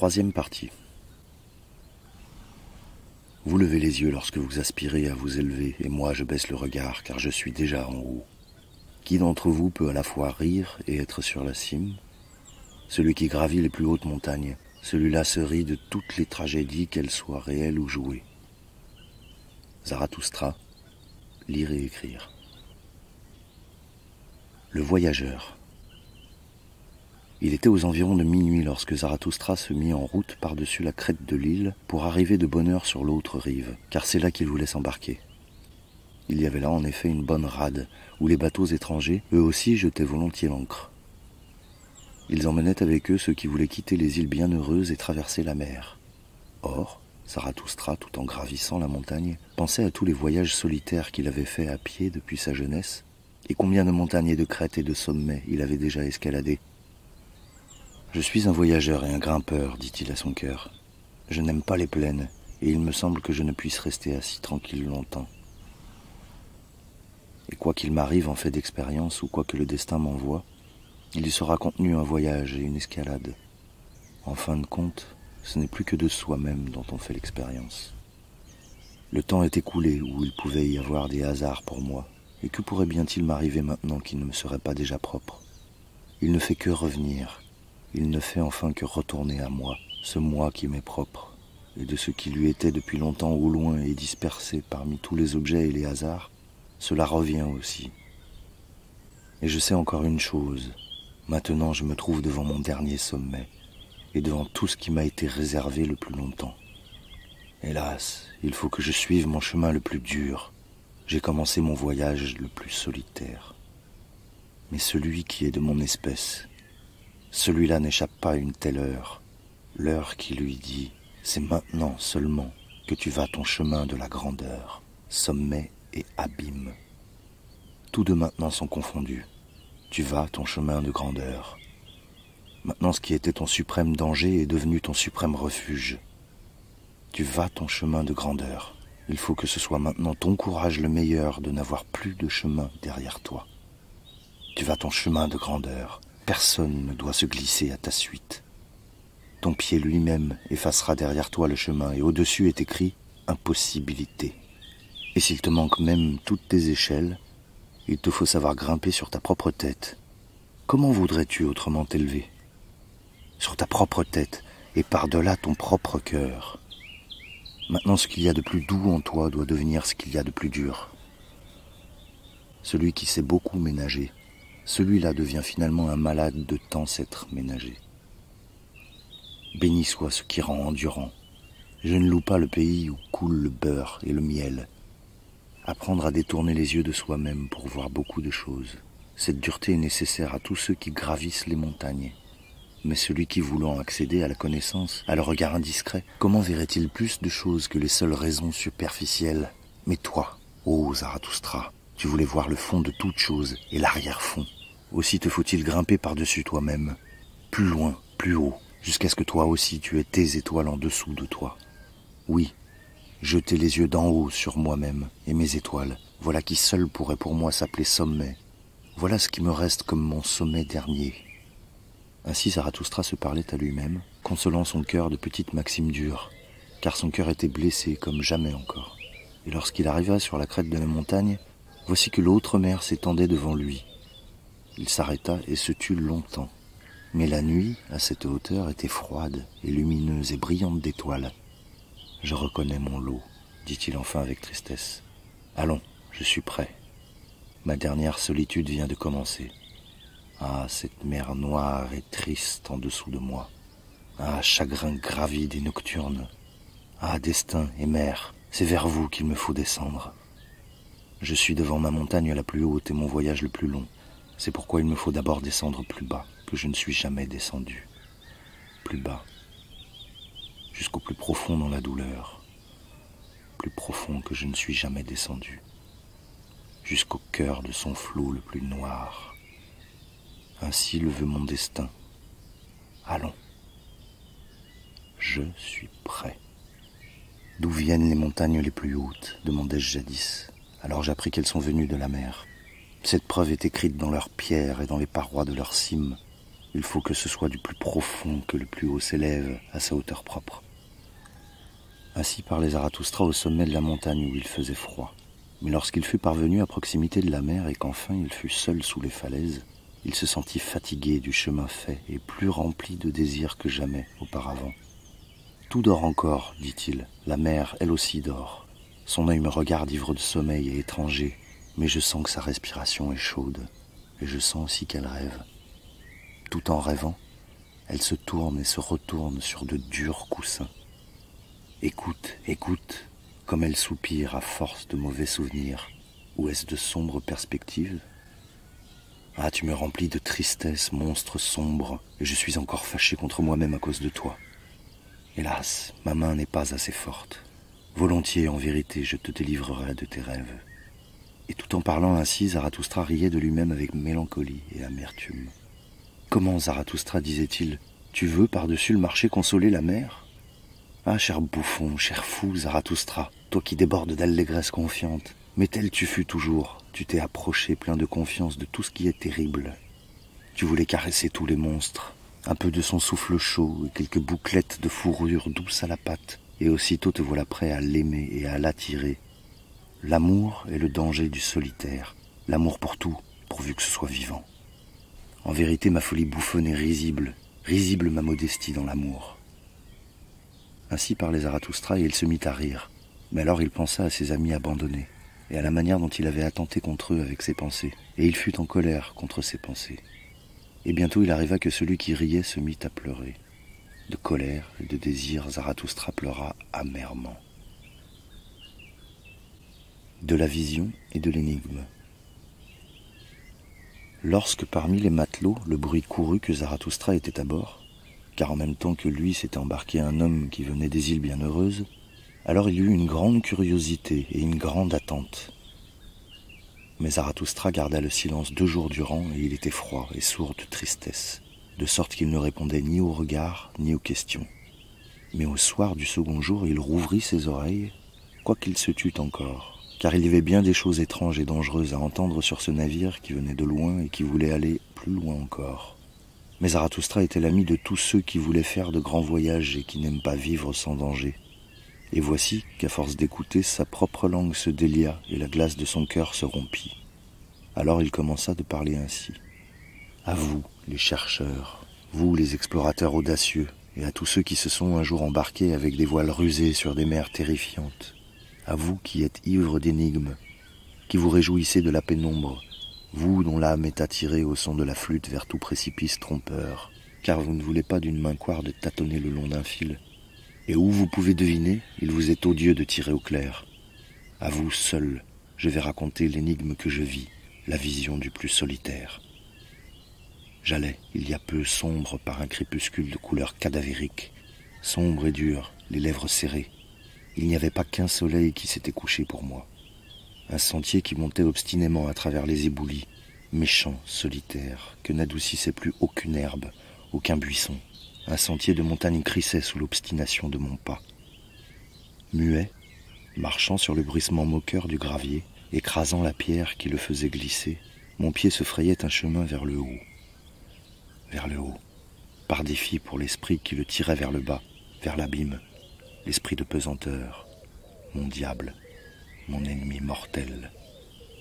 Troisième partie. Vous levez les yeux lorsque vous aspirez à vous élever, et moi je baisse le regard, car je suis déjà en haut. Qui d'entre vous peut à la fois rire et être sur la cime? Celui qui gravit les plus hautes montagnes, celui-là se rit de toutes les tragédies, qu'elles soient réelles ou jouées. Zarathoustra, lire et écrire. Le voyageur. Il était aux environs de minuit lorsque Zarathoustra se mit en route par-dessus la crête de l'île pour arriver de bonne heure sur l'autre rive, car c'est là qu'il voulait s'embarquer. Il y avait là en effet une bonne rade, où les bateaux étrangers, eux aussi, jetaient volontiers l'ancre. Ils emmenaient avec eux ceux qui voulaient quitter les îles bienheureuses et traverser la mer. Or, Zarathoustra, tout en gravissant la montagne, pensait à tous les voyages solitaires qu'il avait faits à pied depuis sa jeunesse, et combien de montagnes et de crêtes et de sommets il avait déjà escaladés. « Je suis un voyageur et un grimpeur, dit-il à son cœur. Je n'aime pas les plaines, et il me semble que je ne puisse rester assis tranquille longtemps. Et quoi qu'il m'arrive en fait d'expérience, ou quoi que le destin m'envoie, il y sera contenu un voyage et une escalade. En fin de compte, ce n'est plus que de soi-même dont on fait l'expérience. Le temps est écoulé où il pouvait y avoir des hasards pour moi, et que pourrait bien-il m'arriver maintenant qui ne me serait pas déjà propre? Il ne fait que revenir. » Il ne fait enfin que retourner à moi, ce moi qui m'est propre, et de ce qui lui était depuis longtemps au loin et dispersé parmi tous les objets et les hasards, cela revient aussi. Et je sais encore une chose, maintenant je me trouve devant mon dernier sommet, et devant tout ce qui m'a été réservé le plus longtemps. Hélas, il faut que je suive mon chemin le plus dur, j'ai commencé mon voyage le plus solitaire. Mais celui qui est de mon espèce, celui-là n'échappe pas à une telle heure, l'heure qui lui dit « C'est maintenant seulement que tu vas ton chemin de la grandeur, sommet et abîme. » Tous deux maintenant sont confondus. Tu vas ton chemin de grandeur. Maintenant ce qui était ton suprême danger est devenu ton suprême refuge. Tu vas ton chemin de grandeur. Il faut que ce soit maintenant ton courage le meilleur de n'avoir plus de chemin derrière toi. Tu vas ton chemin de grandeur. Personne ne doit se glisser à ta suite. Ton pied lui-même effacera derrière toi le chemin et au-dessus est écrit « Impossibilité ». Et s'il te manque même toutes tes échelles, il te faut savoir grimper sur ta propre tête. Comment voudrais-tu autrement t'élever? Sur ta propre tête et par-delà ton propre cœur. Maintenant ce qu'il y a de plus doux en toi doit devenir ce qu'il y a de plus dur. Celui qui s'est beaucoup ménagé, celui-là devient finalement un malade de tant s'être ménagé. Béni soit ce qui rend endurant. Je ne loue pas le pays où coule le beurre et le miel. Apprendre à détourner les yeux de soi-même pour voir beaucoup de choses. Cette dureté est nécessaire à tous ceux qui gravissent les montagnes. Mais celui qui voulant accéder à la connaissance, à le regard indiscret, comment verrait-il plus de choses que les seules raisons superficielles? Mais toi, ô Zarathoustra, tu voulais voir le fond de toute chose et l'arrière-fond. Aussi te faut-il grimper par-dessus toi-même, plus loin, plus haut, jusqu'à ce que toi aussi tu aies tes étoiles en dessous de toi. Oui, jeter les yeux d'en haut sur moi-même et mes étoiles, voilà qui seul pourrait pour moi s'appeler sommet. Voilà ce qui me reste comme mon sommet dernier. Ainsi Zarathoustra se parlait à lui-même, consolant son cœur de petites maximes dures, car son cœur était blessé comme jamais encore. Et lorsqu'il arriva sur la crête de la montagne, voici que l'autre mer s'étendait devant lui. Il s'arrêta et se tut longtemps. Mais la nuit, à cette hauteur, était froide et lumineuse et brillante d'étoiles. « Je reconnais mon lot, » dit-il enfin avec tristesse. « Allons, je suis prêt. Ma dernière solitude vient de commencer. Ah, cette mer noire et triste en dessous de moi. Ah, chagrin gravide et nocturne. Ah, destin et mer, c'est vers vous qu'il me faut descendre. » Je suis devant ma montagne la plus haute et mon voyage le plus long. C'est pourquoi il me faut d'abord descendre plus bas, que je ne suis jamais descendu. Plus bas, jusqu'au plus profond dans la douleur. Plus profond que je ne suis jamais descendu. Jusqu'au cœur de son flot le plus noir. Ainsi le veut mon destin. Allons. Je suis prêt. D'où viennent les montagnes les plus hautes? Demandai-je jadis. Alors j'appris qu'elles sont venues de la mer. Cette preuve est écrite dans leurs pierres et dans les parois de leurs cimes. Il faut que ce soit du plus profond que le plus haut s'élève à sa hauteur propre. Ainsi parlait Zarathoustra au sommet de la montagne où il faisait froid. Mais lorsqu'il fut parvenu à proximité de la mer et qu'enfin il fut seul sous les falaises, il se sentit fatigué du chemin fait et plus rempli de désirs que jamais auparavant. « Tout dort encore, dit-il, la mer elle aussi dort. Son œil me regarde ivre de sommeil et étranger, mais je sens que sa respiration est chaude, et je sens aussi qu'elle rêve. Tout en rêvant, elle se tourne et se retourne sur de durs coussins. Écoute, écoute, comme elle soupire à force de mauvais souvenirs, ou est-ce de sombres perspectives ? Ah, tu me remplis de tristesse, monstre sombre, et je suis encore fâché contre moi-même à cause de toi. Hélas, ma main n'est pas assez forte. Volontiers, en vérité, je te délivrerai de tes rêves. » Et tout en parlant ainsi, Zarathoustra riait de lui-même avec mélancolie et amertume. Comment, Zarathoustra, disait-il, tu veux par-dessus le marché consoler la mer? Ah, cher bouffon, cher fou, Zarathoustra, toi qui débordes d'allégresse confiante, mais tel tu fus toujours, tu t'es approché plein de confiance de tout ce qui est terrible. Tu voulais caresser tous les monstres, un peu de son souffle chaud et quelques bouclettes de fourrure douce à la patte, et aussitôt te voilà prêt à l'aimer et à l'attirer. L'amour est le danger du solitaire, l'amour pour tout, pourvu que ce soit vivant. En vérité, ma folie bouffonne est risible, risible ma modestie dans l'amour. Ainsi parlait Zarathoustra et il se mit à rire, mais alors il pensa à ses amis abandonnés, et à la manière dont il avait attenté contre eux avec ses pensées, et il fut en colère contre ses pensées. Et bientôt il arriva que celui qui riait se mit à pleurer. De colère et de désir, Zarathoustra pleura amèrement. De la vision et de l'énigme. Lorsque parmi les matelots, le bruit courut que Zarathoustra était à bord, car en même temps que lui s'était embarqué un homme qui venait des îles Bienheureuses, alors il y eut une grande curiosité et une grande attente. Mais Zarathoustra garda le silence 2 jours durant et il était froid et sourd de tristesse, de sorte qu'il ne répondait ni aux regards ni aux questions. Mais au soir du 2e jour, il rouvrit ses oreilles, quoiqu'il se tût encore, car il y avait bien des choses étranges et dangereuses à entendre sur ce navire qui venait de loin et qui voulait aller plus loin encore. Mais Zarathoustra était l'ami de tous ceux qui voulaient faire de grands voyages et qui n'aiment pas vivre sans danger. Et voici qu'à force d'écouter, sa propre langue se délia et la glace de son cœur se rompit. Alors il commença de parler ainsi. À vous, les chercheurs, vous, les explorateurs audacieux, et à tous ceux qui se sont un jour embarqués avec des voiles rusées sur des mers terrifiantes, à vous qui êtes ivres d'énigmes, qui vous réjouissez de la pénombre, vous dont l'âme est attirée au son de la flûte vers tout précipice trompeur, car vous ne voulez pas d'une main coarde tâtonner le long d'un fil, et où vous pouvez deviner, il vous est odieux de tirer au clair. À vous seul, je vais raconter l'énigme que je vis, la vision du plus solitaire. J'allais, il y a peu, sombre par un crépuscule de couleur cadavérique, sombre et dur, les lèvres serrées. Il n'y avait pas qu'un soleil qui s'était couché pour moi. Un sentier qui montait obstinément à travers les éboulis, méchant, solitaire, que n'adoucissait plus aucune herbe, aucun buisson. Un sentier de montagne crissait sous l'obstination de mon pas. Muet, marchant sur le bruissement moqueur du gravier, écrasant la pierre qui le faisait glisser, mon pied se frayait un chemin vers le haut. Vers le haut, par défi pour l'esprit qui le tirait vers le bas, vers l'abîme, l'esprit de pesanteur, mon diable, mon ennemi mortel.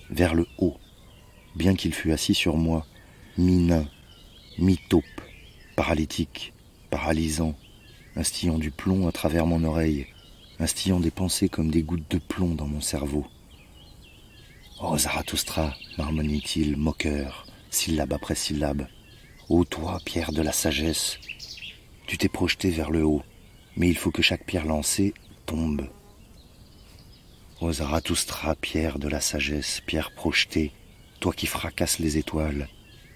Vers le haut, bien qu'il fût assis sur moi, mi-nain, mi-taupe, paralytique, paralysant, instillant du plomb à travers mon oreille, instillant des pensées comme des gouttes de plomb dans mon cerveau. « Oh Zarathoustra » marmonnait-il, moqueur, syllabe après syllabe. « Oh toi, pierre de la sagesse, tu t'es projeté vers le haut, mais il faut que chaque pierre lancée tombe. Oh Zarathoustra, pierre de la sagesse, pierre projetée, toi qui fracasses les étoiles,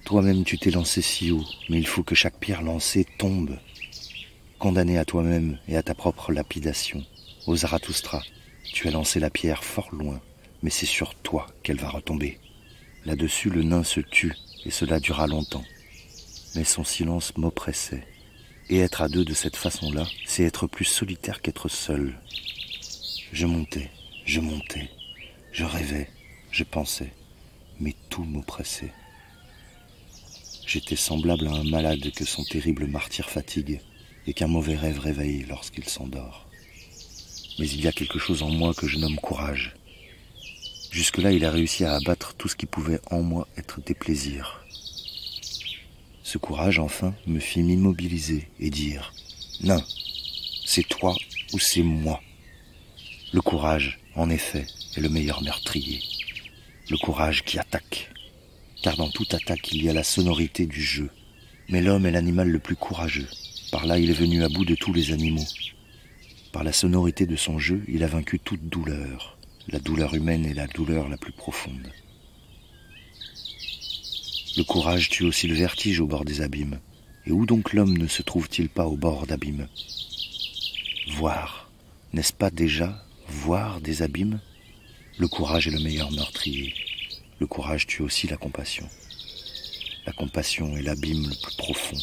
toi-même tu t'es lancé si haut, mais il faut que chaque pierre lancée tombe. Condamné à toi-même et à ta propre lapidation, ô Zarathoustra, tu as lancé la pierre fort loin, mais c'est sur toi qu'elle va retomber. Là-dessus le nain se tut, et cela dura longtemps. Mais son silence m'oppressait, et être à deux de cette façon-là, c'est être plus solitaire qu'être seul. Je montais, je rêvais, je pensais, mais tout m'oppressait. J'étais semblable à un malade que son terrible martyre fatigue et qu'un mauvais rêve réveille lorsqu'il s'endort. Mais il y a quelque chose en moi que je nomme courage. Jusque-là, il a réussi à abattre tout ce qui pouvait en moi être déplaisir. Ce courage, enfin, me fit m'immobiliser et dire « Non, c'est toi ou c'est moi ». Le courage, en effet, est le meilleur meurtrier. Le courage qui attaque. Car dans toute attaque, il y a la sonorité du jeu. Mais l'homme est l'animal le plus courageux. Par là, il est venu à bout de tous les animaux. Par la sonorité de son jeu, il a vaincu toute douleur. La douleur humaine est la douleur la plus profonde. Le courage tue aussi le vertige au bord des abîmes. Et où donc l'homme ne se trouve-t-il pas au bord d'abîmes? Voir. N'est-ce pas déjà voir des abîmes? Le courage est le meilleur meurtrier. Le courage tue aussi la compassion. La compassion est l'abîme le plus profond.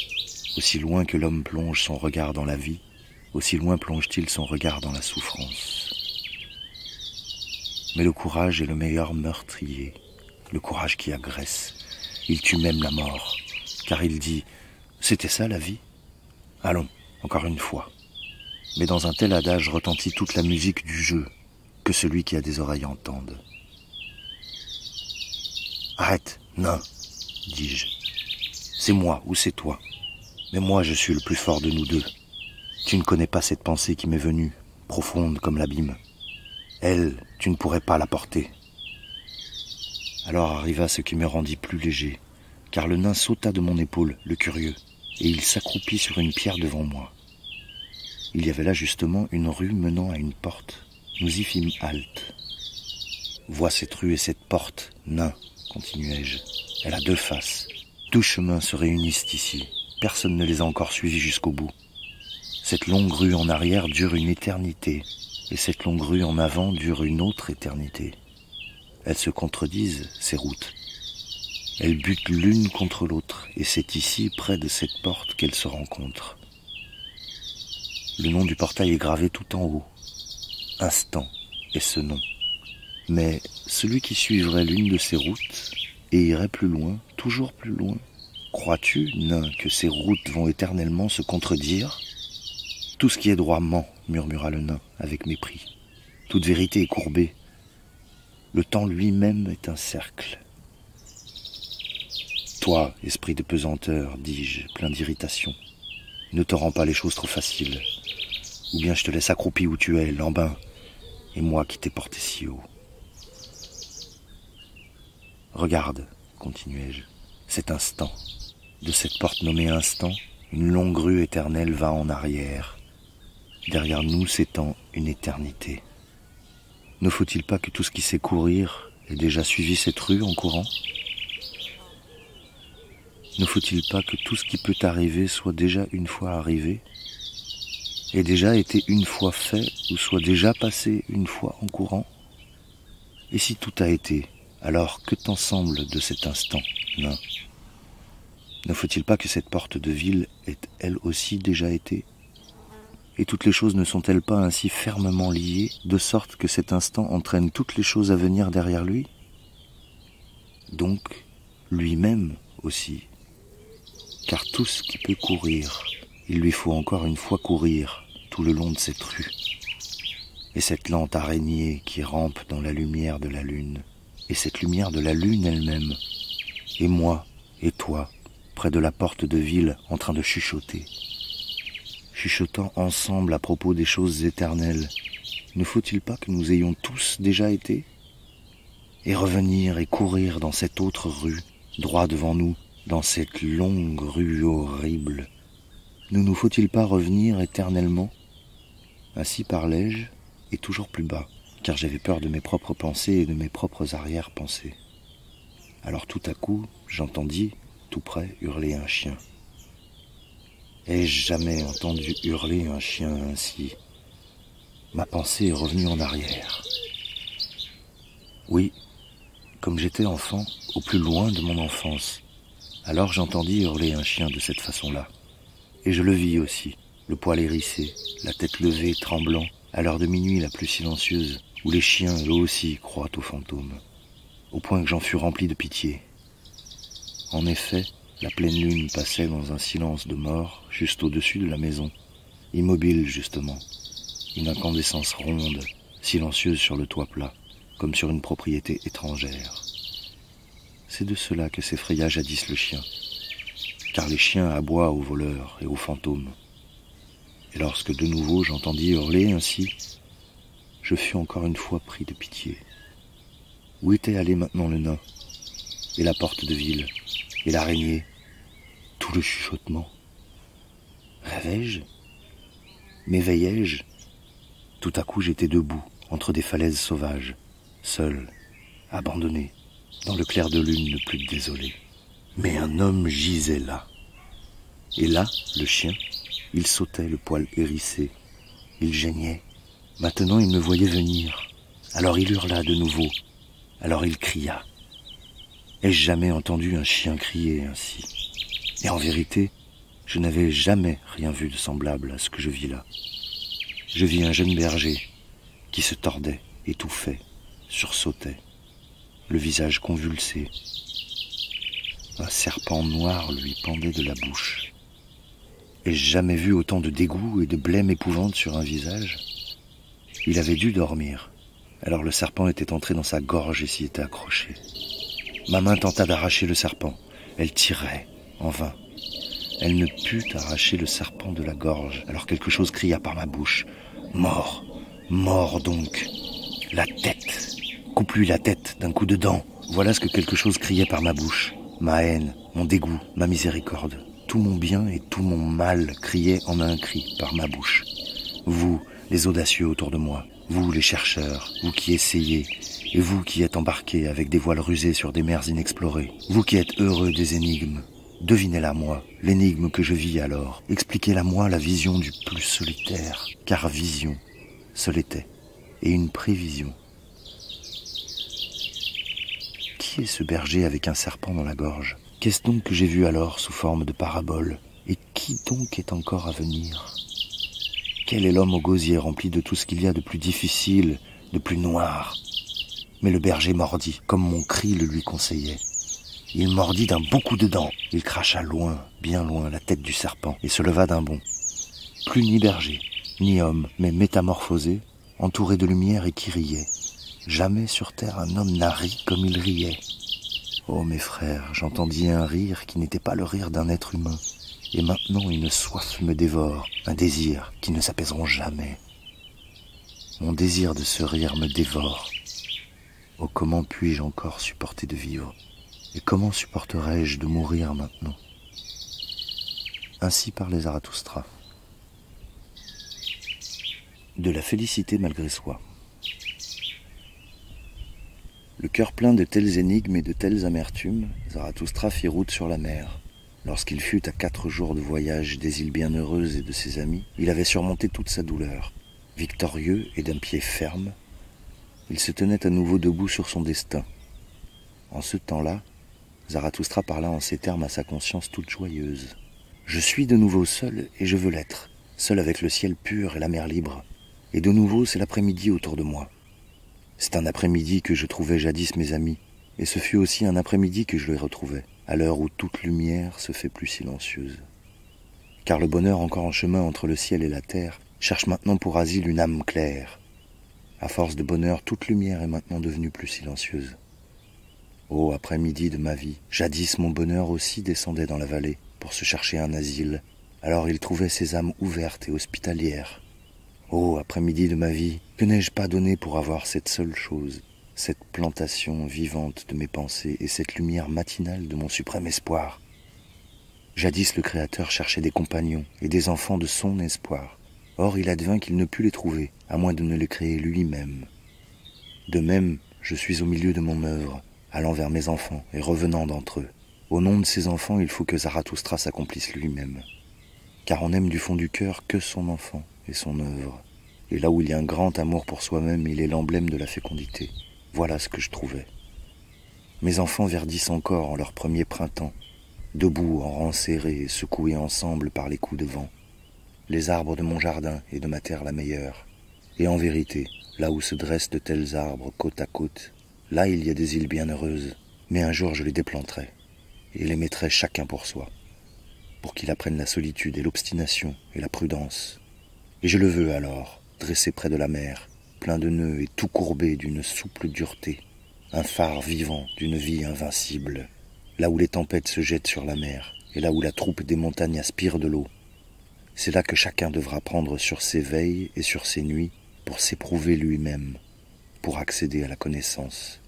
Aussi loin que l'homme plonge son regard dans la vie, aussi loin plonge-t-il son regard dans la souffrance. Mais le courage est le meilleur meurtrier, le courage qui agresse. Il tue même la mort, car il dit « C'était ça la vie ? Allons, encore une fois. » Mais dans un tel adage retentit toute la musique du jeu, que celui qui a des oreilles entende. « Arrête, non, dis-je. C'est moi ou c'est toi. Mais moi, je suis le plus fort de nous deux. » Tu ne connais pas cette pensée qui m'est venue, profonde comme l'abîme. Elle, tu ne pourrais pas la porter. Alors arriva ce qui me rendit plus léger, car le nain sauta de mon épaule, le curieux, et il s'accroupit sur une pierre devant moi. Il y avait là justement une rue menant à une porte. Nous y fîmes halte. « Vois cette rue et cette porte, nain, » continuai-je. « Elle a deux faces. Deux chemins se réunissent ici. Personne ne les a encore suivis jusqu'au bout. Cette longue rue en arrière dure une éternité, et cette longue rue en avant dure une autre éternité. Elles se contredisent, ces routes. Elles butent l'une contre l'autre, et c'est ici, près de cette porte, qu'elles se rencontrent. Le nom du portail est gravé tout en haut. Instant est ce nom. Mais celui qui suivrait l'une de ces routes, et irait plus loin, toujours plus loin, crois-tu, nain, que ces routes vont éternellement se contredire ? « Tout ce qui est droit ment, » murmura le nain avec mépris. « Toute vérité est courbée. Le temps lui-même est un cercle. »« Toi, esprit de pesanteur, dis-je, plein d'irritation, ne te rends pas les choses trop faciles. Ou bien je te laisse accroupi où tu es, lambin, et moi qui t'ai porté si haut. »« Regarde, » continuai-je, « cet instant, de cette porte nommée instant, une longue rue éternelle va en arrière. » Derrière nous s'étend une éternité. Ne faut-il pas que tout ce qui sait courir ait déjà suivi cette rue en courant? Ne faut-il pas que tout ce qui peut arriver soit déjà une fois arrivé, ait déjà été une fois fait ou soit déjà passé une fois en courant? Et si tout a été, alors que t'ensemble de cet instant, nain? Ne faut-il pas que cette porte de ville ait elle aussi déjà été? Et toutes les choses ne sont-elles pas ainsi fermement liées, de sorte que cet instant entraîne toutes les choses à venir derrière lui? Donc, lui-même aussi. Car tout ce qui peut courir, il lui faut encore une fois courir tout le long de cette rue. Et cette lente araignée qui rampe dans la lumière de la lune, et cette lumière de la lune elle-même, et moi, et toi, près de la porte de ville, en train de chuchoter. Chuchotant ensemble à propos des choses éternelles, ne faut-il pas que nous ayons tous déjà été? Et revenir et courir dans cette autre rue, droit devant nous, dans cette longue rue horrible. Ne nous faut-il pas revenir éternellement? Ainsi parlais-je, et toujours plus bas, car j'avais peur de mes propres pensées et de mes propres arrière-pensées. Alors tout à coup, j'entendis, tout près, hurler un chien. Ai-je jamais entendu hurler un chien ainsi? Ma pensée est revenue en arrière. Oui, comme j'étais enfant, au plus loin de mon enfance, alors j'entendis hurler un chien de cette façon-là. Et je le vis aussi, le poil hérissé, la tête levée, tremblant, à l'heure de minuit la plus silencieuse, où les chiens, eux aussi, croient aux fantômes, au point que j'en fus rempli de pitié. En effet, La pleine lune passait dans un silence de mort juste au-dessus de la maison, immobile justement, une incandescence ronde, silencieuse sur le toit plat, comme sur une propriété étrangère. C'est de cela que s'effraya jadis le chien, car les chiens aboient aux voleurs et aux fantômes. Et lorsque de nouveau j'entendis hurler ainsi, je fus encore une fois pris de pitié. Où était allé maintenant le nain, et la porte de ville, et l'araignée, tout le chuchotement? Rêvais-je? M'éveillais-je? Tout à coup j'étais debout, entre des falaises sauvages, seul, abandonné, dans le clair de lune le plus désolé. Mais un homme gisait là. Et là, le chien, il sautait le poil hérissé, il geignait. Maintenant il me voyait venir, alors il hurla de nouveau, alors il cria. Ai-je jamais entendu un chien crier ainsi? Et en vérité, je n'avais jamais rien vu de semblable à ce que je vis là. Je vis un jeune berger qui se tordait, étouffait, sursautait, le visage convulsé. Un serpent noir lui pendait de la bouche. Ai-je jamais vu autant de dégoût et de blême épouvante sur un visage? Il avait dû dormir, alors le serpent était entré dans sa gorge et s'y était accroché. Ma main tenta d'arracher le serpent, elle tirait, en vain. Elle ne put arracher le serpent de la gorge, alors quelque chose cria par ma bouche. Mort, mort donc, la tête, coupe-lui la tête d'un coup de dent. Voilà ce que quelque chose criait par ma bouche. Ma haine, mon dégoût, ma miséricorde, tout mon bien et tout mon mal criaient en un cri par ma bouche. Vous, les audacieux autour de moi, vous les chercheurs, vous qui essayez, et vous qui êtes embarqués avec des voiles rusées sur des mers inexplorées, vous qui êtes heureux des énigmes, devinez-la moi, l'énigme que je vis alors, expliquez-la moi la vision du plus solitaire, car vision, ce l'était, et une prévision. Qui est ce berger avec un serpent dans la gorge? Qu'est-ce donc que j'ai vu alors sous forme de parabole? Et qui donc est encore à venir? Quel est l'homme au gosier rempli de tout ce qu'il y a de plus difficile, de plus noir? Mais le berger mordit, comme mon cri le lui conseillait. Il mordit d'un bon coup de dent. Il cracha loin, bien loin, la tête du serpent et se leva d'un bond. Plus ni berger, ni homme, mais métamorphosé, entouré de lumière et qui riait. Jamais sur terre un homme n'a ri comme il riait. Oh mes frères, j'entendis un rire qui n'était pas le rire d'un être humain. Et maintenant une soif me dévore, un désir qui ne s'apaiseront jamais. Mon désir de ce rire me dévore. Oh, comment puis-je encore supporter de vivre? Et comment supporterai-je de mourir maintenant? Ainsi parlait Zarathoustra. De la félicité malgré soi. Le cœur plein de telles énigmes et de telles amertumes, Zarathoustra fit route sur la mer. Lorsqu'il fut à 4 jours de voyage des îles Bienheureuses et de ses amis, il avait surmonté toute sa douleur. Victorieux et d'un pied ferme, il se tenait à nouveau debout sur son destin. En ce temps-là, Zarathoustra parla en ces termes à sa conscience toute joyeuse. « Je suis de nouveau seul et je veux l'être, seul avec le ciel pur et la mer libre. Et de nouveau, c'est l'après-midi autour de moi. C'est un après-midi que je trouvais jadis mes amis, et ce fut aussi un après-midi que je les retrouvais, à l'heure où toute lumière se fait plus silencieuse. Car le bonheur encore en chemin entre le ciel et la terre cherche maintenant pour asile une âme claire. À force de bonheur, toute lumière est maintenant devenue plus silencieuse. Ô après-midi de ma vie, jadis mon bonheur aussi descendait dans la vallée pour se chercher un asile, alors il trouvait ces âmes ouvertes et hospitalières. Ô après-midi de ma vie, que n'ai-je pas donné pour avoir cette seule chose ? Cette plantation vivante de mes pensées et cette lumière matinale de mon suprême espoir. Jadis le Créateur cherchait des compagnons et des enfants de son espoir. Or il advint qu'il ne put les trouver, à moins de ne les créer lui-même. De même, je suis au milieu de mon œuvre, allant vers mes enfants et revenant d'entre eux. Au nom de ces enfants, il faut que Zarathoustra s'accomplisse lui-même. Car on n'aime du fond du cœur que son enfant et son œuvre. Et là où il y a un grand amour pour soi-même, il est l'emblème de la fécondité. Voilà ce que je trouvais. Mes enfants verdissent encore en leur premier printemps, debout en rangs serrés et secoués ensemble par les coups de vent, les arbres de mon jardin et de ma terre la meilleure. Et en vérité, là où se dressent de tels arbres côte à côte, là il y a des îles bienheureuses, mais un jour je les déplanterai. et les mettrait chacun pour soi, pour qu'il apprenne la solitude et l'obstination et la prudence. Et je le veux alors, dressé près de la mer, plein de nœuds et tout courbé d'une souple dureté, un phare vivant d'une vie invincible, là où les tempêtes se jettent sur la mer et là où la troupe des montagnes aspire de l'eau. C'est là que chacun devra prendre sur ses veilles et sur ses nuits pour s'éprouver lui-même, pour accéder à la connaissance.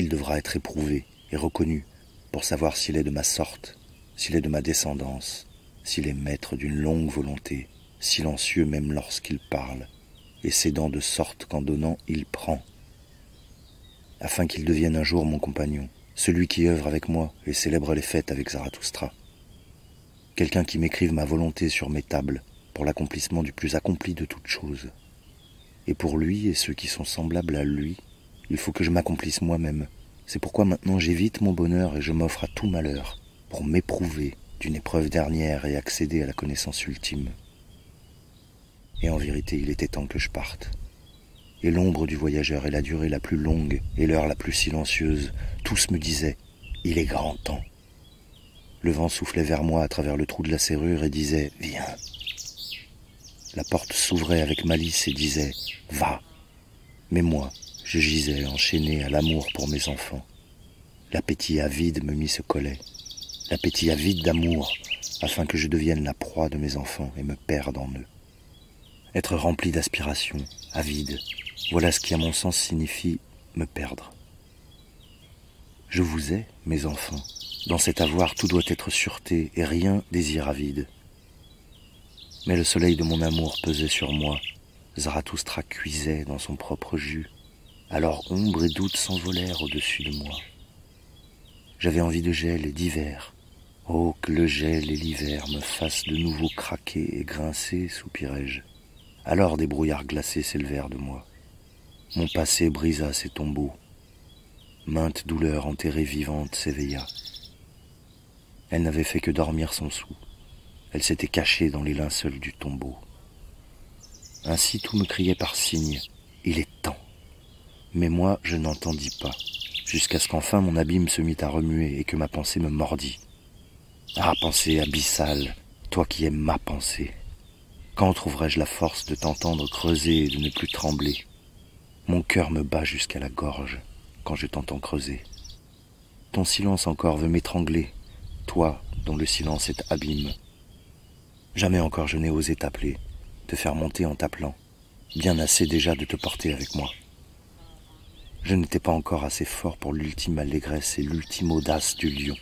Il devra être éprouvé et reconnu pour savoir s'il est de ma sorte, s'il est de ma descendance, s'il est maître d'une longue volonté, silencieux même lorsqu'il parle, et cédant de sorte qu'en donnant, il prend, afin qu'il devienne un jour mon compagnon, celui qui œuvre avec moi et célèbre les fêtes avec Zarathoustra. Quelqu'un qui m'écrive ma volonté sur mes tables pour l'accomplissement du plus accompli de toutes choses. Et pour lui et ceux qui sont semblables à lui, il faut que je m'accomplisse moi-même. C'est pourquoi maintenant j'évite mon bonheur et je m'offre à tout malheur pour m'éprouver d'une épreuve dernière et accéder à la connaissance ultime. Et en vérité, il était temps que je parte. Et l'ombre du voyageur et la durée la plus longue et l'heure la plus silencieuse, tous me disaient « Il est grand temps ». Le vent soufflait vers moi à travers le trou de la serrure et disait « Viens ». La porte s'ouvrait avec malice et disait « Va ». Mais moi, je gisais enchaîné à l'amour pour mes enfants. L'appétit avide me mit ce collet, l'appétit avide d'amour, afin que je devienne la proie de mes enfants et me perde en eux. Être rempli d'aspiration, avide, voilà ce qui à mon sens signifie me perdre. Je vous ai, mes enfants, dans cet avoir tout doit être sûreté et rien désir avide. Mais le soleil de mon amour pesait sur moi, Zarathoustra cuisait dans son propre jus, alors ombre et doute s'envolèrent au-dessus de moi. J'avais envie de gel et d'hiver. Oh, que le gel et l'hiver me fassent de nouveau craquer et grincer, soupirai-je. Alors des brouillards glacés s'élevèrent de moi. Mon passé brisa ses tombeaux. Mainte douleur enterrée vivante s'éveilla. Elle n'avait fait que dormir son sou. Elle s'était cachée dans les linceuls du tombeau. Ainsi tout me criait par signes. Il est temps. Mais moi, je n'entendis pas, jusqu'à ce qu'enfin mon abîme se mit à remuer et que ma pensée me mordit. Ah, pensée abyssale, toi qui aimes ma pensée. Quand trouverai-je la force de t'entendre creuser et de ne plus trembler? Mon cœur me bat jusqu'à la gorge quand je t'entends creuser. Ton silence encore veut m'étrangler, toi dont le silence est abîme. Jamais encore je n'ai osé t'appeler, te faire monter en t'appelant, bien assez déjà de te porter avec moi. Je n'étais pas encore assez fort pour l'ultime allégresse et l'ultime audace du lion.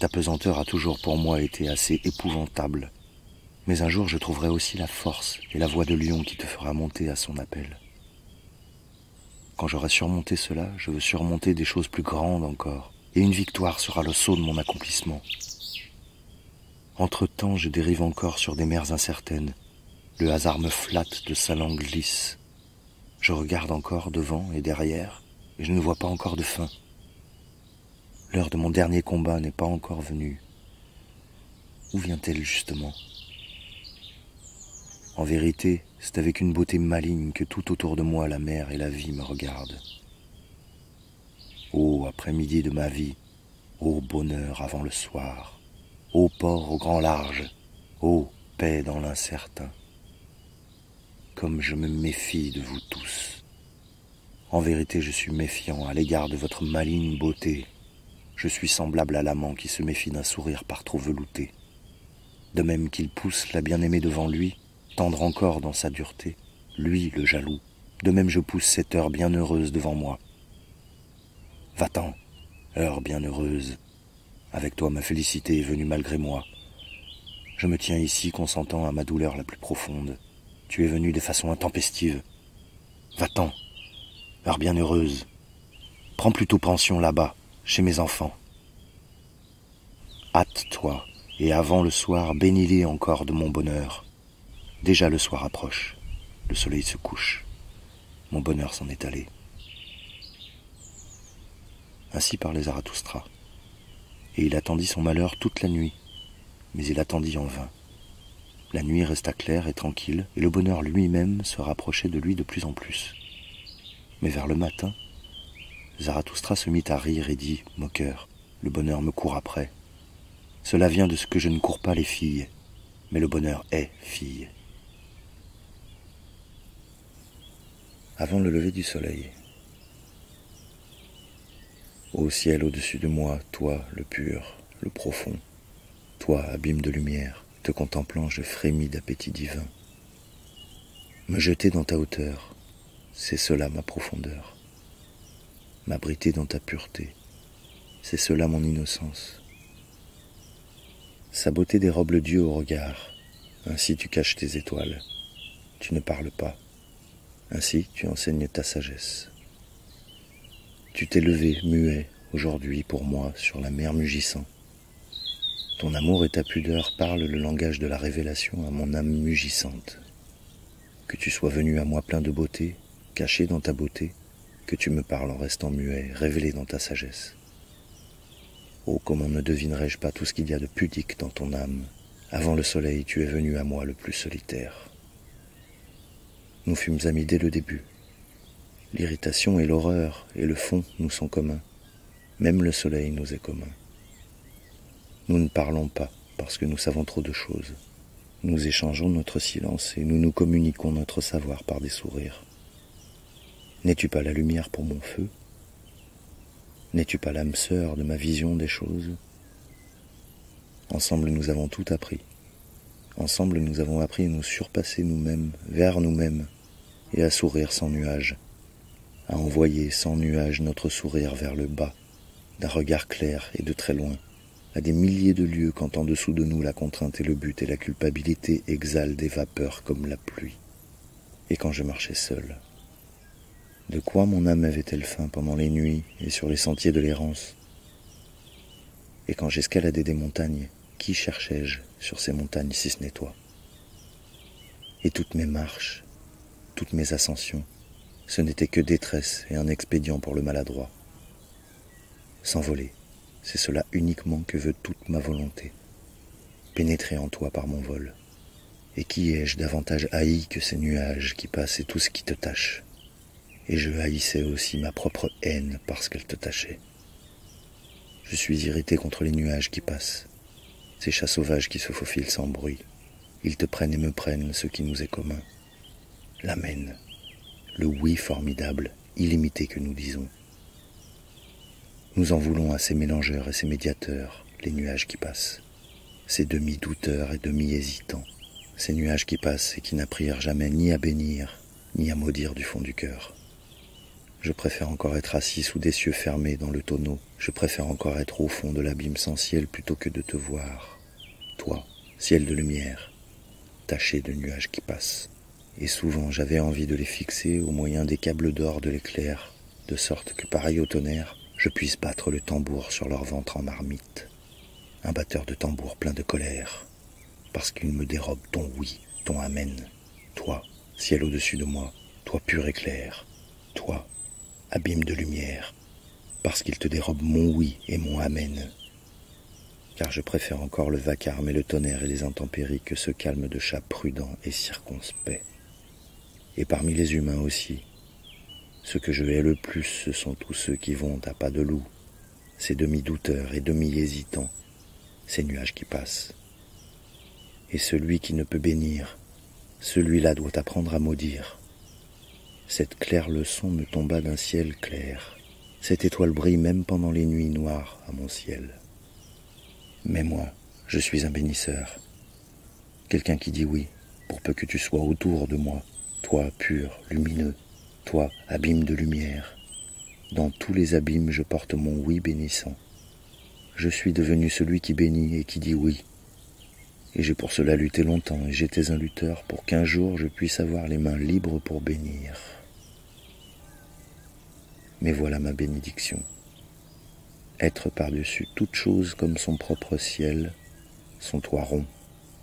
Ta pesanteur a toujours pour moi été assez épouvantable. Mais un jour, je trouverai aussi la force et la voix de lion qui te fera monter à son appel. Quand j'aurai surmonté cela, je veux surmonter des choses plus grandes encore, et une victoire sera le sceau de mon accomplissement. Entre-temps, je dérive encore sur des mers incertaines. Le hasard me flatte de sa langue lisse. Je regarde encore devant et derrière, et je ne vois pas encore de fin. L'heure de mon dernier combat n'est pas encore venue. Où vient-elle justement ? En vérité, c'est avec une beauté maligne que tout autour de moi la mer et la vie me regardent. Ô après-midi de ma vie, ô bonheur avant le soir, ô port au grand large, ô paix dans l'incertain. Comme je me méfie de vous tous. En vérité, je suis méfiant à l'égard de votre maligne beauté. Je suis semblable à l'amant qui se méfie d'un sourire par trop velouté. De même qu'il pousse la bien-aimée devant lui, tendre encore dans sa dureté, lui le jaloux, de même je pousse cette heure bienheureuse devant moi. Va-t'en, heure bienheureuse, avec toi ma félicité est venue malgré moi. Je me tiens ici consentant à ma douleur la plus profonde, tu es venu de façon intempestive. Va-t'en, heure bienheureuse, prends plutôt pension là-bas, chez mes enfants. Hâte-toi, et avant le soir bénis-les encore de mon bonheur. Déjà le soir approche, le soleil se couche, mon bonheur s'en est allé. Ainsi parlait Zarathoustra, et il attendit son malheur toute la nuit, mais il attendit en vain. La nuit resta claire et tranquille, et le bonheur lui-même se rapprochait de lui de plus en plus. Mais vers le matin, Zarathoustra se mit à rire et dit, moqueur, « Le bonheur me court après. Cela vient de ce que je ne cours pas les filles, mais le bonheur est fille. » Avant le lever du soleil. Ô ciel au-dessus de moi, toi, le pur, le profond, toi, abîme de lumière, te contemplant, je frémis d'appétit divin. Me jeter dans ta hauteur, c'est cela ma profondeur. M'abriter dans ta pureté, c'est cela mon innocence. Sa beauté dérobe le Dieu au regard, ainsi tu caches tes étoiles, tu ne parles pas, ainsi tu enseignes ta sagesse. Tu t'es levé, muet, aujourd'hui pour moi, sur la mer mugissant. Ton amour et ta pudeur parlent le langage de la révélation à mon âme mugissante. Que tu sois venu à moi plein de beauté, caché dans ta beauté, que tu me parles en restant muet, révélé dans ta sagesse. Oh, comment ne devinerais-je pas tout ce qu'il y a de pudique dans ton âme. Avant le soleil, tu es venu à moi le plus solitaire. Nous fûmes amis dès le début. L'irritation et l'horreur et le fond nous sont communs. Même le soleil nous est commun. Nous ne parlons pas parce que nous savons trop de choses. Nous échangeons notre silence et nous nous communiquons notre savoir par des sourires. N'es-tu pas la lumière pour mon feu ? N'es-tu pas l'âme sœur de ma vision des choses? Ensemble nous avons tout appris. Ensemble nous avons appris à nous surpasser nous-mêmes, vers nous-mêmes, et à sourire sans nuage, à envoyer sans nuage notre sourire vers le bas, d'un regard clair et de très loin, à des milliers de lieux quand en dessous de nous la contrainte et le but et la culpabilité exhalent des vapeurs comme la pluie. Et quand je marchais seul, de quoi mon âme avait-elle faim pendant les nuits et sur les sentiers de l'errance? Et quand j'escaladais des montagnes, qui cherchais-je sur ces montagnes si ce n'est toi? Et toutes mes marches, toutes mes ascensions, ce n'était que détresse et un expédient pour le maladroit. S'envoler, c'est cela uniquement que veut toute ma volonté, pénétrer en toi par mon vol. Et qui ai-je davantage haï que ces nuages qui passent et tout ce qui te tâche? Et je haïssais aussi ma propre haine parce qu'elle te tâchait. Je suis irrité contre les nuages qui passent, ces chats sauvages qui se faufilent sans bruit. Ils te prennent et me prennent ce qui nous est commun. L'amen, le oui formidable, illimité que nous disons. Nous en voulons à ces mélangeurs et ces médiateurs, les nuages qui passent, ces demi-douteurs et demi-hésitants, ces nuages qui passent et qui n'apprirent jamais ni à bénir, ni à maudire du fond du cœur. Je préfère encore être assis sous des cieux fermés dans le tonneau. Je préfère encore être au fond de l'abîme sans ciel plutôt que de te voir. Toi, ciel de lumière, taché de nuages qui passent. Et souvent j'avais envie de les fixer au moyen des câbles d'or de l'éclair, de sorte que, pareil au tonnerre, je puisse battre le tambour sur leur ventre en marmite. Un batteur de tambour plein de colère, parce qu'il me dérobe ton oui, ton amen. Toi, ciel au-dessus de moi, toi pur éclair, toi, abîme de lumière, parce qu'il te dérobe mon oui et mon amen. Car je préfère encore le vacarme et le tonnerre et les intempéries que ce calme de chat prudent et circonspect. Et parmi les humains aussi, ce que je hais le plus, ce sont tous ceux qui vont à pas de loup, ces demi-douteurs et demi-hésitants, ces nuages qui passent. Et celui qui ne peut bénir, celui-là doit apprendre à maudire. Cette claire leçon me tomba d'un ciel clair. Cette étoile brille même pendant les nuits noires à mon ciel. Mais moi, je suis un bénisseur. Quelqu'un qui dit oui, pour peu que tu sois autour de moi. Toi, pur, lumineux. Toi, abîme de lumière. Dans tous les abîmes, je porte mon oui bénissant. Je suis devenu celui qui bénit et qui dit oui. Et j'ai pour cela lutté longtemps, et j'étais un lutteur pour qu'un jour je puisse avoir les mains libres pour bénir. Mais voilà ma bénédiction. Être par-dessus toute chose comme son propre ciel, son toit rond,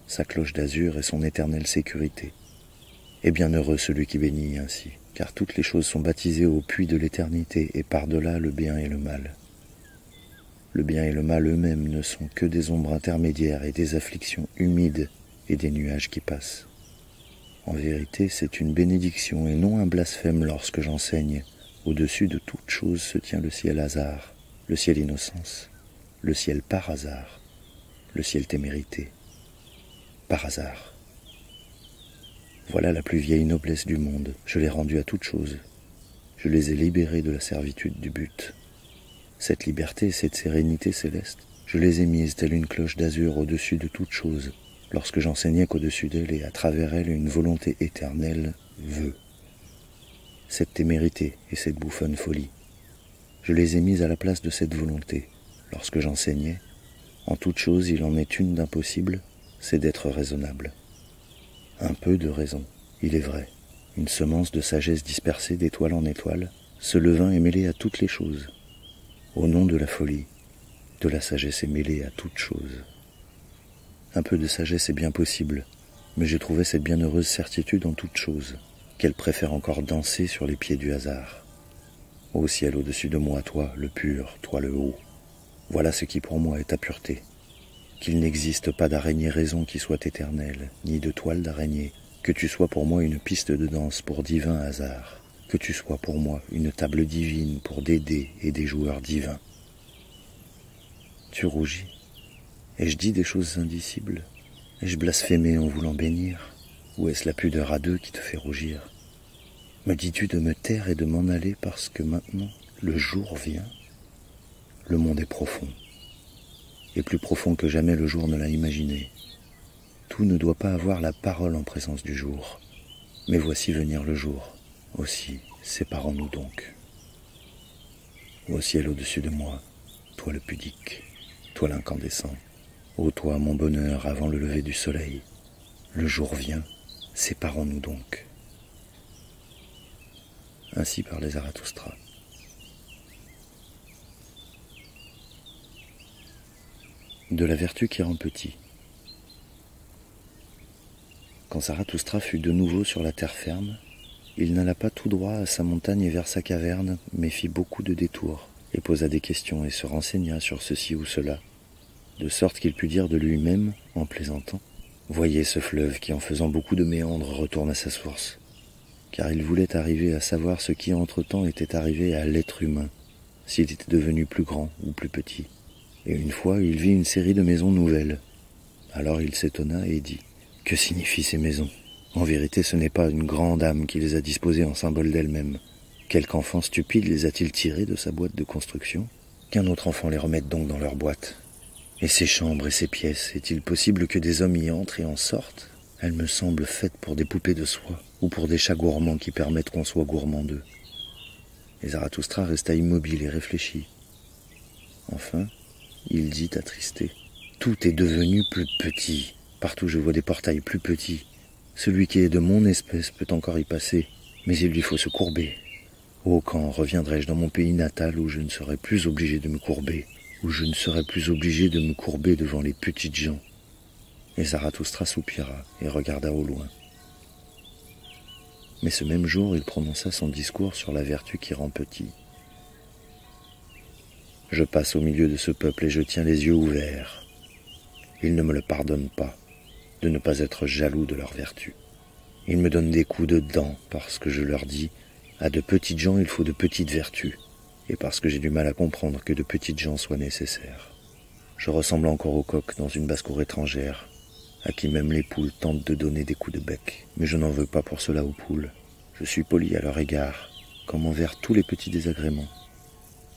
sa cloche d'azur et son éternelle sécurité. Et bienheureux celui qui bénit ainsi, car toutes les choses sont baptisées au puits de l'éternité, et par-delà le bien et le mal. Le bien et le mal eux-mêmes ne sont que des ombres intermédiaires et des afflictions humides et des nuages qui passent. En vérité, c'est une bénédiction et non un blasphème lorsque j'enseigne, Au-dessus de toute chose se tient le ciel hasard, le ciel innocence, le ciel par hasard, le ciel témérité, par hasard. Voilà la plus vieille noblesse du monde, je l'ai rendue à toute chose, je les ai libérés de la servitude du but. Cette liberté, cette sérénité céleste, je les ai mises telle une cloche d'azur au-dessus de toute chose, lorsque j'enseignais qu'au-dessus d'elle et à travers elle une volonté éternelle veut. Cette témérité et cette bouffonne folie, je les ai mises à la place de cette volonté, lorsque j'enseignais, en toute chose il en est une d'impossible, c'est d'être raisonnable. Un peu de raison, il est vrai, une semence de sagesse dispersée d'étoile en étoile, ce levain est mêlé à toutes les choses. Au nom de la folie, de la sagesse est mêlée à toutes choses. Un peu de sagesse est bien possible, mais j'ai trouvé cette bienheureuse certitude en toutes choses, qu'elle préfère encore danser sur les pieds du hasard. Ô ciel au-dessus de moi, toi le pur, toi le haut, voilà ce qui pour moi est ta pureté. Qu'il n'existe pas d'araignée raison qui soit éternelle, ni de toile d'araignée, que tu sois pour moi une piste de danse pour divin hasard, que tu sois pour moi une table divine pour des dés et des joueurs divins. Tu rougis, ai-je dit des choses indicibles? Ai-je blasphémé en voulant bénir? Ou est-ce la pudeur à deux qui te fait rougir? Me dis-tu de me taire et de m'en aller parce que maintenant le jour vient? Le monde est profond. Et plus profond que jamais le jour ne l'a imaginé. Tout ne doit pas avoir la parole en présence du jour. Mais voici venir le jour. Aussi, séparons-nous donc. Ô ciel au-dessus de moi, toi le pudique, toi l'incandescent, ô toi mon bonheur avant le lever du soleil, le jour vient, séparons-nous donc. Ainsi parlait Zarathoustra. De la vertu qui rend petit. Quand Zarathoustra fut de nouveau sur la terre ferme, il n'alla pas tout droit à sa montagne et vers sa caverne, mais fit beaucoup de détours, et posa des questions et se renseigna sur ceci ou cela, de sorte qu'il put dire de lui-même, en plaisantant, « Voyez ce fleuve qui, en faisant beaucoup de méandres, retourne à sa source. » Car il voulait arriver à savoir ce qui, entre-temps, était arrivé à l'être humain, s'il était devenu plus grand ou plus petit. Et une fois, il vit une série de maisons nouvelles. Alors il s'étonna et dit « Que signifient ces maisons? En vérité, ce n'est pas une grande âme qui les a disposées en symbole d'elle-même. Quelque enfant stupide les a-t-il tirées de sa boîte de construction? Qu'un autre enfant les remette donc dans leur boîte. Et ces chambres et ces pièces, est-il possible que des hommes y entrent et en sortent? Elles me semblent faites pour des poupées de soie, ou pour des chats gourmands qui permettent qu'on soit gourmand d'eux. » Et Zarathoustra resta immobile et réfléchit. Enfin, il dit attristé, « Tout est devenu plus petit. Partout je vois des portails plus petits. Celui qui est de mon espèce peut encore y passer, mais il lui faut se courber. Oh, quand reviendrai-je dans mon pays natal où je ne serai plus obligé de me courber, où je ne serai plus obligé de me courber devant les petites gens ?» Et Zarathoustra soupira et regarda au loin. Mais ce même jour, il prononça son discours sur la vertu qui rend petit. Je passe au milieu de ce peuple et je tiens les yeux ouverts. Ils ne me le pardonnent pas de ne pas être jaloux de leur vertu. Ils me donnent des coups de dents parce que je leur dis « À de petites gens, il faut de petites vertus » et parce que j'ai du mal à comprendre que de petites gens soient nécessaires. Je ressemble encore au coq dans une basse-cour étrangère, à qui même les poules tentent de donner des coups de bec. Mais je n'en veux pas pour cela aux poules. Je suis poli à leur égard, comme envers tous les petits désagréments.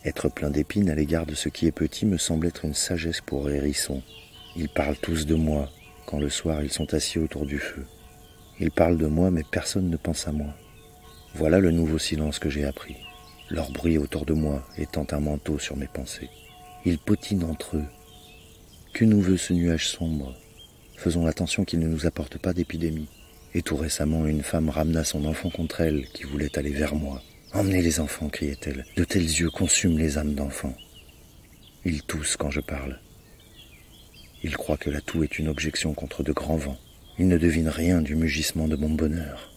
Être plein d'épines à l'égard de ce qui est petit me semble être une sagesse pour hérissons. Ils parlent tous de moi, quand le soir ils sont assis autour du feu. Ils parlent de moi, mais personne ne pense à moi. Voilà le nouveau silence que j'ai appris, leur bruit autour de moi étant un manteau sur mes pensées. Ils potinent entre eux. Que nous veut ce nuage sombre? Faisons attention qu'il ne nous apporte pas d'épidémie. Et tout récemment, une femme ramena son enfant contre elle, qui voulait aller vers moi. « Emmenez les enfants !» criait-elle. « De tels yeux consument les âmes d'enfants. » Ils toussent quand je parle. Ils croient que la toux est une objection contre de grands vents. Ils ne devinent rien du mugissement de mon bonheur.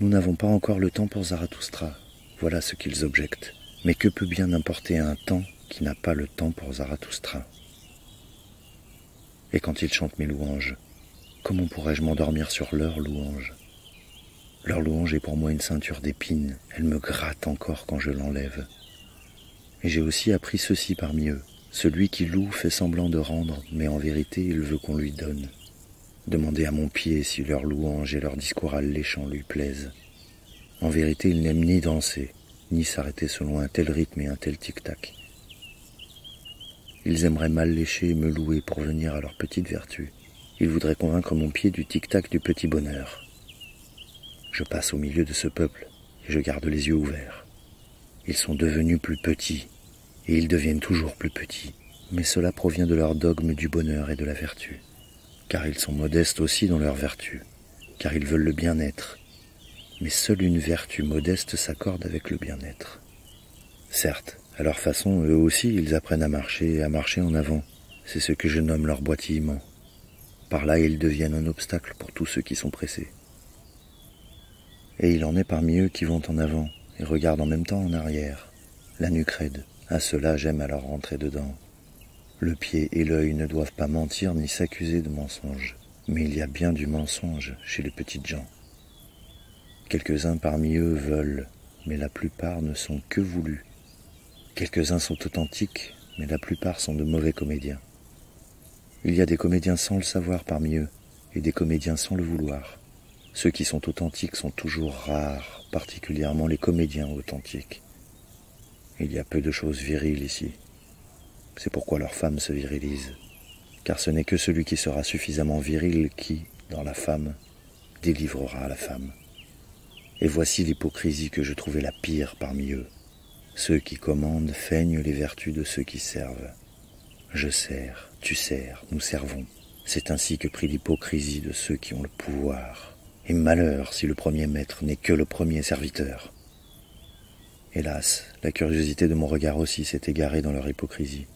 Nous n'avons pas encore le temps pour Zarathoustra. Voilà ce qu'ils objectent. Mais que peut bien importer un temps qui n'a pas le temps pour Zarathoustra? Et quand ils chantent mes louanges, comment pourrais-je m'endormir sur leurs louanges? Leur louange est pour moi une ceinture d'épines, elle me gratte encore quand je l'enlève. Et j'ai aussi appris ceci parmi eux. Celui qui loue fait semblant de rendre, mais en vérité il veut qu'on lui donne. Demandez à mon pied si leur louange et leur discours alléchant lui plaisent. En vérité il n'aime ni danser, ni s'arrêter selon un tel rythme et un tel tic-tac. Ils aimeraient mal lécher et me louer pour venir à leur petite vertu. Ils voudraient convaincre mon pied du tic-tac du petit bonheur. Je passe au milieu de ce peuple et je garde les yeux ouverts. Ils sont devenus plus petits et ils deviennent toujours plus petits. Mais cela provient de leur dogme du bonheur et de la vertu. Car ils sont modestes aussi dans leur vertu, car ils veulent le bien-être. Mais seule une vertu modeste s'accorde avec le bien-être. Certes, à leur façon, eux aussi, ils apprennent à marcher en avant. C'est ce que je nomme leur boitillement. Par là, ils deviennent un obstacle pour tous ceux qui sont pressés. Et il en est parmi eux qui vont en avant et regardent en même temps en arrière. La nuque raide, à cela j'aime alors rentrer dedans. Le pied et l'œil ne doivent pas mentir ni s'accuser de mensonges. Mais il y a bien du mensonge chez les petites gens. Quelques-uns parmi eux veulent, mais la plupart ne sont que voulus. Quelques-uns sont authentiques, mais la plupart sont de mauvais comédiens. Il y a des comédiens sans le savoir parmi eux, et des comédiens sans le vouloir. Ceux qui sont authentiques sont toujours rares, particulièrement les comédiens authentiques. Il y a peu de choses viriles ici. C'est pourquoi leurs femmes se virilisent. Car ce n'est que celui qui sera suffisamment viril qui, dans la femme, délivrera la femme. Et voici l'hypocrisie que je trouvais la pire parmi eux. Ceux qui commandent feignent les vertus de ceux qui servent. Je sers, tu sers, nous servons. C'est ainsi que prit l'hypocrisie de ceux qui ont le pouvoir. Et malheur si le premier maître n'est que le premier serviteur. Hélas, la curiosité de mon regard aussi s'est égarée dans leur hypocrisie.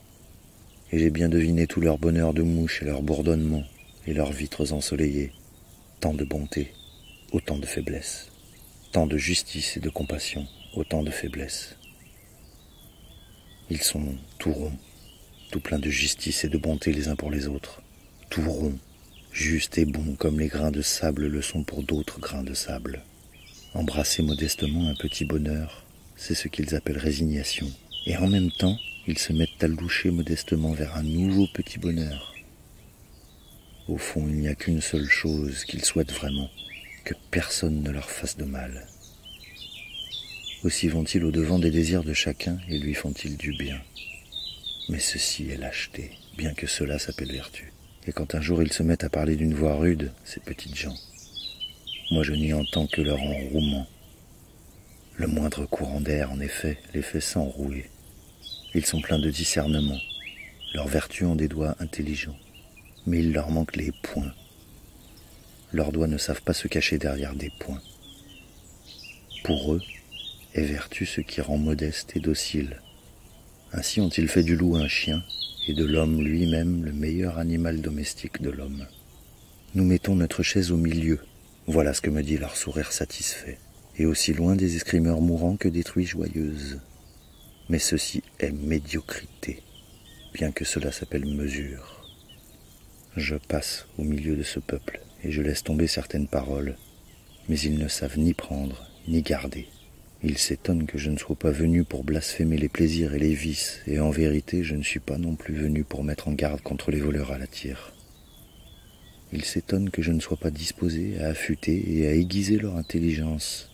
Et j'ai bien deviné tout leur bonheur de mouche et leur bourdonnement, et leurs vitres ensoleillées. Tant de bonté, autant de faiblesse. Tant de justice et de compassion, autant de faiblesse. Ils sont tout ronds, tout pleins de justice et de bonté les uns pour les autres. Tout ronds, justes et bons comme les grains de sable le sont pour d'autres grains de sable. Embrasser modestement un petit bonheur, c'est ce qu'ils appellent résignation. Et en même temps, ils se mettent à loucher modestement vers un nouveau petit bonheur. Au fond, il n'y a qu'une seule chose qu'ils souhaitent vraiment, que personne ne leur fasse de mal. Aussi vont-ils au-devant des désirs de chacun et lui font-ils du bien. Mais ceci est lâcheté, bien que cela s'appelle vertu. Et quand un jour ils se mettent à parler d'une voix rude, ces petites gens, moi je n'y entends que leur enrouement. Le moindre courant d'air, en effet, les fait s'enrouer. Ils sont pleins de discernement. Leurs vertus ont des doigts intelligents, mais il leur manque les poings. Leurs doigts ne savent pas se cacher derrière des poings. Pour eux, est vertu ce qui rend modeste et docile. Ainsi ont-ils fait du loup un chien, et de l'homme lui-même le meilleur animal domestique de l'homme. Nous mettons notre chaise au milieu, voilà ce que me dit leur sourire satisfait, et aussi loin des escrimeurs mourants que des truies joyeuses. Mais ceci est médiocrité, bien que cela s'appelle mesure. Je passe au milieu de ce peuple, et je laisse tomber certaines paroles, mais ils ne savent ni prendre, ni garder. Ils s'étonnent que je ne sois pas venu pour blasphémer les plaisirs et les vices, et en vérité, je ne suis pas non plus venu pour mettre en garde contre les voleurs à la tire. Ils s'étonnent que je ne sois pas disposé à affûter et à aiguiser leur intelligence,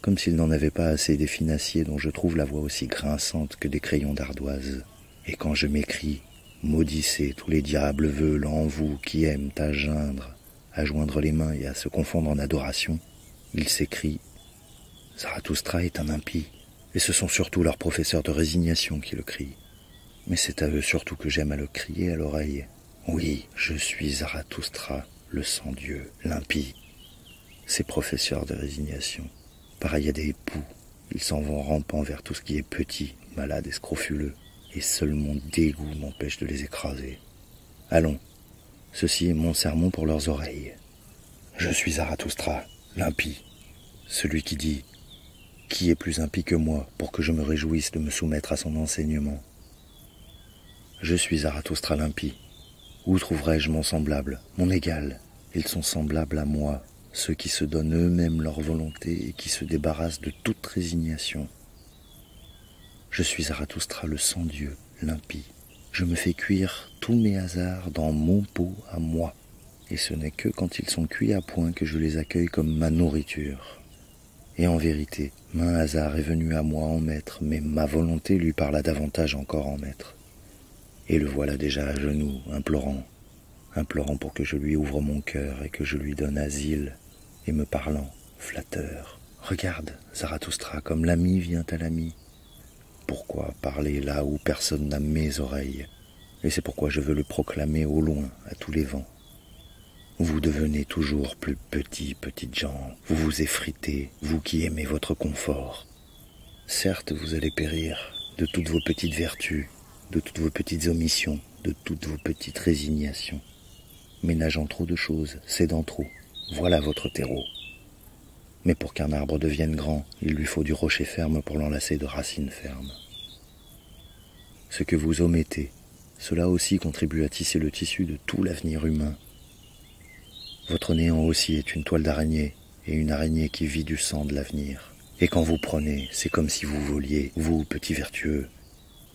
comme s'ils n'en avaient pas assez des finaciers dont je trouve la voix aussi grinçante que des crayons d'ardoise. Et quand je m'écris « Maudissez tous les diables veulent en vous qui aiment à geindre, à joindre les mains et à se confondre en adoration », ils s'écrient « Zarathoustra est un impie, et ce sont surtout leurs professeurs de résignation qui le crient. Mais c'est à eux surtout que j'aime à le crier à l'oreille. Oui, je suis Zarathoustra, le sans-dieu, l'impie. » Ces professeurs de résignation, pareils à des époux, ils s'en vont rampant vers tout ce qui est petit, malade et scrofuleux, et seul mon dégoût m'empêche de les écraser. Allons, ceci est mon sermon pour leurs oreilles. Je suis Zarathoustra, l'impie, celui qui dit... Qui est plus impie que moi pour que je me réjouisse de me soumettre à son enseignement? Je suis Zarathoustra l'impie. Où trouverai-je mon semblable, mon égal? Ils sont semblables à moi, ceux qui se donnent eux-mêmes leur volonté et qui se débarrassent de toute résignation. Je suis Zarathoustra, le sans-dieu, l'impie. Je me fais cuire tous mes hasards dans mon pot à moi. Et ce n'est que quand ils sont cuits à point que je les accueille comme ma nourriture. Et en vérité, maint hasard est venu à moi en maître, mais ma volonté lui parla davantage encore en maître. Et le voilà déjà à genoux, implorant pour que je lui ouvre mon cœur et que je lui donne asile, et me parlant, flatteur. Regarde, Zarathoustra, comme l'ami vient à l'ami. Pourquoi parler là où personne n'a mes oreilles? Et c'est pourquoi je veux le proclamer au loin, à tous les vents. Vous devenez toujours plus petits, petites gens. Vous vous effritez, vous qui aimez votre confort. Certes, vous allez périr de toutes vos petites vertus, de toutes vos petites omissions, de toutes vos petites résignations. Ménageant trop de choses, cédant trop, voilà votre terreau. Mais pour qu'un arbre devienne grand, il lui faut du rocher ferme pour l'enlacer de racines fermes. Ce que vous omettez, cela aussi contribue à tisser le tissu de tout l'avenir humain. Votre néant aussi est une toile d'araignée, et une araignée qui vit du sang de l'avenir. Et quand vous prenez, c'est comme si vous voliez, vous, petits vertueux.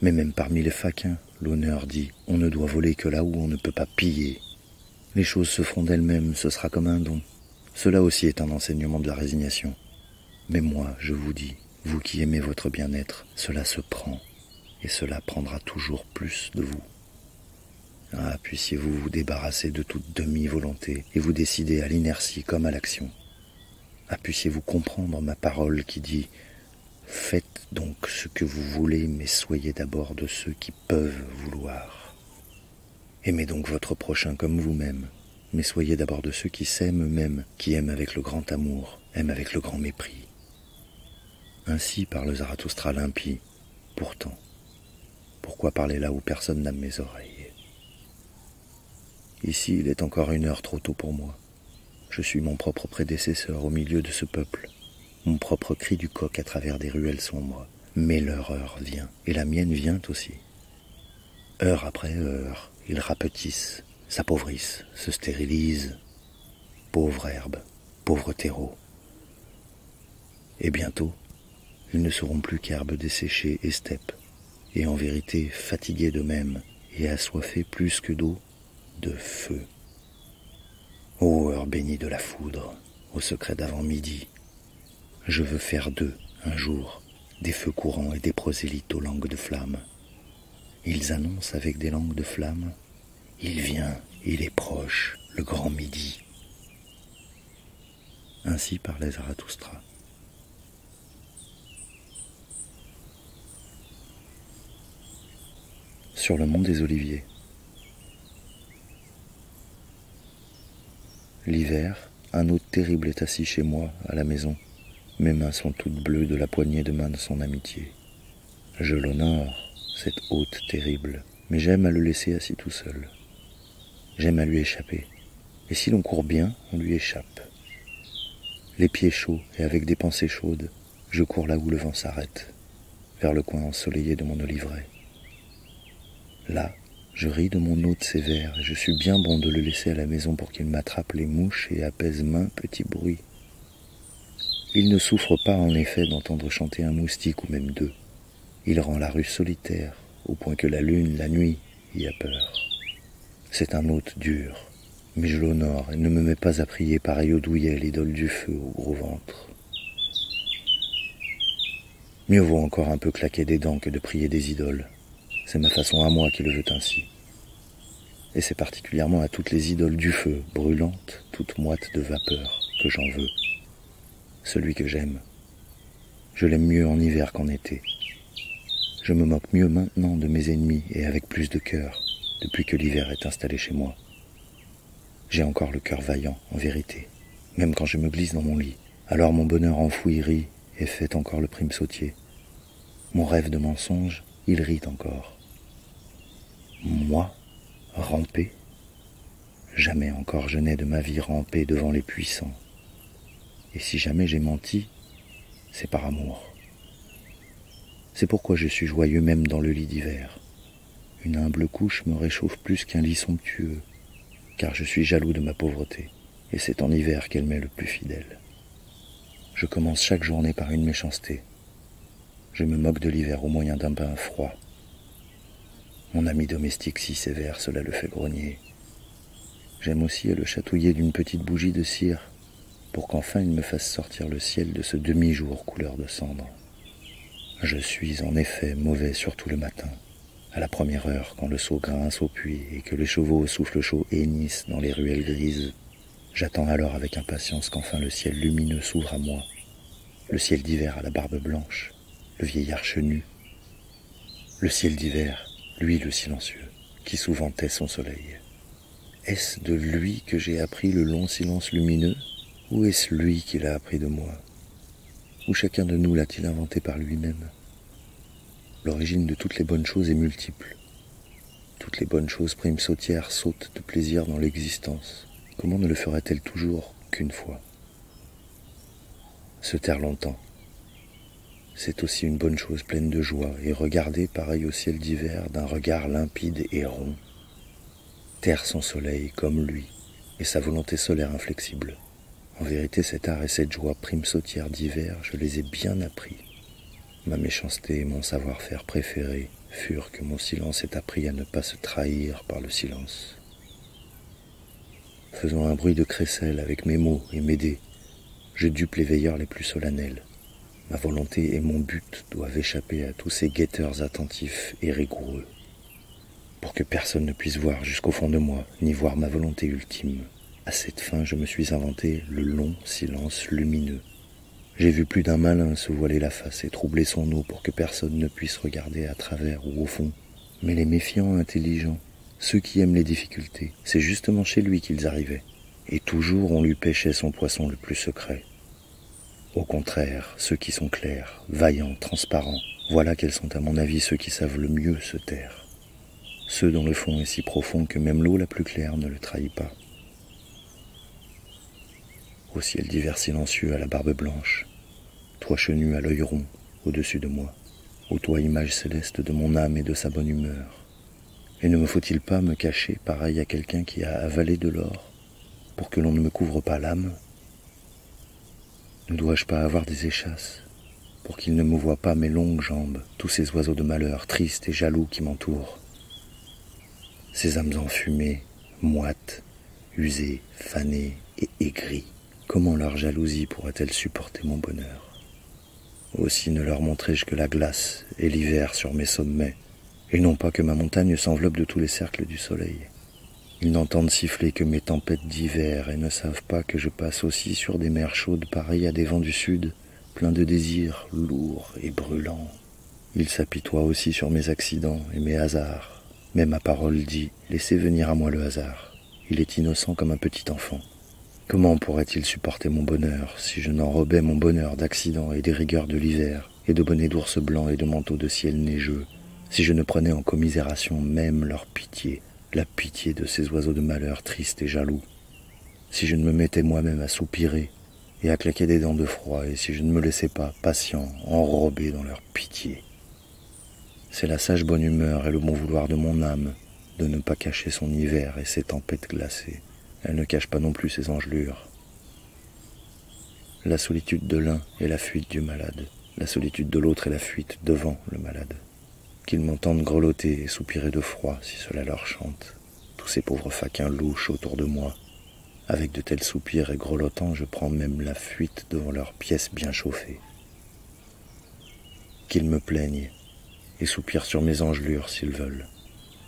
Mais même parmi les faquins, l'honneur dit, on ne doit voler que là où on ne peut pas piller. Les choses se feront d'elles-mêmes, ce sera comme un don. Cela aussi est un enseignement de la résignation. Mais moi, je vous dis, vous qui aimez votre bien-être, cela se prend, et cela prendra toujours plus de vous. Ah, puissiez-vous vous débarrasser de toute demi-volonté et vous décider à l'inertie comme à l'action. Ah, puissiez-vous comprendre ma parole qui dit « Faites donc ce que vous voulez, mais soyez d'abord de ceux qui peuvent vouloir. » Aimez donc votre prochain comme vous-même, mais soyez d'abord de ceux qui s'aiment eux-mêmes, qui aiment avec le grand amour, aiment avec le grand mépris. Ainsi parle Zarathoustra l'impie. Pourtant, pourquoi parler là où personne n'a mes oreilles? Ici, il est encore une heure trop tôt pour moi. Je suis mon propre prédécesseur au milieu de ce peuple, mon propre cri du coq à travers des ruelles sombres. Mais leur heure vient, et la mienne vient aussi. Heure après heure, ils rapetissent, s'appauvrissent, se stérilisent. Pauvre herbe, pauvre terreau. Et bientôt, ils ne seront plus qu'herbes desséchées et steppes, et en vérité fatigués d'eux-mêmes, et assoiffés plus que d'eau, de feu. Ô heure bénie de la foudre, au secret d'avant-midi, je veux faire d'eux, un jour, des feux courants et des prosélytes aux langues de flamme. Ils annoncent avec des langues de flamme, il vient, il est proche, le grand midi. Ainsi parlait Zarathoustra. Sur le mont des Oliviers. L'hiver, un hôte terrible est assis chez moi, à la maison. Mes mains sont toutes bleues de la poignée de main de son amitié. Je l'honore, cet hôte terrible, mais j'aime à le laisser assis tout seul. J'aime à lui échapper. Et si l'on court bien, on lui échappe. Les pieds chauds et avec des pensées chaudes, je cours là où le vent s'arrête, vers le coin ensoleillé de mon oliveraie. Là, je ris de mon hôte sévère, et je suis bien bon de le laisser à la maison pour qu'il m'attrape les mouches et apaise maint petit bruit. Il ne souffre pas en effet d'entendre chanter un moustique ou même deux. Il rend la rue solitaire, au point que la lune, la nuit, y a peur. C'est un hôte dur, mais je l'honore et ne me mets pas à prier pareil au Douillet, l'idole du feu au gros ventre. Mieux vaut encore un peu claquer des dents que de prier des idoles. C'est ma façon à moi qui le veut ainsi. Et c'est particulièrement à toutes les idoles du feu, brûlantes, toutes moites de vapeur, que j'en veux. Celui que j'aime. Je l'aime mieux en hiver qu'en été. Je me moque mieux maintenant de mes ennemis, et avec plus de cœur, depuis que l'hiver est installé chez moi. J'ai encore le cœur vaillant, en vérité, même quand je me glisse dans mon lit. Alors mon bonheur enfoui rit, et fait encore le prime sautier. Mon rêve de mensonge, il rit encore. Moi, ramper? Jamais encore je n'ai de ma vie rampé devant les puissants. Et si jamais j'ai menti, c'est par amour. C'est pourquoi je suis joyeux même dans le lit d'hiver. Une humble couche me réchauffe plus qu'un lit somptueux, car je suis jaloux de ma pauvreté. et c'est en hiver qu'elle m'est le plus fidèle. Je commence chaque journée par une méchanceté. Je me moque de l'hiver au moyen d'un bain froid. Mon ami domestique si sévère, cela le fait grogner. J'aime aussi à le chatouiller d'une petite bougie de cire, pour qu'enfin il me fasse sortir le ciel de ce demi-jour couleur de cendre. Je suis en effet mauvais surtout le matin, à la première heure, quand le seau grince au puits et que les chevaux au souffle chaud hennissent dans les ruelles grises. J'attends alors avec impatience qu'enfin le ciel lumineux s'ouvre à moi, le ciel d'hiver à la barbe blanche, le vieillard chenu, le ciel d'hiver, lui le silencieux, qui souvent tait son soleil. Est-ce de lui que j'ai appris le long silence lumineux, ou est-ce lui qui l'a appris de moi? Ou chacun de nous l'a-t-il inventé par lui-même? L'origine de toutes les bonnes choses est multiple. Toutes les bonnes choses, prime sautière, sautent de plaisir dans l'existence. Comment ne le ferait-elle toujours qu'une fois? Se taire longtemps, c'est aussi une bonne chose pleine de joie, et regarder pareil au ciel d'hiver d'un regard limpide et rond. Taire son soleil comme lui, et sa volonté solaire inflexible. En vérité, cet art et cette joie prime sautière d'hiver, je les ai bien appris. Ma méchanceté et mon savoir-faire préféré furent que mon silence ait appris à ne pas se trahir par le silence. Faisant un bruit de crécelle avec mes mots et mes dés, je dupe les veilleurs les plus solennels. Ma volonté et mon but doivent échapper à tous ces guetteurs attentifs et rigoureux, pour que personne ne puisse voir jusqu'au fond de moi, ni voir ma volonté ultime. À cette fin, je me suis inventé le long silence lumineux. J'ai vu plus d'un malin se voiler la face et troubler son eau pour que personne ne puisse regarder à travers ou au fond. Mais les méfiants intelligents, ceux qui aiment les difficultés, c'est justement chez lui qu'ils arrivaient. Et toujours on lui pêchait son poisson le plus secret. Au contraire, ceux qui sont clairs, vaillants, transparents, voilà quels sont à mon avis ceux qui savent le mieux se taire. Ceux dont le fond est si profond que même l'eau la plus claire ne le trahit pas. Au ciel d'hiver silencieux à la barbe blanche, toi chenu à l'œil rond au-dessus de moi, ô toi image céleste de mon âme et de sa bonne humeur, et ne me faut-il pas me cacher, pareil à quelqu'un qui a avalé de l'or, pour que l'on ne me couvre pas l'âme? Ne dois-je pas avoir des échasses, pour qu'ils ne me voient pas mes longues jambes, tous ces oiseaux de malheur, tristes et jaloux qui m'entourent? Ces âmes enfumées, moites, usées, fanées et aigries, comment leur jalousie pourrait-elle supporter mon bonheur? Aussi ne leur montrai-je que la glace et l'hiver sur mes sommets, et non pas que ma montagne s'enveloppe de tous les cercles du soleil. Ils n'entendent siffler que mes tempêtes d'hiver et ne savent pas que je passe aussi sur des mers chaudes pareilles à des vents du sud, pleins de désirs, lourds et brûlants. Ils s'apitoient aussi sur mes accidents et mes hasards. Mais ma parole dit, laissez venir à moi le hasard. Il est innocent comme un petit enfant. Comment pourrait-il supporter mon bonheur si je n'enrobais mon bonheur d'accidents et des rigueurs de l'hiver, et de bonnets d'ours blancs et de manteaux de ciel neigeux, si je ne prenais en commisération même leur pitié, la pitié de ces oiseaux de malheur tristes et jaloux, si je ne me mettais moi-même à soupirer et à claquer des dents de froid, et si je ne me laissais pas, patient, enrobé dans leur pitié. C'est la sage bonne humeur et le bon vouloir de mon âme de ne pas cacher son hiver et ses tempêtes glacées. Elle ne cache pas non plus ses engelures. La solitude de l'un est la fuite du malade, la solitude de l'autre est la fuite devant le malade. Qu'ils m'entendent grelotter et soupirer de froid, si cela leur chante. Tous ces pauvres faquins louches autour de moi. Avec de tels soupirs et grelottants, je prends même la fuite devant leurs pièces bien chauffées. Qu'ils me plaignent et soupirent sur mes engelures, s'ils veulent.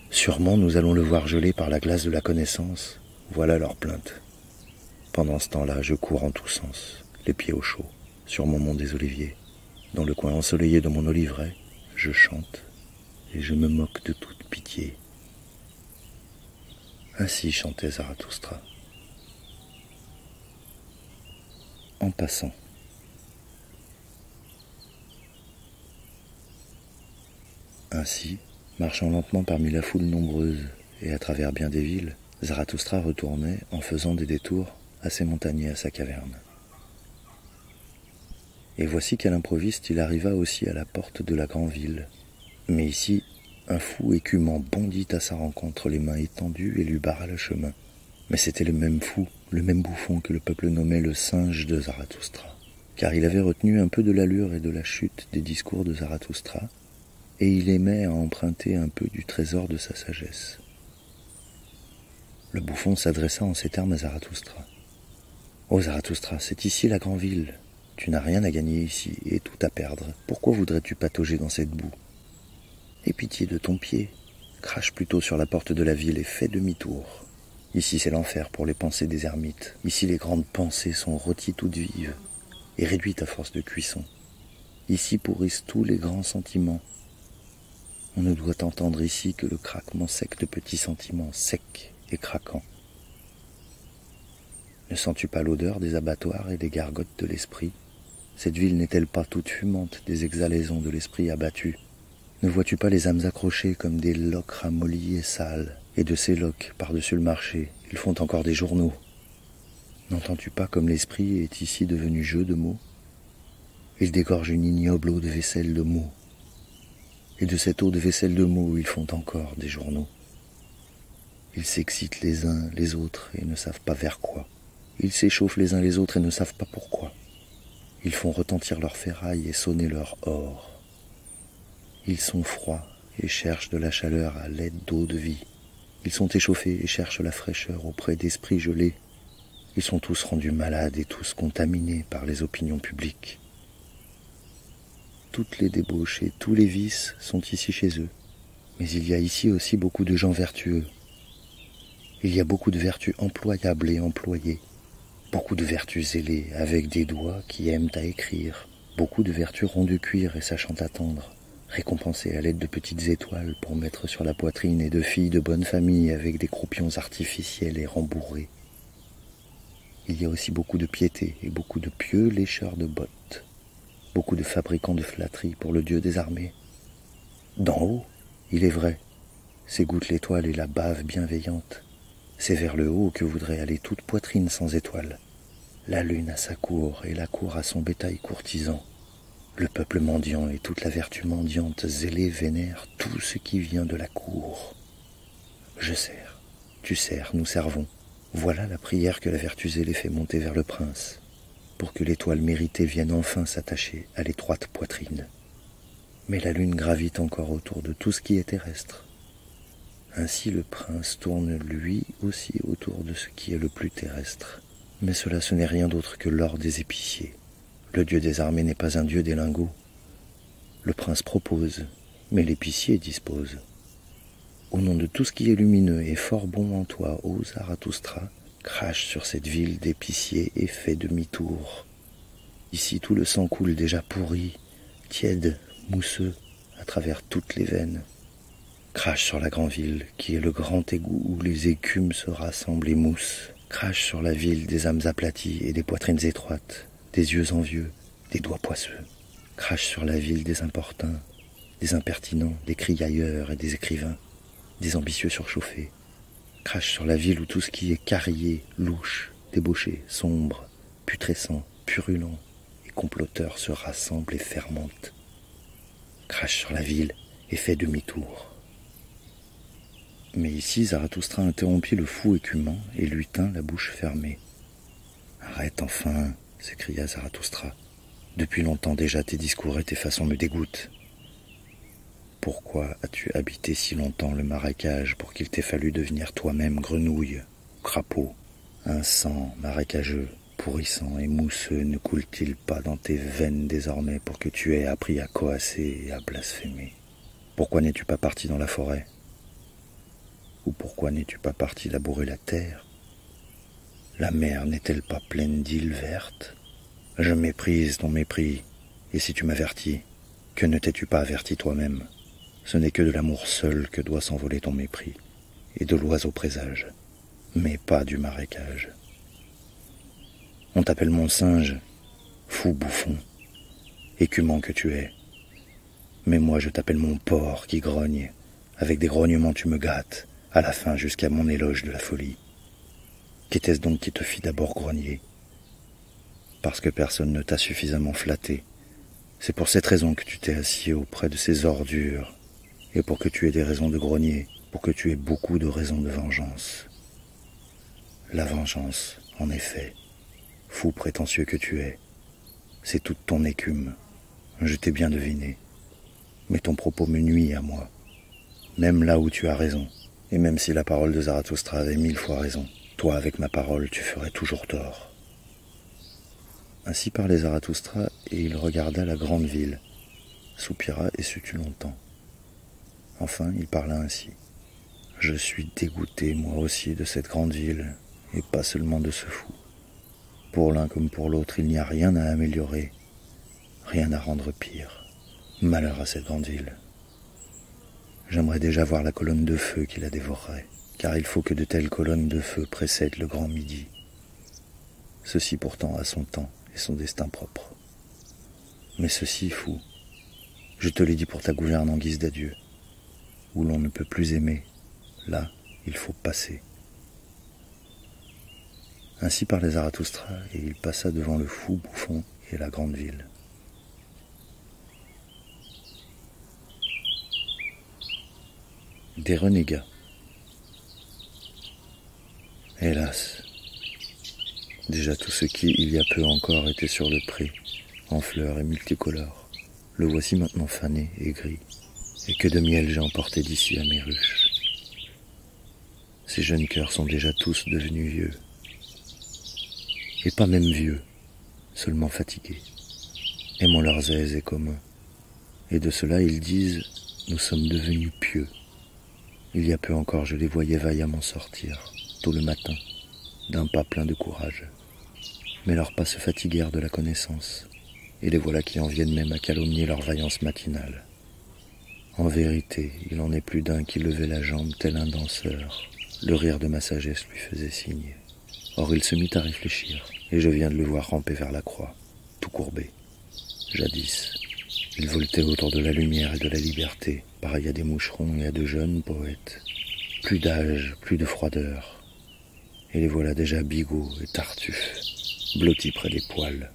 Sûrement nous allons le voir gelé par la glace de la connaissance. Voilà leur plainte. Pendant ce temps-là, je cours en tous sens, les pieds au chaud, sur mon mont des Oliviers. Dans le coin ensoleillé de mon oliveraie, je chante. Et je me moque de toute pitié. Ainsi chantait Zarathoustra. En passant. Ainsi, marchant lentement parmi la foule nombreuse et à travers bien des villes, Zarathoustra retournait, en faisant des détours, à ses montagnes et à sa caverne. Et voici qu'à l'improviste, il arriva aussi à la porte de la grande ville. Mais ici, un fou écumant bondit à sa rencontre, les mains étendues, et lui barra le chemin. Mais c'était le même fou, le même bouffon que le peuple nommait le singe de Zarathoustra, car il avait retenu un peu de l'allure et de la chute des discours de Zarathoustra, et il aimait à emprunter un peu du trésor de sa sagesse. Le bouffon s'adressa en ces termes à Zarathoustra. « Oh Zarathoustra, c'est ici la grande ville. Tu n'as rien à gagner ici et tout à perdre. Pourquoi voudrais-tu patauger dans cette boue? Aie pitié de ton pied. Crache plutôt sur la porte de la ville et fais demi-tour. Ici c'est l'enfer pour les pensées des ermites. Ici les grandes pensées sont rôties toutes vives et réduites à force de cuisson. Ici pourrissent tous les grands sentiments. On ne doit entendre ici que le craquement sec de petits sentiments secs et craquants. Ne sens-tu pas l'odeur des abattoirs et des gargotes de l'esprit? Cette ville n'est-elle pas toute fumante des exhalaisons de l'esprit abattu? Ne vois-tu pas les âmes accrochées comme des loques ramollies et sales? Et de ces loques, par-dessus le marché, ils font encore des journaux. N'entends-tu pas comme l'esprit est ici devenu jeu de mots? Il dégorge une ignoble eau de vaisselle de mots. Et de cette eau de vaisselle de mots, ils font encore des journaux. Ils s'excitent les uns les autres et ne savent pas vers quoi. Ils s'échauffent les uns les autres et ne savent pas pourquoi. Ils font retentir leur ferraille et sonner leur or. Ils sont froids et cherchent de la chaleur à l'aide d'eau de vie. Ils sont échauffés et cherchent la fraîcheur auprès d'esprits gelés. Ils sont tous rendus malades et tous contaminés par les opinions publiques. Toutes les débauches et tous les vices sont ici chez eux. Mais il y a ici aussi beaucoup de gens vertueux. Il y a beaucoup de vertus employables et employées. Beaucoup de vertus ailées, avec des doigts qui aiment à écrire. Beaucoup de vertus ronds de cuir et sachant attendre, récompensées à l'aide de petites étoiles pour mettre sur la poitrine, et de filles de bonne famille avec des croupions artificiels et rembourrés. Il y a aussi beaucoup de piété et beaucoup de pieux lécheurs de bottes. Beaucoup de fabricants de flatteries pour le dieu des armées. D'en haut, il est vrai, s'égoutte l'étoile et la bave bienveillante. C'est vers le haut que voudrait aller toute poitrine sans étoile. La lune a sa cour, et la cour a son bétail courtisan. Le peuple mendiant et toute la vertu mendiante zélée vénèrent tout ce qui vient de la cour. Je sers, tu sers, nous servons. Voilà la prière que la vertu zélée fait monter vers le prince, pour que l'étoile méritée vienne enfin s'attacher à l'étroite poitrine. Mais la lune gravite encore autour de tout ce qui est terrestre. Ainsi le prince tourne lui aussi autour de ce qui est le plus terrestre. Mais cela ce n'est rien d'autre que l'or des épiciers. Le dieu des armées n'est pas un dieu des lingots. Le prince propose, mais l'épicier dispose. Au nom de tout ce qui est lumineux et fort bon en toi, ô Zarathoustra, crache sur cette ville d'épicier et fais demi-tour. Ici tout le sang coule déjà pourri, tiède, mousseux, à travers toutes les veines. Crache sur la grande ville, qui est le grand égout où les écumes se rassemblent et moussent. Crache sur la ville des âmes aplaties et des poitrines étroites, des yeux envieux, des doigts poisseux. Crache sur la ville des importuns, des impertinents, des criailleurs et des écrivains, des ambitieux surchauffés. Crache sur la ville où tout ce qui est carrié, louche, débauché, sombre, putrescent, purulent et comploteur se rassemble et fermente. Crache sur la ville et fais demi-tour. Mais ici, Zarathoustra interrompit le fou écumant et lui tint la bouche fermée. « Arrête enfin !» s'écria Zarathoustra. « Depuis longtemps déjà, tes discours et tes façons me dégoûtent. Pourquoi as-tu habité si longtemps le marécage pour qu'il t'ait fallu devenir toi-même grenouille, crapaud? Un sang marécageux, pourrissant et mousseux ne coule-t-il pas dans tes veines désormais pour que tu aies appris à coasser et à blasphémer? Pourquoi n'es-tu pas parti dans la forêt ? Ou pourquoi n'es-tu pas parti labourer la terre? La mer n'est-elle pas pleine d'îles vertes? Je méprise ton mépris, et si tu m'avertis, que ne t'es-tu pas averti toi-même? Ce n'est que de l'amour seul que doit s'envoler ton mépris, et de l'oiseau présage, mais pas du marécage. On t'appelle mon singe, fou bouffon, écumant que tu es, mais moi je t'appelle mon porc qui grogne, avec des grognements tu me gâtes, à la fin jusqu'à mon éloge de la folie. Qu'était-ce donc qui te fit d'abord grogner? Parce que personne ne t'a suffisamment flatté. C'est pour cette raison que tu t'es assis auprès de ces ordures, et pour que tu aies des raisons de grogner, pour que tu aies beaucoup de raisons de vengeance. La vengeance, en effet, fou prétentieux que tu es, c'est toute ton écume, je t'ai bien deviné. Mais ton propos me nuit à moi, même là où tu as raison, et même si la parole de Zarathoustra avait 1000 fois raison, toi avec ma parole tu ferais toujours tort. Ainsi parlait Zarathoustra, et il regarda la grande ville, soupira et se tut longtemps. Enfin il parla ainsi. Je suis dégoûté moi aussi de cette grande ville, et pas seulement de ce fou. Pour l'un comme pour l'autre, il n'y a rien à améliorer, rien à rendre pire. Malheur à cette grande ville. J'aimerais déjà voir la colonne de feu qui la dévorerait, car il faut que de telles colonnes de feu précèdent le grand midi. Ceci pourtant a son temps et son destin propre. Mais ceci, fou, je te l'ai dit pour ta gouverne en guise d'adieu, où l'on ne peut plus aimer, là, il faut passer. Ainsi parlait Zarathoustra, et il passa devant le fou bouffon et la grande ville. Des renégats. Hélas, déjà tout ce qui, il y a peu encore, était sur le pré, en fleurs et multicolores, le voici maintenant fané et gris, et que de miel j'ai emporté d'ici à mes ruches. Ces jeunes cœurs sont déjà tous devenus vieux, et pas même vieux, seulement fatigués, aimant leurs aises et communs, et de cela ils disent « nous sommes devenus pieux ». Il y a peu encore je les voyais vaillamment sortir, tôt le matin, d'un pas plein de courage, mais leurs pas se fatiguèrent de la connaissance, et les voilà qui en viennent même à calomnier leur vaillance matinale. En vérité, il en est plus d'un qui levait la jambe tel un danseur, le rire de ma sagesse lui faisait signe. Or il se mit à réfléchir, et je viens de le voir ramper vers la croix, tout courbé. Jadis, il voltait autour de la lumière et de la liberté, pareil à des moucherons et à de jeunes poètes. Plus d'âge, plus de froideur, et les voilà déjà bigots et tartuffes, blottis près des poils.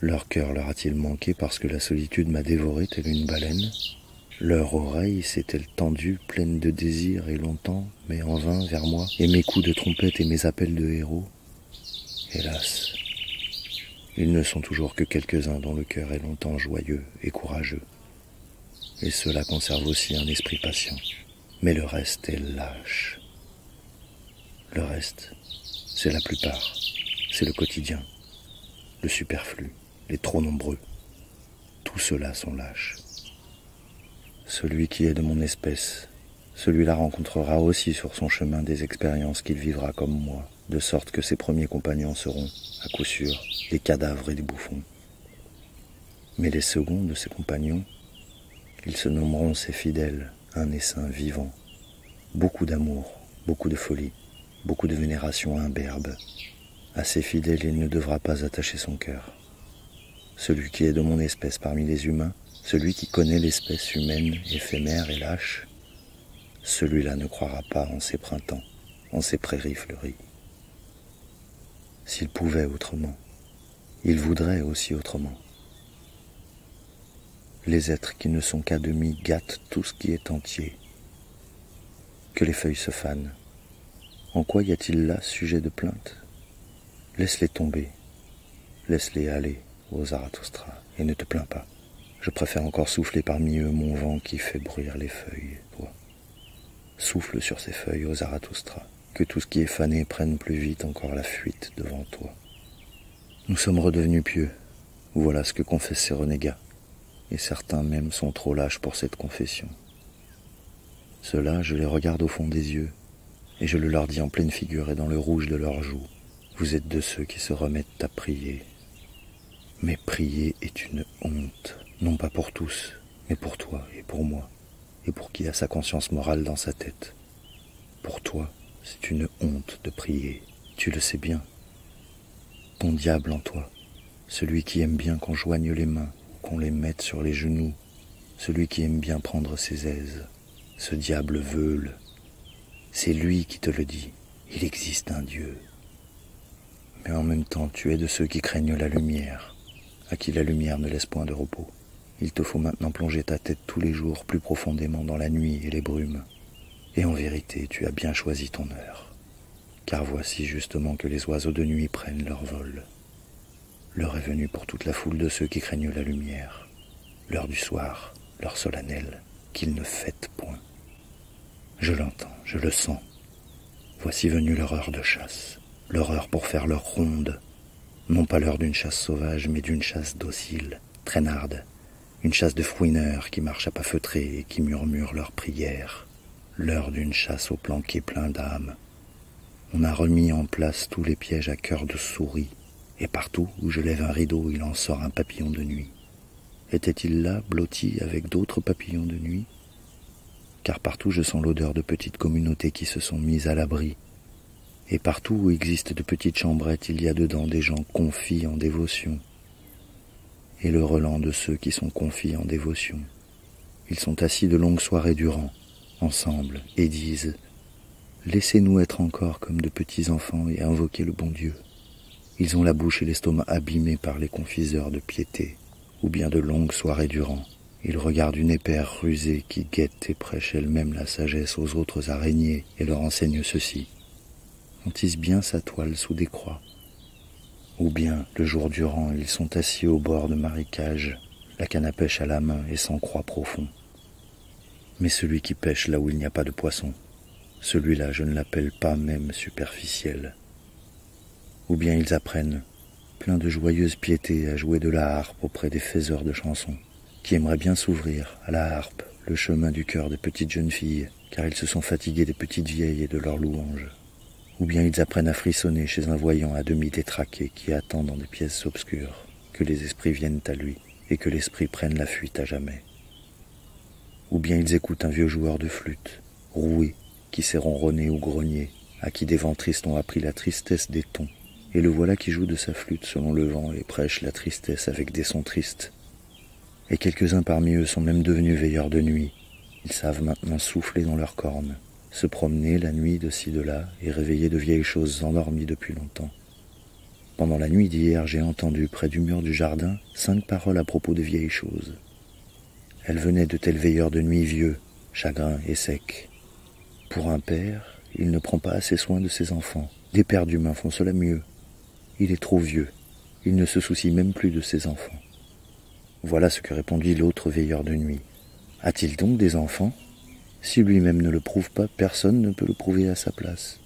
Leur cœur leur a-t-il manqué parce que la solitude m'a dévoré telle une baleine? Leur oreille s'est-elle tendue, pleine de désir et longtemps, mais en vain vers moi, et mes coups de trompette et mes appels de héros? Hélas, ils ne sont toujours que quelques-uns dont le cœur est longtemps joyeux et courageux, et ceux-là conservent aussi un esprit patient, mais le reste est lâche. Le reste, c'est la plupart, c'est le quotidien, le superflu, les trop nombreux, tous ceux-là sont lâches. Celui qui est de mon espèce, celui-là rencontrera aussi sur son chemin des expériences qu'il vivra comme moi, de sorte que ses premiers compagnons seront, à coup sûr, des cadavres et des bouffons. Mais les seconds de ses compagnons, ils se nommeront ses fidèles, un essaim vivant. Beaucoup d'amour, beaucoup de folie, beaucoup de vénération imberbe. À ses fidèles, il ne devra pas attacher son cœur. Celui qui est de mon espèce parmi les humains, celui qui connaît l'espèce humaine, éphémère et lâche, celui-là ne croira pas en ses printemps, en ses prairies fleuries. S'il pouvait autrement, il voudrait aussi autrement. Les êtres qui ne sont qu'à demi gâtent tout ce qui est entier. Que les feuilles se fanent. En quoi y a-t-il là sujet de plainte? Laisse-les tomber, laisse-les aller, ô Zarathoustra, et ne te plains pas. Je préfère encore souffler parmi eux mon vent qui fait bruire les feuilles, toi. Souffle sur ces feuilles, ô Zarathoustra, que tout ce qui est fané prenne plus vite encore la fuite devant toi. Nous sommes redevenus pieux, voilà ce que confessent ces renégats, et certains même sont trop lâches pour cette confession. Ceux-là, je les regarde au fond des yeux, et je le leur dis en pleine figure et dans le rouge de leurs joues, vous êtes de ceux qui se remettent à prier. Mais prier est une honte. Non pas pour tous, mais pour toi et pour moi, et pour qui a sa conscience morale dans sa tête. Pour toi, c'est une honte de prier, tu le sais bien. Ton diable en toi, celui qui aime bien qu'on joigne les mains, qu'on les mette sur les genoux, celui qui aime bien prendre ses aises, ce diable veule. C'est lui qui te le dit, il existe un Dieu. Mais en même temps, tu es de ceux qui craignent la lumière, à qui la lumière ne laisse point de repos. Il te faut maintenant plonger ta tête tous les jours plus profondément dans la nuit et les brumes. Et en vérité, tu as bien choisi ton heure. car voici justement que les oiseaux de nuit prennent leur vol. L'heure est venue pour toute la foule de ceux qui craignent la lumière, l'heure du soir, l'heure solennelle, qu'ils ne fêtent point. Je l'entends, je le sens. Voici venue leur heure de chasse, leur heure pour faire leur ronde, non pas l'heure d'une chasse sauvage, mais d'une chasse docile, traînarde, une chasse de fouineurs qui marchent à pas feutrés et qui murmurent leurs prières, l'heure d'une chasse aux planqués pleins d'âme. On a remis en place tous les pièges à cœur de souris, et partout où je lève un rideau, il en sort un papillon de nuit. Était-il là, blotti avec d'autres papillons de nuit? Car partout je sens l'odeur de petites communautés qui se sont mises à l'abri, et partout où existent de petites chambrettes, il y a dedans des gens confits en dévotion. Et le relent de ceux qui sont confis en dévotion. Ils sont assis de longues soirées durant, ensemble, et disent « Laissez-nous être encore comme de petits enfants et invoquer le bon Dieu. » Ils ont la bouche et l'estomac abîmés par les confiseurs de piété, ou bien de longues soirées durant. Ils regardent une épaire rusée qui guette et prêche elle-même la sagesse aux autres araignées et leur enseigne ceci. On tisse bien sa toile sous des croix. Ou bien, le jour durant, ils sont assis au bord de marécages, la canne à pêche à la main et sans croix profond. Mais celui qui pêche là où il n'y a pas de poisson, celui-là je ne l'appelle pas même superficiel. Ou bien ils apprennent, plein de joyeuse piété, à jouer de la harpe auprès des faiseurs de chansons, qui aimeraient bien s'ouvrir à la harpe, le chemin du cœur des petites jeunes filles, car ils se sont fatigués des petites vieilles et de leurs louanges. Ou bien ils apprennent à frissonner chez un voyant à demi détraqué qui attend dans des pièces obscures, que les esprits viennent à lui et que l'esprit prenne la fuite à jamais. Ou bien ils écoutent un vieux joueur de flûte, roué, qui s'est ronronné ou grogné, à qui des ventristes ont appris la tristesse des tons, et le voilà qui joue de sa flûte selon le vent et prêche la tristesse avec des sons tristes. Et quelques-uns parmi eux sont même devenus veilleurs de nuit, ils savent maintenant souffler dans leurs cornes, se promener la nuit de ci de là et réveiller de vieilles choses endormies depuis longtemps. Pendant la nuit d'hier, j'ai entendu près du mur du jardin 5 paroles à propos de vieilles choses. Elles venaient de tels veilleurs de nuit vieux, chagrins et secs. Pour un père, il ne prend pas assez soin de ses enfants. Des pères d'humains font cela mieux. Il est trop vieux, il ne se soucie même plus de ses enfants. Voilà ce que répondit l'autre veilleur de nuit. A-t-il donc des enfants ? Si lui-même ne le prouve pas, personne ne peut le prouver à sa place.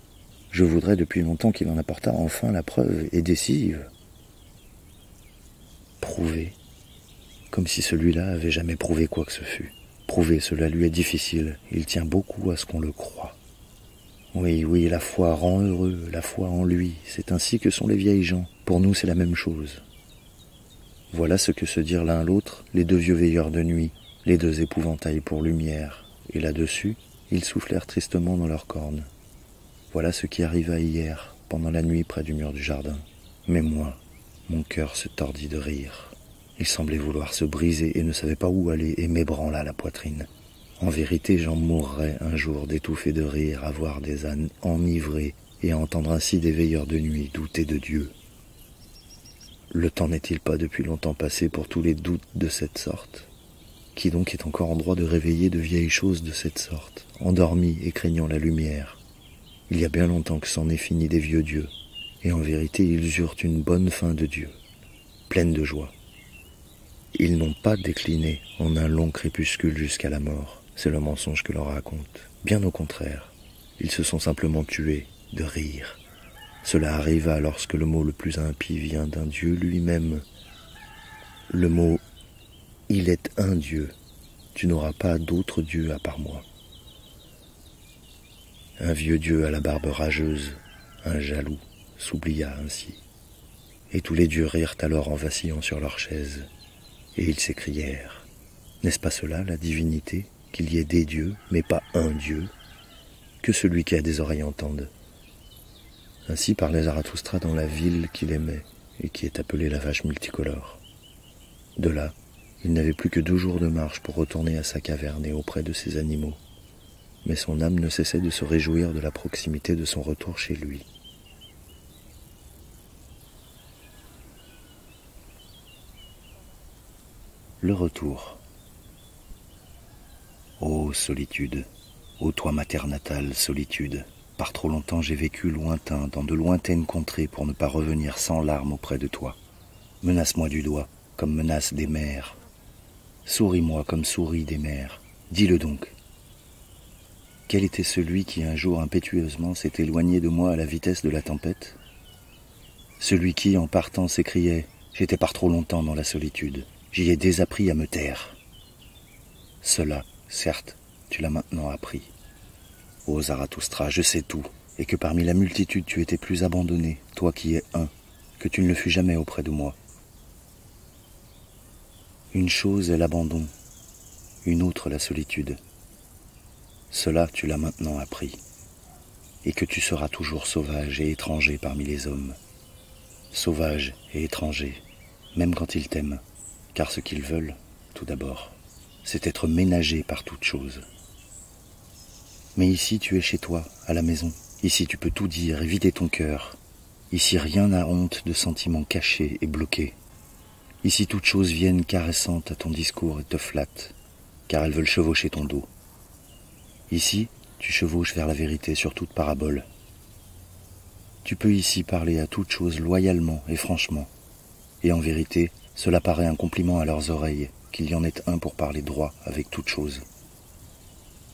Je voudrais depuis longtemps qu'il en apportât enfin la preuve, et décisive. Prouver, comme si celui-là avait jamais prouvé quoi que ce fût. Prouver, cela lui est difficile, il tient beaucoup à ce qu'on le croit. Oui, oui, la foi rend heureux, la foi en lui, c'est ainsi que sont les vieilles gens. Pour nous, c'est la même chose. Voilà ce que se dirent l'un l'autre, les deux vieux veilleurs de nuit, les deux épouvantails pour lumière. Et là-dessus, ils soufflèrent tristement dans leurs cornes. Voilà ce qui arriva hier, pendant la nuit près du mur du jardin. Mais moi, mon cœur se tordit de rire. Il semblait vouloir se briser et ne savait pas où aller et m'ébranla la poitrine. En vérité, j'en mourrais un jour d'étouffer de rire à voir des ânes enivrés et à entendre ainsi des veilleurs de nuit douter de Dieu. Le temps n'est-il pas depuis longtemps passé pour tous les doutes de cette sorte ? Qui donc est encore en droit de réveiller de vieilles choses de cette sorte, endormies et craignant la lumière? Il y a bien longtemps que c'en est fini des vieux dieux, et en vérité ils eurent une bonne fin de Dieu, pleine de joie. Ils n'ont pas décliné en un long crépuscule jusqu'à la mort, c'est le mensonge que l'on raconte. Bien au contraire, ils se sont simplement tués de rire. Cela arriva lorsque le mot le plus impie vient d'un dieu lui-même. Le mot « Il est un Dieu, tu n'auras pas d'autre Dieu à part moi. » Un vieux Dieu à la barbe rageuse, un jaloux, s'oublia ainsi. Et tous les dieux rirent alors en vacillant sur leurs chaises, et ils s'écrièrent « N'est-ce pas cela la divinité, qu'il y ait des dieux, mais pas un Dieu? Que celui qui a des oreilles entende. » Ainsi parlait Zarathoustra dans la ville qu'il aimait, et qui est appelée la vache multicolore. De là, il n'avait plus que 2 jours de marche pour retourner à sa caverne et auprès de ses animaux. Mais son âme ne cessait de se réjouir de la proximité de son retour chez lui. Le retour. Ô solitude, ô toi, ma terre natale, solitude, Par trop longtemps j'ai vécu lointain, dans de lointaines contrées, pour ne pas revenir sans larmes auprès de toi. Menace-moi du doigt, comme menace des mers. Souris-moi comme souris des mers. Dis-le donc. Quel était celui qui un jour impétueusement s'est éloigné de moi à la vitesse de la tempête? Celui qui, en partant, s'écriait « J'étais par trop longtemps dans la solitude, j'y ai désappris à me taire. » Cela, certes, tu l'as maintenant appris. Ô Zarathoustra, je sais tout, et que parmi la multitude tu étais plus abandonné, toi qui es un, que tu ne le fus jamais auprès de moi. Une chose est l'abandon, une autre la solitude. Cela tu l'as maintenant appris, et que tu seras toujours sauvage et étranger parmi les hommes. Sauvage et étranger, même quand ils t'aiment, car ce qu'ils veulent, tout d'abord, c'est être ménagé par toute chose. Mais ici, tu es chez toi, à la maison. Ici, tu peux tout dire et vider ton cœur. Ici, rien n'a honte de sentiments cachés et bloqués. Ici, toutes choses viennent caressantes à ton discours et te flattent, car elles veulent chevaucher ton dos. Ici, tu chevauches vers la vérité sur toute parabole. Tu peux ici parler à toute chose loyalement et franchement. Et en vérité, cela paraît un compliment à leurs oreilles, qu'il y en ait un pour parler droit avec toute chose.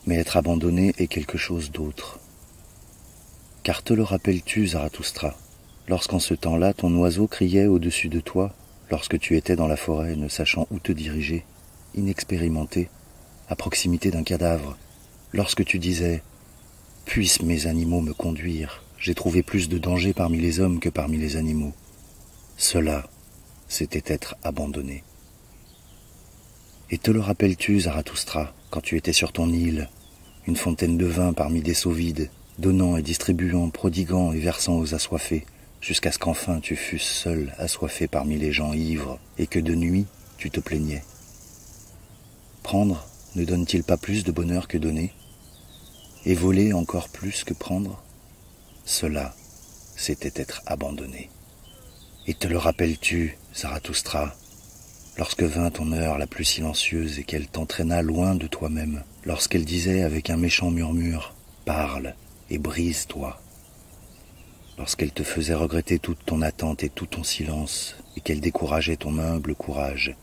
Mais être abandonné est quelque chose d'autre. Car te le rappelles-tu, Zarathoustra, lorsqu'en ce temps-là ton oiseau criait au-dessus de toi, lorsque tu étais dans la forêt, ne sachant où te diriger, inexpérimenté, à proximité d'un cadavre, lorsque tu disais « Puissent mes animaux me conduire, j'ai trouvé plus de danger parmi les hommes que parmi les animaux ». Cela, c'était être abandonné. Et te le rappelles-tu, Zarathoustra, quand tu étais sur ton île, une fontaine de vin parmi des seaux vides, donnant et distribuant, prodiguant et versant aux assoiffés, jusqu'à ce qu'enfin tu fusses seul, assoiffé parmi les gens ivres, et que de nuit tu te plaignais. Prendre ne donne-t-il pas plus de bonheur que donner? Et voler encore plus que prendre? Cela, c'était être abandonné. Et te le rappelles-tu, Zarathoustra, lorsque vint ton heure la plus silencieuse et qu'elle t'entraîna loin de toi-même, lorsqu'elle disait avec un méchant murmure « Parle et brise-toi », lorsqu'elle te faisait regretter toute ton attente et tout ton silence et qu'elle décourageait ton humble courage,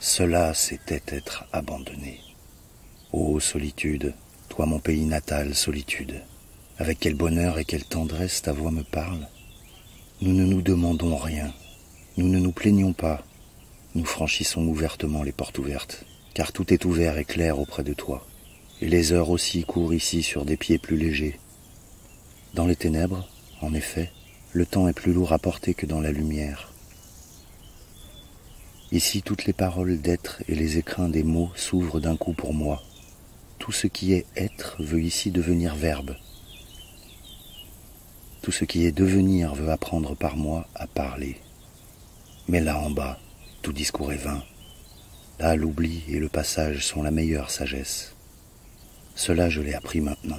cela c'était être abandonné. Ô solitude, toi mon pays natal, solitude, avec quel bonheur et quelle tendresse ta voix me parle. Nous ne nous demandons rien, nous ne nous plaignons pas, nous franchissons ouvertement les portes ouvertes, car tout est ouvert et clair auprès de toi. Et les heures aussi courent ici sur des pieds plus légers. Dans les ténèbres, en effet, le temps est plus lourd à porter que dans la lumière. Ici, toutes les paroles d'être et les écrins des mots s'ouvrent d'un coup pour moi. Tout ce qui est être veut ici devenir verbe. Tout ce qui est devenir veut apprendre par moi à parler. Mais là en bas, tout discours est vain. Là, l'oubli et le passage sont la meilleure sagesse. Cela, je l'ai appris maintenant.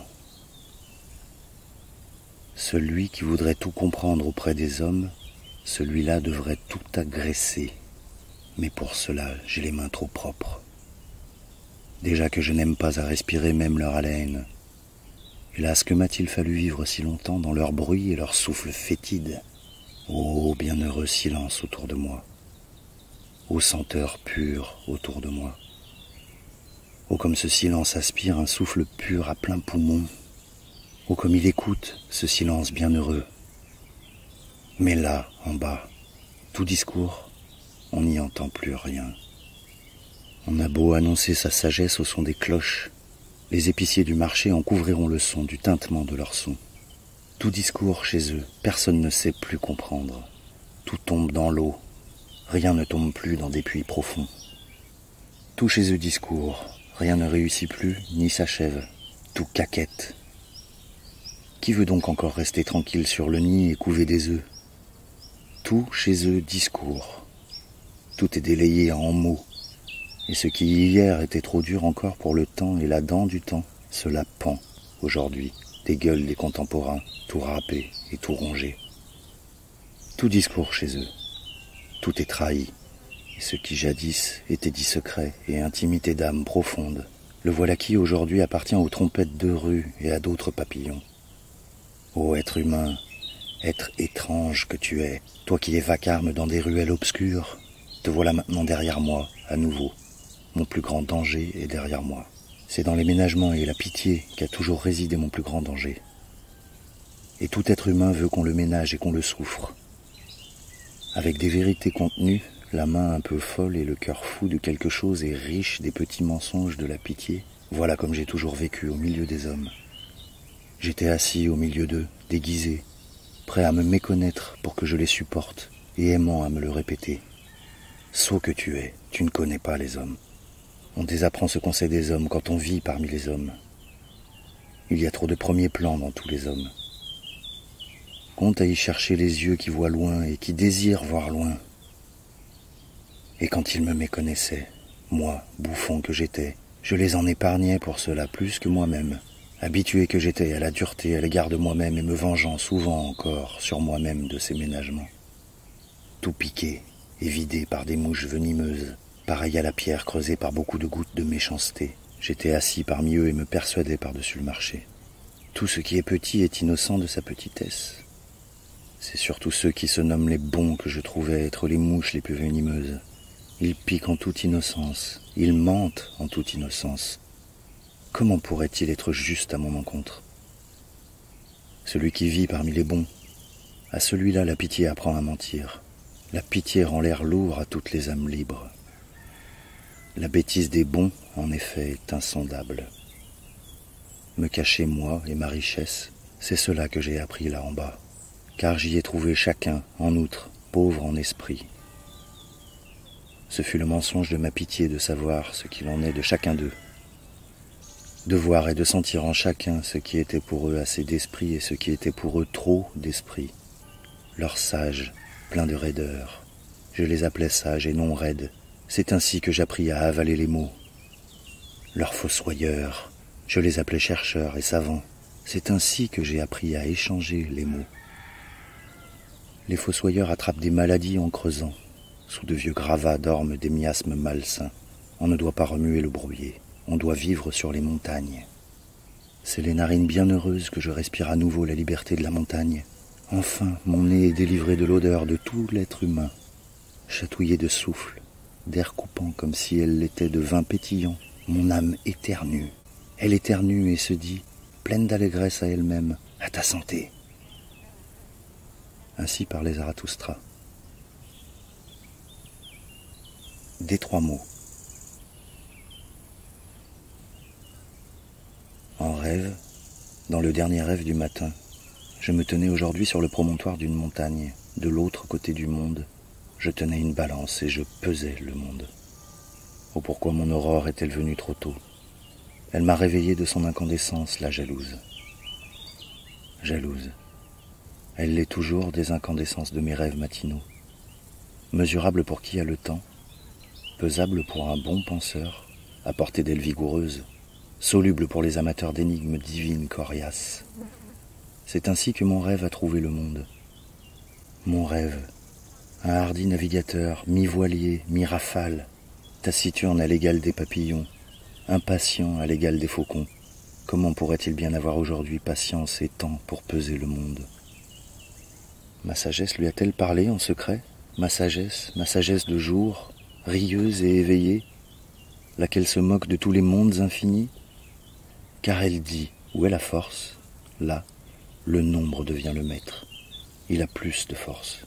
Celui qui voudrait tout comprendre auprès des hommes, celui-là devrait tout agresser. Mais pour cela, j'ai les mains trop propres. Déjà que je n'aime pas à respirer même leur haleine. Hélas, que m'a-t-il fallu vivre si longtemps dans leur bruit et leur souffle fétide? Oh, bienheureux silence autour de moi, aux senteurs pures autour de moi. Oh, comme ce silence aspire un souffle pur à plein poumon. Oh, comme il écoute ce silence bienheureux. Mais là, en bas, tout discours, on n'y entend plus rien. On a beau annoncer sa sagesse au son des cloches, les épiciers du marché en couvriront le son du tintement de leur son. Tout discours chez eux, personne ne sait plus comprendre. Tout tombe dans l'eau. Rien ne tombe plus dans des puits profonds. Tout chez eux discours, rien ne réussit plus, ni s'achève, tout caquette. Qui veut donc encore rester tranquille sur le nid et couver des œufs? Tout chez eux discours, tout est délayé en mots, et ce qui hier était trop dur encore pour le temps et la dent du temps, cela pend aujourd'hui, des gueules des contemporains, tout râpé et tout rongé. Tout discours chez eux. Tout est trahi, et ce qui jadis était dit secret et intimité d'âme profonde, le voilà qui aujourd'hui appartient aux trompettes de rue et à d'autres papillons. Ô être humain, être étrange que tu es, toi qui les vacarmes dans des ruelles obscures, te voilà maintenant derrière moi, à nouveau. Mon plus grand danger est derrière moi. C'est dans les ménagements et la pitié qu'a toujours résidé mon plus grand danger. Et tout être humain veut qu'on le ménage et qu'on le souffre. Avec des vérités contenues, la main un peu folle et le cœur fou de quelque chose et riche des petits mensonges de la pitié, voilà comme j'ai toujours vécu au milieu des hommes. J'étais assis au milieu d'eux, déguisé, prêt à me méconnaître pour que je les supporte et aimant à me le répéter. Sot que tu es, tu ne connais pas les hommes. On désapprend ce qu'on sait des hommes quand on vit parmi les hommes. Il y a trop de premiers plans dans tous les hommes. Compte à y chercher les yeux qui voient loin et qui désirent voir loin. Et quand ils me méconnaissaient, moi, bouffon que j'étais, je les en épargnais pour cela plus que moi-même, habitué que j'étais à la dureté à l'égard de moi-même et me vengeant souvent encore sur moi-même de ces ménagements. Tout piqué et vidé par des mouches venimeuses, pareil à la pierre creusée par beaucoup de gouttes de méchanceté, j'étais assis parmi eux et me persuadais par-dessus le marché. Tout ce qui est petit est innocent de sa petitesse. C'est surtout ceux qui se nomment les bons que je trouvais être les mouches les plus venimeuses. Ils piquent en toute innocence, ils mentent en toute innocence. Comment pourrait-il être juste à mon encontre? Celui qui vit parmi les bons, à celui-là la pitié apprend à mentir. La pitié rend l'air lourd à toutes les âmes libres. La bêtise des bons, en effet, est insondable. Me cacher, moi, et ma richesse, c'est cela que j'ai appris là en bas, car j'y ai trouvé chacun, en outre, pauvre en esprit. Ce fut le mensonge de ma pitié de savoir ce qu'il en est de chacun d'eux, de voir et de sentir en chacun ce qui était pour eux assez d'esprit et ce qui était pour eux trop d'esprit. Leurs sages, pleins de raideur, je les appelais sages et non raides, c'est ainsi que j'appris à avaler les mots. Leurs fossoyeurs, je les appelais chercheurs et savants. C'est ainsi que j'ai appris à échanger les mots. Les fossoyeurs attrapent des maladies en creusant. Sous de vieux gravats dorment des miasmes malsains. On ne doit pas remuer le brouillé. On doit vivre sur les montagnes. C'est les narines bienheureuses que je respire à nouveau la liberté de la montagne. Enfin, mon nez est délivré de l'odeur de tout l'être humain, chatouillé de souffle, d'air coupant comme si elle l'était de vin pétillant. Mon âme éternue. Elle éternue et se dit, pleine d'allégresse à elle-même, à ta santé. Ainsi parlait Zarathoustra. Des trois mots. En rêve, dans le dernier rêve du matin, je me tenais aujourd'hui sur le promontoire d'une montagne, de l'autre côté du monde. Je tenais une balance et je pesais le monde. Oh, pourquoi mon aurore est-elle venue trop tôt? Elle m'a réveillé de son incandescence, la jalouse. Jalouse. Elle l'est toujours des incandescences de mes rêves matinaux. Mesurable pour qui a le temps, pesable pour un bon penseur, à portée d'ailes vigoureuses, soluble pour les amateurs d'énigmes divines coriaces. C'est ainsi que mon rêve a trouvé le monde. Mon rêve, un hardi navigateur, mi-voilier, mi-rafale, taciturne à l'égal des papillons, impatient à l'égal des faucons. Comment pourrait-il bien avoir aujourd'hui patience et temps pour peser le monde ? Ma sagesse lui a-t-elle parlé en secret? Ma sagesse de jour, rieuse et éveillée, laquelle se moque de tous les mondes infinis? Car elle dit, où est la force? Là, le nombre devient le maître. Il a plus de force.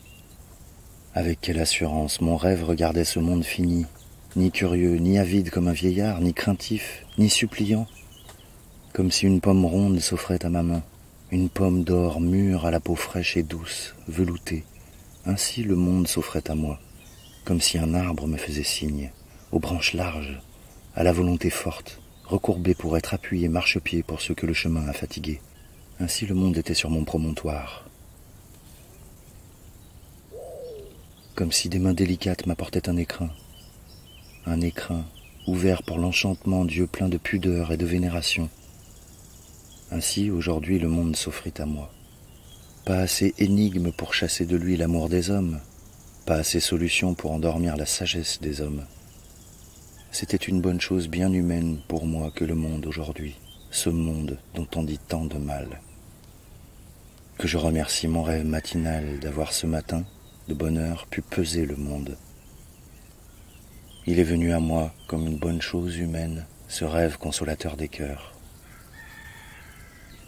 Avec quelle assurance mon rêve regardait ce monde fini, ni curieux, ni avide comme un vieillard, ni craintif, ni suppliant, comme si une pomme ronde s'offrait à ma main. Une pomme d'or mûre à la peau fraîche et douce, veloutée. Ainsi le monde s'offrait à moi, comme si un arbre me faisait signe, aux branches larges, à la volonté forte, recourbée pour être appuyé marchepied pour ceux que le chemin a fatigué. Ainsi le monde était sur mon promontoire. Comme si des mains délicates m'apportaient un écrin ouvert pour l'enchantement d'yeux pleins de pudeur et de vénération. Ainsi, aujourd'hui, le monde s'offrit à moi. Pas assez énigme pour chasser de lui l'amour des hommes, pas assez solution pour endormir la sagesse des hommes. C'était une bonne chose bien humaine pour moi que le monde aujourd'hui, ce monde dont on dit tant de mal. que je remercie mon rêve matinal d'avoir ce matin, de bonne heure, pu peser le monde. Il est venu à moi comme une bonne chose humaine, ce rêve consolateur des cœurs.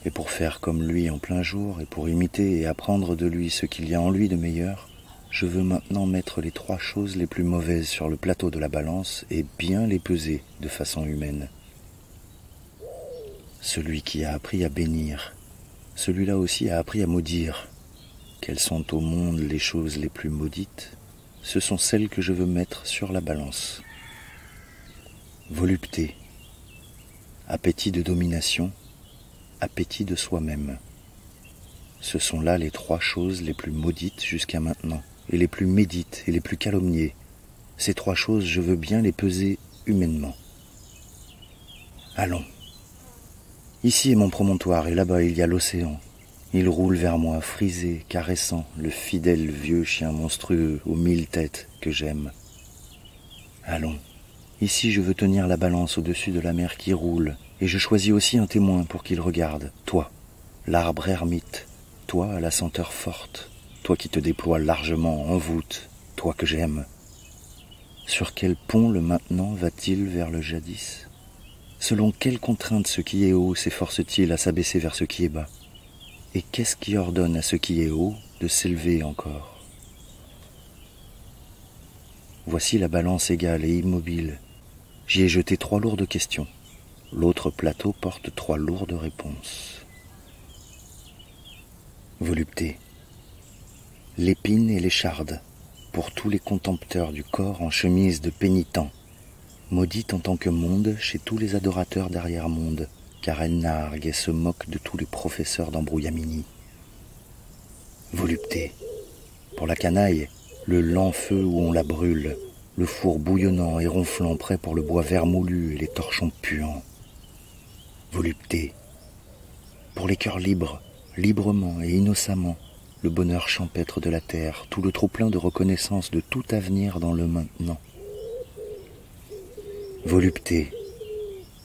Et pour faire comme lui en plein jour, et pour imiter et apprendre de lui ce qu'il y a en lui de meilleur, je veux maintenant mettre les trois choses les plus mauvaises sur le plateau de la balance et bien les peser de façon humaine. Celui qui a appris à bénir, celui-là aussi a appris à maudire. Quelles sont au monde les choses les plus maudites? Ce sont celles que je veux mettre sur la balance. Volupté, appétit de domination, appétit de soi-même. Ce sont là les trois choses les plus maudites jusqu'à maintenant, et les plus médites et les plus calomniées. Ces trois choses, je veux bien les peser humainement. Allons. Ici est mon promontoire, et là-bas il y a l'océan. Il roule vers moi, frisé, caressant, le fidèle vieux chien monstrueux aux 1000 têtes que j'aime. Allons. Ici je veux tenir la balance au-dessus de la mer qui roule, et je choisis aussi un témoin pour qu'il regarde, toi, l'arbre ermite, toi à la senteur forte, toi qui te déploies largement en voûte, toi que j'aime. Sur quel pont le maintenant va-t-il vers le jadis? Selon quelles contraintes ce qui est haut s'efforce-t-il à s'abaisser vers ce qui est bas? Et qu'est-ce qui ordonne à ce qui est haut de s'élever encore? Voici la balance égale et immobile. J'y ai jeté trois lourdes questions. L'autre plateau porte trois lourdes réponses. Volupté. L'épine et l'écharde, pour tous les contempteurs du corps en chemise de pénitent, maudite en tant que monde chez tous les adorateurs d'arrière-monde, car elle nargue et se moque de tous les professeurs d'embrouillamini. Volupté. Pour la canaille, le lent feu où on la brûle, le four bouillonnant et ronflant prêt pour le bois vermoulu et les torchons puants. Volupté. Pour les cœurs libres, librement et innocemment, le bonheur champêtre de la terre, tout le trop-plein de reconnaissance de tout avenir dans le maintenant. Volupté,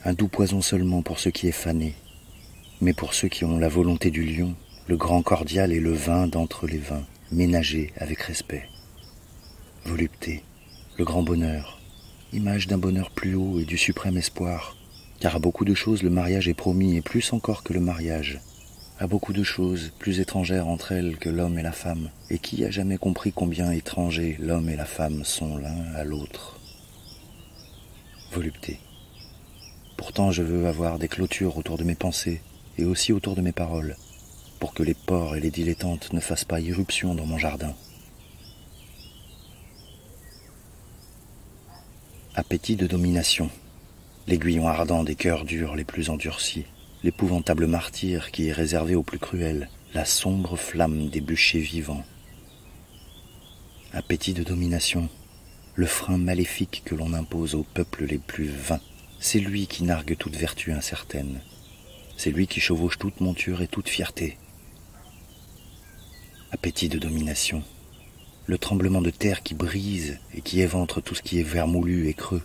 un doux poison seulement pour ceux qui est fané, mais pour ceux qui ont la volonté du lion, le grand cordial et le vin d'entre les vins, ménagés avec respect. Volupté, le grand bonheur, image d'un bonheur plus haut et du suprême espoir, car à beaucoup de choses le mariage est promis, et plus encore que le mariage, à beaucoup de choses plus étrangères entre elles que l'homme et la femme, et qui a jamais compris combien étrangers l'homme et la femme sont l'un à l'autre. Volupté. Pourtant je veux avoir des clôtures autour de mes pensées, et aussi autour de mes paroles, pour que les porcs et les dilettantes ne fassent pas irruption dans mon jardin. Appétit de domination, l'aiguillon ardent des cœurs durs les plus endurcis, l'épouvantable martyr qui est réservé aux plus cruels, la sombre flamme des bûchers vivants. Appétit de domination, le frein maléfique que l'on impose aux peuples les plus vains, c'est lui qui nargue toute vertu incertaine, c'est lui qui chevauche toute monture et toute fierté. Appétit de domination, le tremblement de terre qui brise et qui éventre tout ce qui est vermoulu et creux,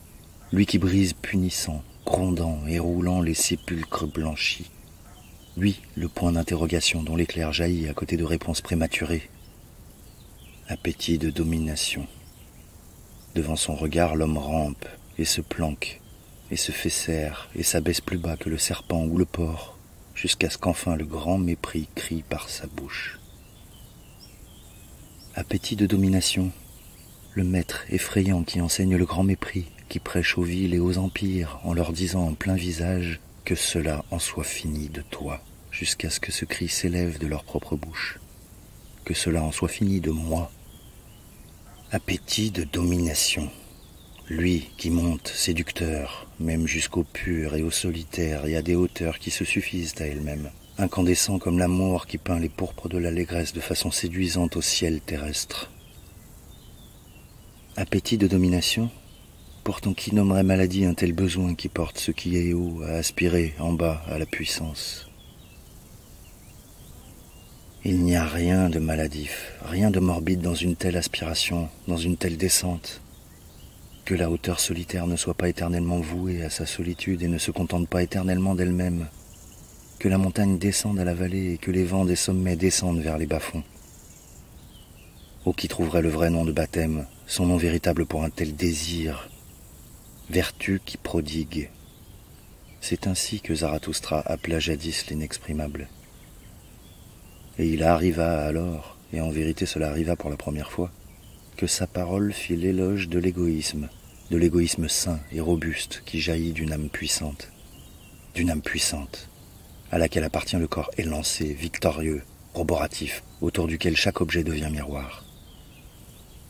lui qui brise punissant, grondant et roulant les sépulcres blanchis. Lui, le point d'interrogation dont l'éclair jaillit à côté de réponses prématurées. Appétit de domination. Devant son regard, l'homme rampe et se planque, et se fait serre et s'abaisse plus bas que le serpent ou le porc, jusqu'à ce qu'enfin le grand mépris crie par sa bouche. Appétit de domination. Le maître effrayant qui enseigne le grand mépris, qui prêche aux villes et aux empires en leur disant en plein visage que cela en soit fini de toi, jusqu'à ce que ce cri s'élève de leur propre bouche, que cela en soit fini de moi. Appétit de domination, lui qui monte séducteur, même jusqu'au pur et au solitaire et à des hauteurs qui se suffisent à elles-mêmes, incandescent comme l'amour qui peint les pourpres de l'allégresse de façon séduisante au ciel terrestre. Appétit de domination. Pourtant qui nommerait maladie un tel besoin qui porte ce qui est haut à aspirer en bas à la puissance? Il n'y a rien de maladif, rien de morbide dans une telle aspiration, dans une telle descente. Que la hauteur solitaire ne soit pas éternellement vouée à sa solitude et ne se contente pas éternellement d'elle-même. que la montagne descende à la vallée et que les vents des sommets descendent vers les bas-fonds. Oh, qui trouverait le vrai nom de baptême, son nom véritable pour un tel désir, vertu qui prodigue. C'est ainsi que Zarathoustra appela jadis l'inexprimable. Et il arriva alors, et en vérité cela arriva pour la première fois, que sa parole fit l'éloge de l'égoïsme sain et robuste qui jaillit d'une âme puissante, à laquelle appartient le corps élancé, victorieux, roboratif, autour duquel chaque objet devient miroir.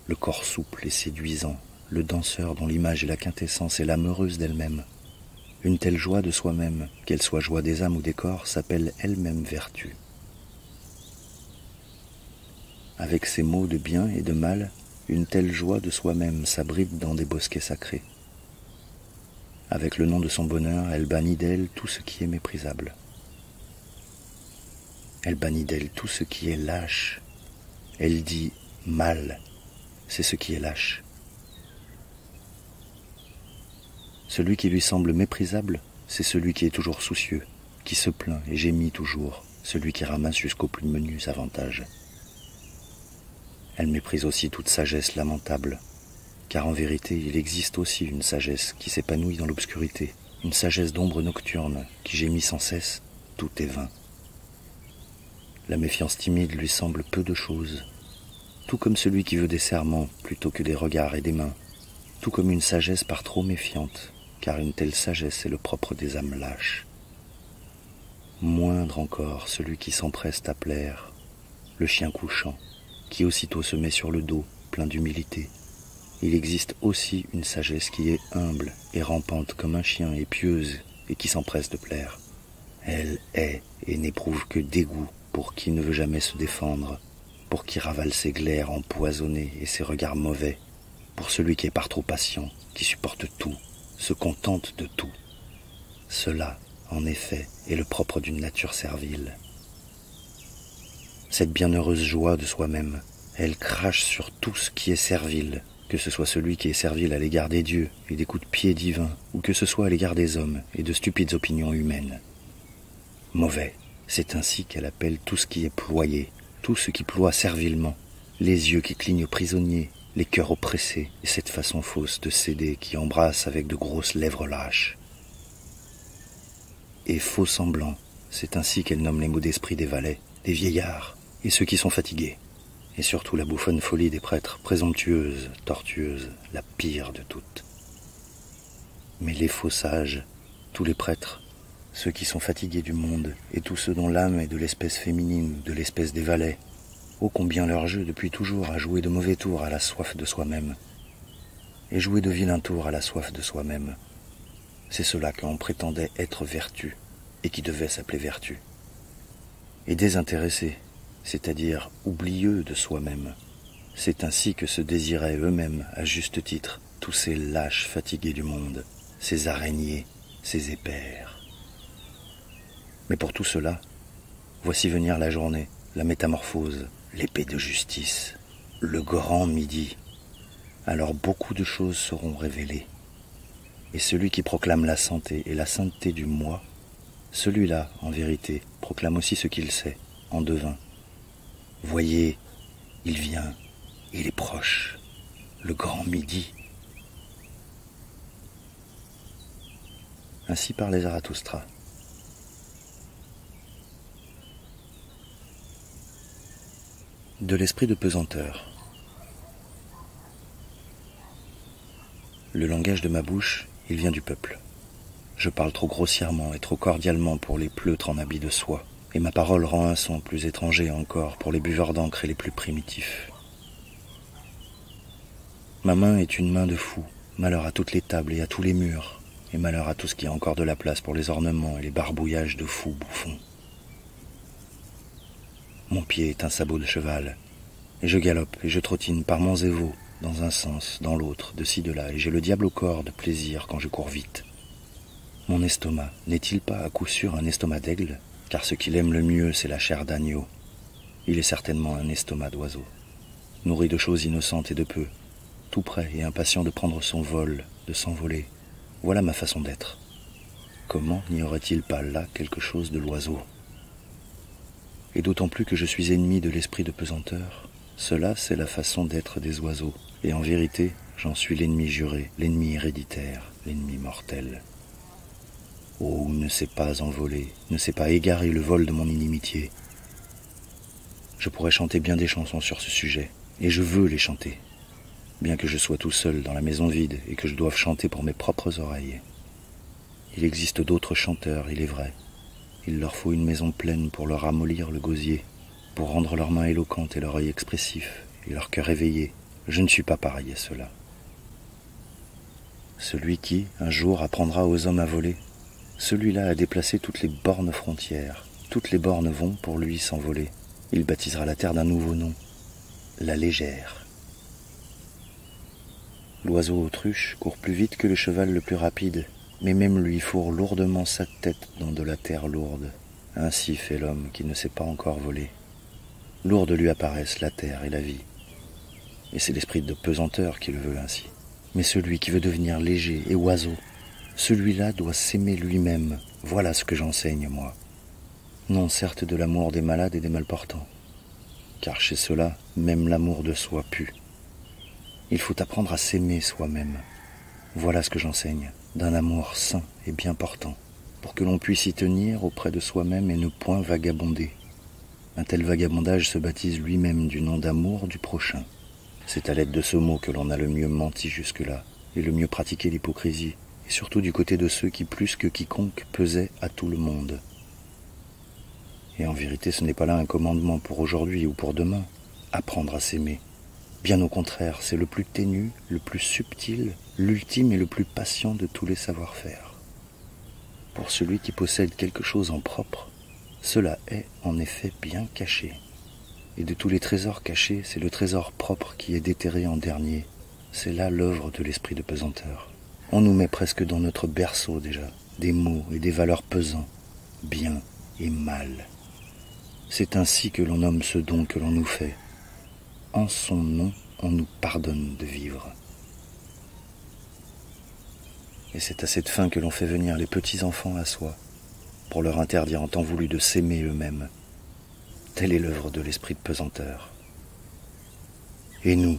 Le corps souple et séduisant, le danseur dont l'image est la quintessence et l'âme heureuse d'elle-même. Une telle joie de soi-même, qu'elle soit joie des âmes ou des corps, s'appelle elle-même vertu. Avec ces mots de bien et de mal, une telle joie de soi-même s'abrite dans des bosquets sacrés. Avec le nom de son bonheur, elle bannit d'elle tout ce qui est méprisable. Elle bannit d'elle tout ce qui est lâche. Elle dit « mal », c'est ce qui est lâche. Celui qui lui semble méprisable, c'est celui qui est toujours soucieux, qui se plaint et gémit toujours, celui qui ramasse jusqu'aux plus menus avantages. Elle méprise aussi toute sagesse lamentable, car en vérité, il existe aussi une sagesse qui s'épanouit dans l'obscurité, une sagesse d'ombre nocturne qui gémit sans cesse, tout est vain. La méfiance timide lui semble peu de choses, tout comme celui qui veut des serments plutôt que des regards et des mains, tout comme une sagesse par trop méfiante, car une telle sagesse est le propre des âmes lâches. Moindre encore celui qui s'empresse à plaire, le chien couchant, qui aussitôt se met sur le dos, plein d'humilité. Il existe aussi une sagesse qui est humble et rampante comme un chien et pieuse et qui s'empresse de plaire. Elle est et n'éprouve que dégoût pour qui ne veut jamais se défendre, pour qui ravale ses glaires empoisonnés et ses regards mauvais, pour celui qui est par trop patient, qui supporte tout, se contente de tout. Cela, en effet, est le propre d'une nature servile. Cette bienheureuse joie de soi-même, elle crache sur tout ce qui est servile, que ce soit celui qui est servile à l'égard des dieux et des coups de pied divins, ou que ce soit à l'égard des hommes et de stupides opinions humaines. Mauvais, c'est ainsi qu'elle appelle tout ce qui est ployé, tout ce qui ploie servilement, les yeux qui clignent aux prisonniers, les cœurs oppressés, et cette façon fausse de céder qui embrasse avec de grosses lèvres lâches. Et faux semblant, c'est ainsi qu'elle nomme les maux d'esprit des valets, des vieillards, et ceux qui sont fatigués, et surtout la bouffonne folie des prêtres, présomptueuse, tortueuse, la pire de toutes. Mais les faux sages, tous les prêtres, ceux qui sont fatigués du monde, et tous ceux dont l'âme est de l'espèce féminine, de l'espèce des valets, ô combien leur jeu depuis toujours a joué de mauvais tours à la soif de soi-même, et joué de vilains tours à la soif de soi-même. C'est cela qu'on prétendait être vertu, et qui devait s'appeler vertu. Et désintéressés, c'est-à-dire oublieux de soi-même. C'est ainsi que se désiraient eux-mêmes, à juste titre, tous ces lâches fatigués du monde, ces araignées, ces épaires. Mais pour tout cela, voici venir la journée, la métamorphose, l'épée de justice, le grand midi. Alors beaucoup de choses seront révélées. Et celui qui proclame la santé et la sainteté du moi, celui-là, en vérité, proclame aussi ce qu'il sait, en devin. Voyez, il vient, il est proche, le grand midi. Ainsi parlait Zarathoustra. De l'esprit de pesanteur. Le langage de ma bouche, il vient du peuple. Je parle trop grossièrement et trop cordialement pour les pleutres en habit de soie, et ma parole rend un son plus étranger encore pour les buveurs d'encre et les plus primitifs. Ma main est une main de fou, malheur à toutes les tables et à tous les murs, et malheur à tout ce qui a encore de la place pour les ornements et les barbouillages de fous bouffons. Mon pied est un sabot de cheval, et je galope et je trottine par monts et veaux, dans un sens, dans l'autre, de ci, de là, et j'ai le diable au corps de plaisir quand je cours vite. Mon estomac n'est-il pas à coup sûr un estomac d'aigle ? Car ce qu'il aime le mieux, c'est la chair d'agneau. Il est certainement un estomac d'oiseau, nourri de choses innocentes et de peu, tout prêt et impatient de prendre son vol, de s'envoler. Voilà ma façon d'être. Comment n'y aurait-il pas là quelque chose de l'oiseau? Et d'autant plus que je suis ennemi de l'esprit de pesanteur. Cela, c'est la façon d'être des oiseaux. Et en vérité, j'en suis l'ennemi juré, l'ennemi héréditaire, l'ennemi mortel. Oh, ne sais pas envoler, ne sais pas égarer le vol de mon inimitié. Je pourrais chanter bien des chansons sur ce sujet, et je veux les chanter. Bien que je sois tout seul dans la maison vide et que je doive chanter pour mes propres oreilles. Il existe d'autres chanteurs, il est vrai. Il leur faut une maison pleine pour leur ramollir le gosier, pour rendre leurs mains éloquentes et leur œil expressif, et leur cœur éveillé. Je ne suis pas pareil à cela. Celui qui, un jour, apprendra aux hommes à voler, celui-là a déplacé toutes les bornes frontières. Toutes les bornes vont, pour lui, s'envoler. Il baptisera la terre d'un nouveau nom, la légère. L'oiseau autruche court plus vite que le cheval le plus rapide, mais même lui fourre lourdement sa tête dans de la terre lourde. Ainsi fait l'homme qui ne sait pas encore voler. Lourde lui apparaissent la terre et la vie. Et c'est l'esprit de pesanteur qui le veut ainsi. Mais celui qui veut devenir léger et oiseau, celui-là doit s'aimer lui-même. Voilà ce que j'enseigne, moi. Non, certes, de l'amour des malades et des malportants. Car chez ceux-là, même l'amour de soi pue. Il faut apprendre à s'aimer soi-même. Voilà ce que j'enseigne. D'un amour sain et bien portant, pour que l'on puisse y tenir auprès de soi-même et ne point vagabonder. Un tel vagabondage se baptise lui-même du nom d'amour du prochain. C'est à l'aide de ce mot que l'on a le mieux menti jusque-là, et le mieux pratiqué l'hypocrisie, et surtout du côté de ceux qui, plus que quiconque, pesaient à tout le monde. Et en vérité, ce n'est pas là un commandement pour aujourd'hui ou pour demain, apprendre à s'aimer. Bien au contraire, c'est le plus ténu, le plus subtil, l'ultime et le plus patient de tous les savoir-faire. Pour celui qui possède quelque chose en propre, cela est en effet bien caché. Et de tous les trésors cachés, c'est le trésor propre qui est déterré en dernier. C'est là l'œuvre de l'esprit de pesanteur. On nous met presque dans notre berceau déjà, des mots et des valeurs pesants, bien et mal. C'est ainsi que l'on nomme ce don que l'on nous fait. En son nom, on nous pardonne de vivre. Et c'est à cette fin que l'on fait venir les petits-enfants à soi, pour leur interdire en temps voulu de s'aimer eux-mêmes. Telle est l'œuvre de l'esprit de pesanteur. Et nous,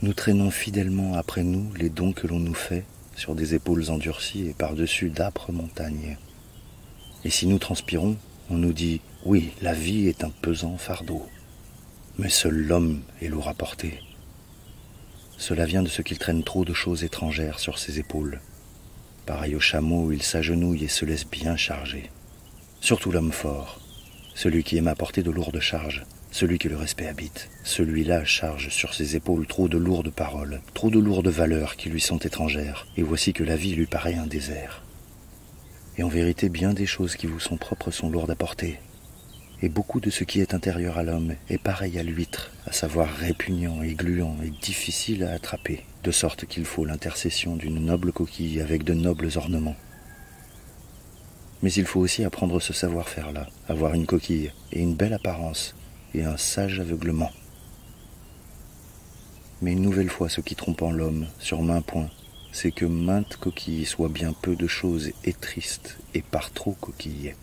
nous traînons fidèlement après nous les dons que l'on nous fait sur des épaules endurcies et par-dessus d'âpres montagnes. Et si nous transpirons, on nous dit « Oui, la vie est un pesant fardeau, mais seul l'homme est lourd à porter ». Cela vient de ce qu'il traîne trop de choses étrangères sur ses épaules. Pareil au chameau, il s'agenouille et se laisse bien charger. Surtout l'homme fort, celui qui aime à porter de lourdes charges, celui que le respect habite. Celui-là charge sur ses épaules trop de lourdes paroles, trop de lourdes valeurs qui lui sont étrangères, et voici que la vie lui paraît un désert. Et en vérité, bien des choses qui vous sont propres sont lourdes à porter. Et beaucoup de ce qui est intérieur à l'homme est pareil à l'huître, à savoir répugnant et gluant et difficile à attraper, de sorte qu'il faut l'intercession d'une noble coquille avec de nobles ornements. Mais il faut aussi apprendre ce savoir-faire-là, avoir une coquille et une belle apparence et un sage aveuglement. Mais une nouvelle fois, ce qui trompe en l'homme, sur maints points, c'est que mainte coquille soit bien peu de choses et triste et par trop coquille.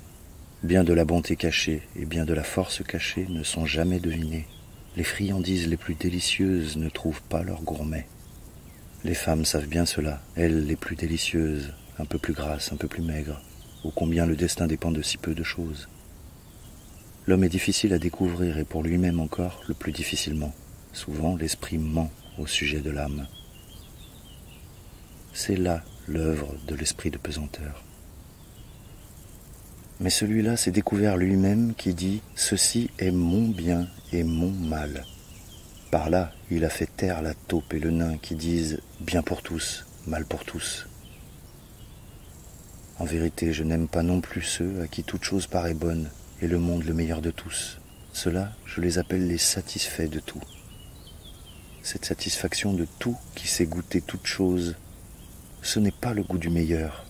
Bien de la bonté cachée et bien de la force cachée ne sont jamais devinées. Les friandises les plus délicieuses ne trouvent pas leur gourmet. Les femmes savent bien cela, elles les plus délicieuses, un peu plus grasses, un peu plus maigres, ô combien le destin dépend de si peu de choses. L'homme est difficile à découvrir et pour lui-même encore le plus difficilement. Souvent l'esprit ment au sujet de l'âme. C'est là l'œuvre de l'esprit de pesanteur. Mais celui-là s'est découvert lui-même qui dit « Ceci est mon bien et mon mal ». Par là, il a fait taire la taupe et le nain qui disent « Bien pour tous, mal pour tous ». En vérité, je n'aime pas non plus ceux à qui toute chose paraît bonne et le monde le meilleur de tous. Ceux-là, je les appelle les satisfaits de tout. Cette satisfaction de tout qui sait goûter toute chose, ce n'est pas le goût du meilleur.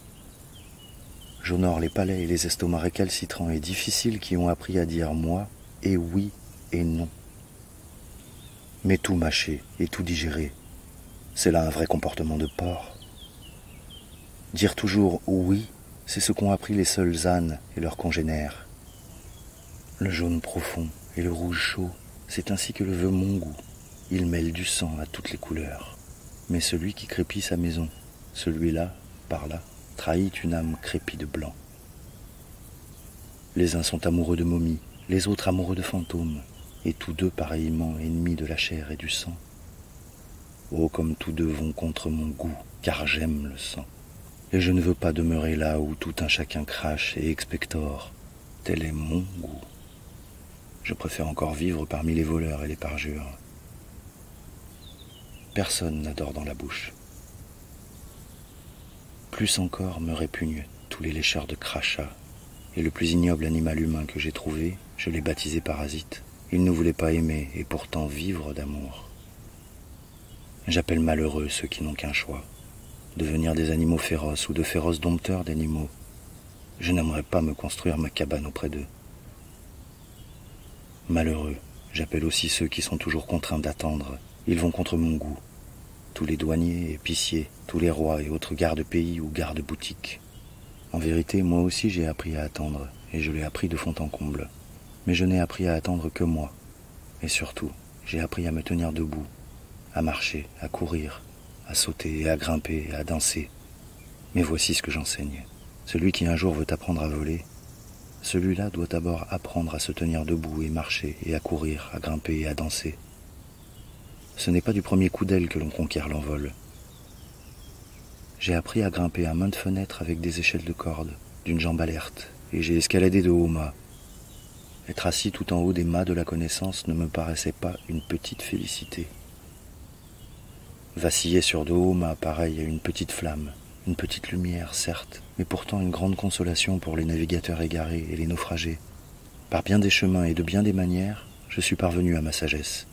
J'honore les palais et les estomacs récalcitrants et difficiles qui ont appris à dire moi et oui et non. Mais tout mâcher et tout digérer, c'est là un vrai comportement de porc. Dire toujours oui c'est ce qu'ont appris les seuls ânes et leurs congénères. Le jaune profond et le rouge chaud, c'est ainsi que le veut mon goût. Il mêle du sang à toutes les couleurs. Mais celui qui crépit sa maison, celui-là, par là, trahit une âme crépie de blanc. Les uns sont amoureux de momies, les autres amoureux de fantômes, et tous deux pareillement ennemis de la chair et du sang. Oh, comme tous deux vont contre mon goût, car j'aime le sang. Et je ne veux pas demeurer là où tout un chacun crache et expectore. Tel est mon goût. Je préfère encore vivre parmi les voleurs et les parjures. Personne n'adore dans la bouche. Plus encore me répugnent tous les lécheurs de crachats. Et le plus ignoble animal humain que j'ai trouvé, je l'ai baptisé parasite. Il ne voulait pas aimer et pourtant vivre d'amour. J'appelle malheureux ceux qui n'ont qu'un choix, devenir des animaux féroces ou de féroces dompteurs d'animaux. Je n'aimerais pas me construire ma cabane auprès d'eux. Malheureux, j'appelle aussi ceux qui sont toujours contraints d'attendre. Ils vont contre mon goût. Tous les douaniers, épiciers, tous les rois et autres gardes-pays ou gardes-boutiques. En vérité, moi aussi j'ai appris à attendre, et je l'ai appris de fond en comble. Mais je n'ai appris à attendre que moi. Et surtout, j'ai appris à me tenir debout, à marcher, à courir, à sauter et à grimper et à danser. Mais voici ce que j'enseigne. Celui qui un jour veut apprendre à voler, celui-là doit d'abord apprendre à se tenir debout et marcher et à courir, à grimper et à danser. Ce n'est pas du premier coup d'aile que l'on conquiert l'envol. J'ai appris à grimper à maintes fenêtres avec des échelles de corde, d'une jambe alerte, et j'ai escaladé de hauts mâts. Être assis tout en haut des mâts de la connaissance ne me paraissait pas une petite félicité. Vaciller sur de hauts mâts pareil à une petite flamme, une petite lumière, certes, mais pourtant une grande consolation pour les navigateurs égarés et les naufragés. Par bien des chemins et de bien des manières, je suis parvenu à ma sagesse.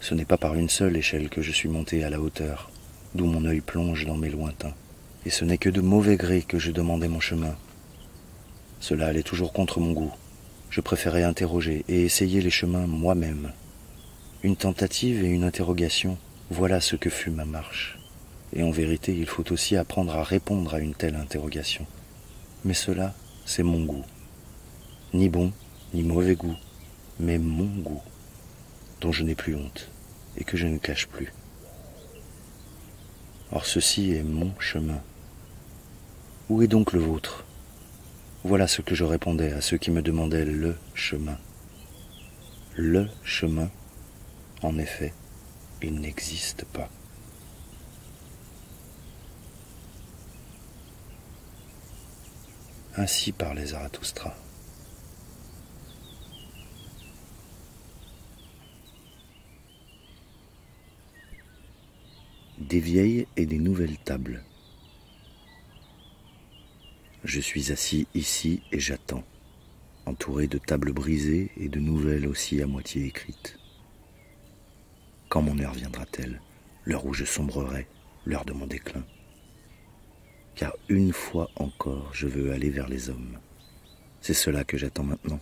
Ce n'est pas par une seule échelle que je suis monté à la hauteur, d'où mon œil plonge dans mes lointains, et ce n'est que de mauvais gré que je demandais mon chemin. Cela allait toujours contre mon goût. Je préférais interroger et essayer les chemins moi-même. Une tentative et une interrogation, voilà ce que fut ma marche. Et en vérité, il faut aussi apprendre à répondre à une telle interrogation. Mais cela, c'est mon goût. Ni bon, ni mauvais goût, mais mon goût, dont je n'ai plus honte et que je ne cache plus. Or ceci est mon chemin. Où est donc le vôtre ? Voilà ce que je répondais à ceux qui me demandaient le chemin. Le chemin, en effet, il n'existe pas. Ainsi parlait Zarathoustra. Des vieilles et des nouvelles tables. Je suis assis ici et j'attends, entouré de tables brisées et de nouvelles aussi à moitié écrites. Quand mon heure viendra-t-elle, l'heure où je sombrerai, l'heure de mon déclin? Car une fois encore, je veux aller vers les hommes. C'est cela que j'attends maintenant.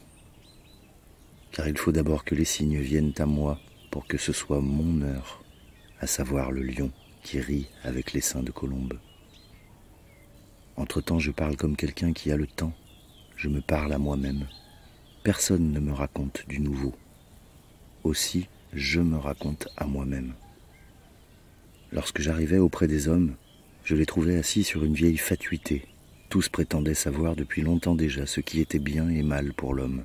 Car il faut d'abord que les signes viennent à moi pour que ce soit mon heure, à savoir le lion qui rit avec les seins de colombe. Entre-temps, je parle comme quelqu'un qui a le temps. Je me parle à moi-même. Personne ne me raconte du nouveau. Aussi, je me raconte à moi-même. Lorsque j'arrivais auprès des hommes, je les trouvais assis sur une vieille fatuité. Tous prétendaient savoir depuis longtemps déjà ce qui était bien et mal pour l'homme.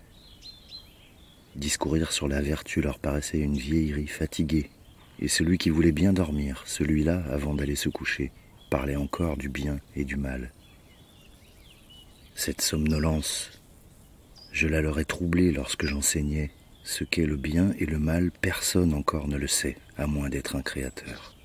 Discourir sur la vertu leur paraissait une vieillerie fatiguée. Et celui qui voulait bien dormir, celui-là, avant d'aller se coucher, parlait encore du bien et du mal. Cette somnolence, je la leur ai troublée lorsque j'enseignais. Ce qu'est le bien et le mal, personne encore ne le sait, à moins d'être un créateur.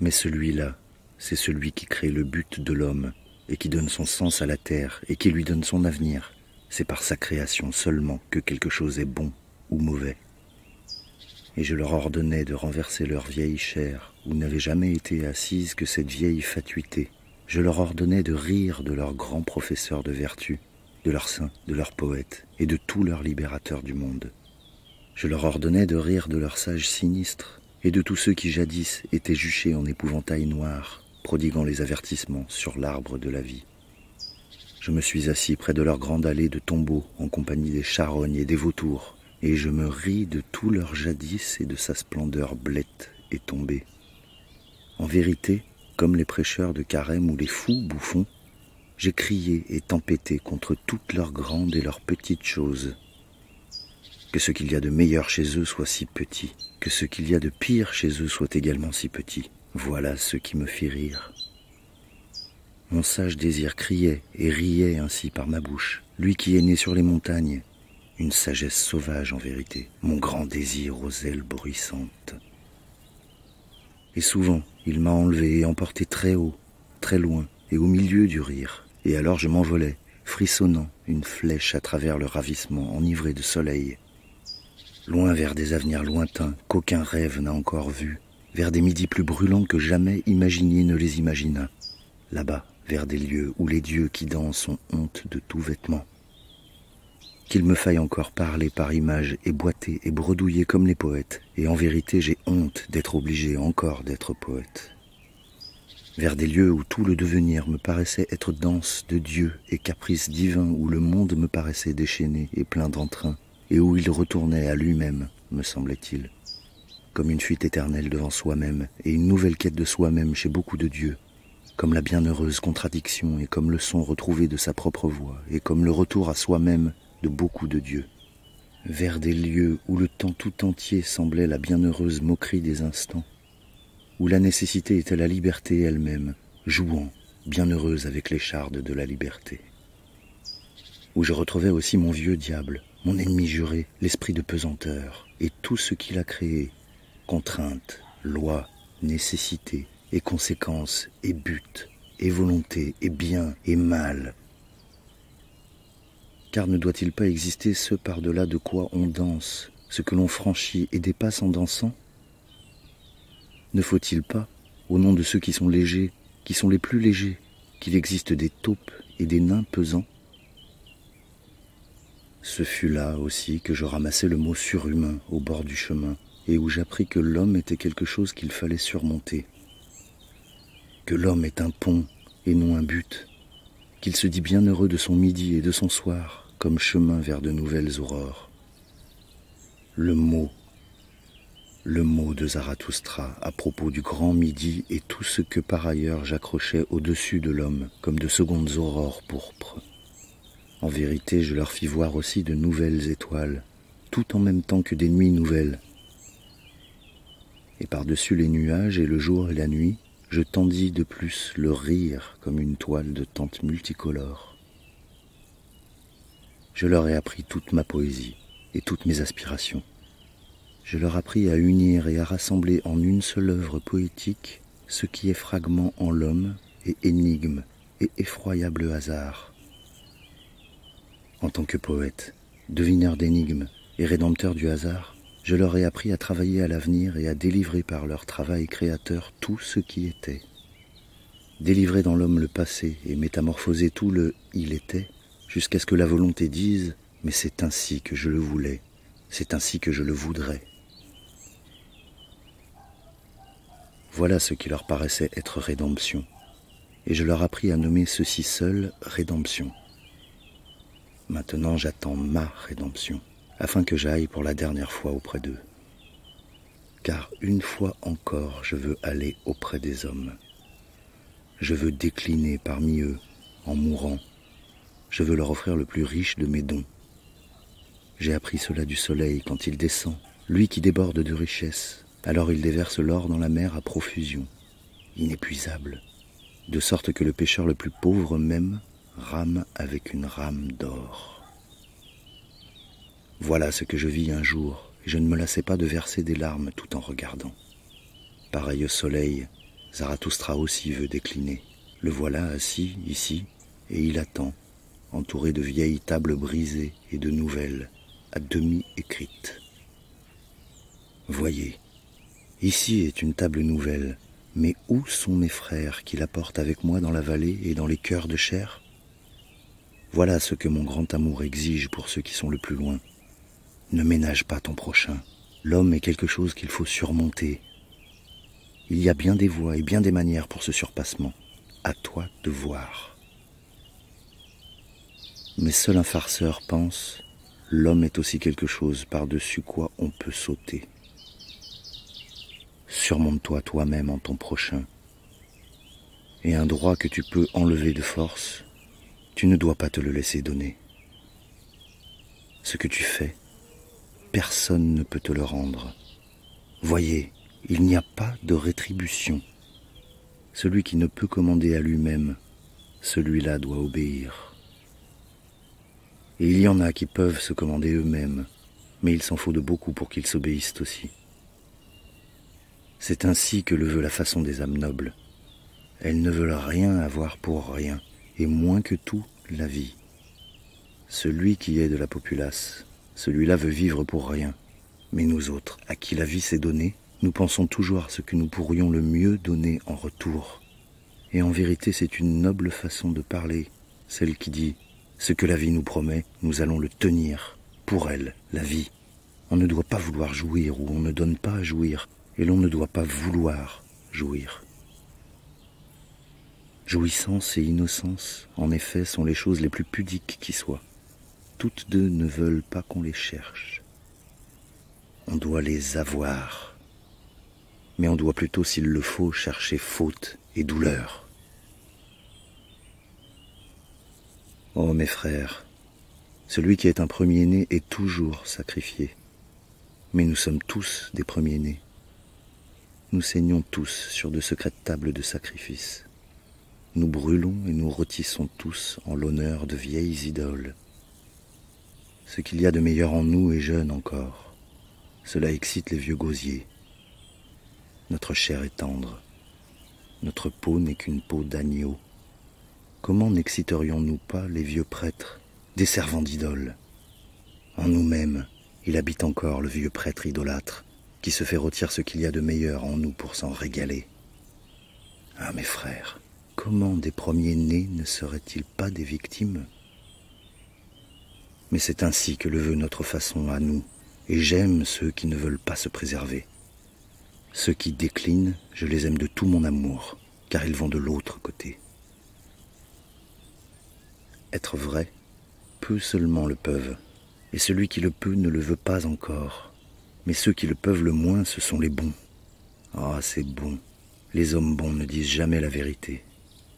Mais celui-là, c'est celui qui crée le but de l'homme, et qui donne son sens à la terre, et qui lui donne son avenir. C'est par sa création seulement que quelque chose est bon ou mauvais. Et je leur ordonnais de renverser leur vieille chair, où n'avait jamais été assise que cette vieille fatuité. Je leur ordonnais de rire de leurs grands professeurs de vertu, de leurs saints, de leurs poètes, et de tous leurs libérateurs du monde. Je leur ordonnais de rire de leurs sages sinistres, et de tous ceux qui jadis étaient juchés en épouvantail noir, prodiguant les avertissements sur l'arbre de la vie. Je me suis assis près de leur grande allée de tombeaux en compagnie des charognes et des vautours, et je me ris de tout leur jadis et de sa splendeur blête et tombée. En vérité, comme les prêcheurs de carême ou les fous bouffons, j'ai crié et tempêté contre toutes leurs grandes et leurs petites choses. Que ce qu'il y a de meilleur chez eux soit si petit, que ce qu'il y a de pire chez eux soit également si petit, voilà ce qui me fit rire. Mon sage désir criait et riait ainsi par ma bouche, lui qui est né sur les montagnes, une sagesse sauvage en vérité, mon grand désir aux ailes bruissantes. Et souvent, il m'a enlevé et emporté très haut, très loin, et au milieu du rire. Et alors je m'envolais, frissonnant, une flèche à travers le ravissement enivré de soleil, loin vers des avenirs lointains qu'aucun rêve n'a encore vus, vers des midis plus brûlants que jamais imaginés ne les imagina, là-bas, vers des lieux où les dieux qui dansent ont honte de tout vêtement. Qu'il me faille encore parler par images et boiter et bredouiller comme les poètes, et en vérité j'ai honte d'être obligé encore d'être poète. Vers des lieux où tout le devenir me paraissait être danse de Dieu et caprice divin, où le monde me paraissait déchaîné et plein d'entrain, et où il retournait à lui-même, me semblait-il, comme une fuite éternelle devant soi-même, et une nouvelle quête de soi-même chez beaucoup de dieux, comme la bienheureuse contradiction et comme le son retrouvé de sa propre voix, et comme le retour à soi-même de beaucoup de dieux, vers des lieux où le temps tout entier semblait la bienheureuse moquerie des instants, où la nécessité était la liberté elle-même, jouant, bienheureuse avec les chardes de la liberté, où je retrouvais aussi mon vieux diable, mon ennemi juré, l'esprit de pesanteur, et tout ce qu'il a créé, contrainte, loi, nécessité, et conséquence, et but, et volonté, et bien, et mal. Car ne doit-il pas exister ce par-delà de quoi on danse, ce que l'on franchit et dépasse en dansant? Ne faut-il pas, au nom de ceux qui sont légers, qui sont les plus légers, qu'il existe des taupes et des nains pesants? Ce fut là aussi que je ramassai le mot surhumain au bord du chemin, et où j'appris que l'homme était quelque chose qu'il fallait surmonter, que l'homme est un pont et non un but, qu'il se dit bien heureux de son midi et de son soir, comme chemin vers de nouvelles aurores. Le mot de Zarathoustra à propos du grand midi et tout ce que par ailleurs j'accrochais au-dessus de l'homme, comme de secondes aurores pourpres. En vérité, je leur fis voir aussi de nouvelles étoiles, tout en même temps que des nuits nouvelles. Et par-dessus les nuages et le jour et la nuit, je tendis de plus le rire comme une toile de tente multicolore. Je leur ai appris toute ma poésie et toutes mes aspirations. Je leur appris à unir et à rassembler en une seule œuvre poétique ce qui est fragment en l'homme et énigme et effroyable hasard. En tant que poète, devineur d'énigmes et rédempteur du hasard, je leur ai appris à travailler à l'avenir et à délivrer par leur travail créateur tout ce qui était. Délivrer dans l'homme le passé et métamorphoser tout le « il était » jusqu'à ce que la volonté dise « mais c'est ainsi que je le voulais, c'est ainsi que je le voudrais ». Voilà ce qui leur paraissait être rédemption, et je leur appris à nommer ceci seul « rédemption ». Maintenant j'attends ma rédemption, afin que j'aille pour la dernière fois auprès d'eux. Car une fois encore, je veux aller auprès des hommes. Je veux décliner parmi eux, en mourant. Je veux leur offrir le plus riche de mes dons. J'ai appris cela du soleil quand il descend, lui qui déborde de richesses. Alors il déverse l'or dans la mer à profusion, inépuisable, de sorte que le pêcheur le plus pauvre même rame avec une rame d'or. Voilà ce que je vis un jour, et je ne me lassais pas de verser des larmes tout en regardant. Pareil au soleil, Zarathoustra aussi veut décliner. Le voilà assis, ici, et il attend, entouré de vieilles tables brisées et de nouvelles, à demi écrites. Voyez, ici est une table nouvelle, mais où sont mes frères qui la portent avec moi dans la vallée et dans les cœurs de chair? Voilà ce que mon grand amour exige pour ceux qui sont le plus loin. Ne ménage pas ton prochain. L'homme est quelque chose qu'il faut surmonter. Il y a bien des voies et bien des manières pour ce surpassement. À toi de voir. Mais seul un farceur pense, l'homme est aussi quelque chose par-dessus quoi on peut sauter. Surmonte-toi toi-même en ton prochain. Et un droit que tu peux enlever de force, tu ne dois pas te le laisser donner. Ce que tu fais, personne ne peut te le rendre. Voyez, il n'y a pas de rétribution. Celui qui ne peut commander à lui-même, celui-là doit obéir. Et il y en a qui peuvent se commander eux-mêmes, mais il s'en faut de beaucoup pour qu'ils s'obéissent aussi. C'est ainsi que le veut la façon des âmes nobles. Elles ne veulent rien avoir pour rien, et moins que tout, la vie. Celui qui est de la populace, celui-là veut vivre pour rien. Mais nous autres, à qui la vie s'est donnée, nous pensons toujours à ce que nous pourrions le mieux donner en retour. Et en vérité, c'est une noble façon de parler, celle qui dit « Ce que la vie nous promet, nous allons le tenir. » Pour elle, la vie. On ne doit pas vouloir jouir ou on ne donne pas à jouir, et l'on ne doit pas vouloir jouir. Jouissance et innocence, en effet, sont les choses les plus pudiques qui soient. Toutes deux ne veulent pas qu'on les cherche. On doit les avoir. Mais on doit plutôt, s'il le faut, chercher faute et douleur. Oh mes frères, celui qui est un premier-né est toujours sacrifié. Mais nous sommes tous des premiers-nés. Nous saignons tous sur de secrètes tables de sacrifice. Nous brûlons et nous rôtissons tous en l'honneur de vieilles idoles. Ce qu'il y a de meilleur en nous est jeune encore. Cela excite les vieux gosiers. Notre chair est tendre. Notre peau n'est qu'une peau d'agneau. Comment n'exciterions-nous pas les vieux prêtres, des servants d'idoles? En nous-mêmes, il habite encore le vieux prêtre idolâtre qui se fait rôtir ce qu'il y a de meilleur en nous pour s'en régaler. Ah mes frères, comment des premiers-nés ne seraient-ils pas des victimes? Mais c'est ainsi que le veut notre façon à nous, et j'aime ceux qui ne veulent pas se préserver. Ceux qui déclinent, je les aime de tout mon amour, car ils vont de l'autre côté. Être vrai, peu seulement le peuvent, et celui qui le peut ne le veut pas encore. Mais ceux qui le peuvent le moins, ce sont les bons. Ah, c'est bon. Les hommes bons ne disent jamais la vérité.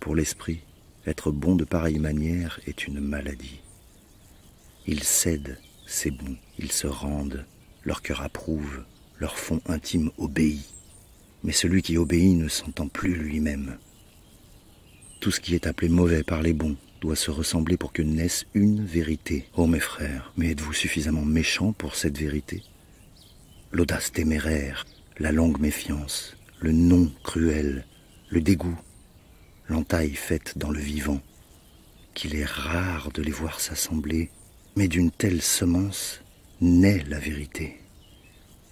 Pour l'esprit, être bon de pareille manière est une maladie. Ils cèdent, c'est bon, ils se rendent, leur cœur approuve, leur fond intime obéit. Mais celui qui obéit ne s'entend plus lui-même. Tout ce qui est appelé mauvais par les bons doit se ressembler pour que naisse une vérité. Oh mes frères, mais êtes-vous suffisamment méchants pour cette vérité? L'audace téméraire, la longue méfiance, le non cruel, le dégoût, l'entaille faite dans le vivant, qu'il est rare de les voir s'assembler, mais d'une telle semence naît la vérité.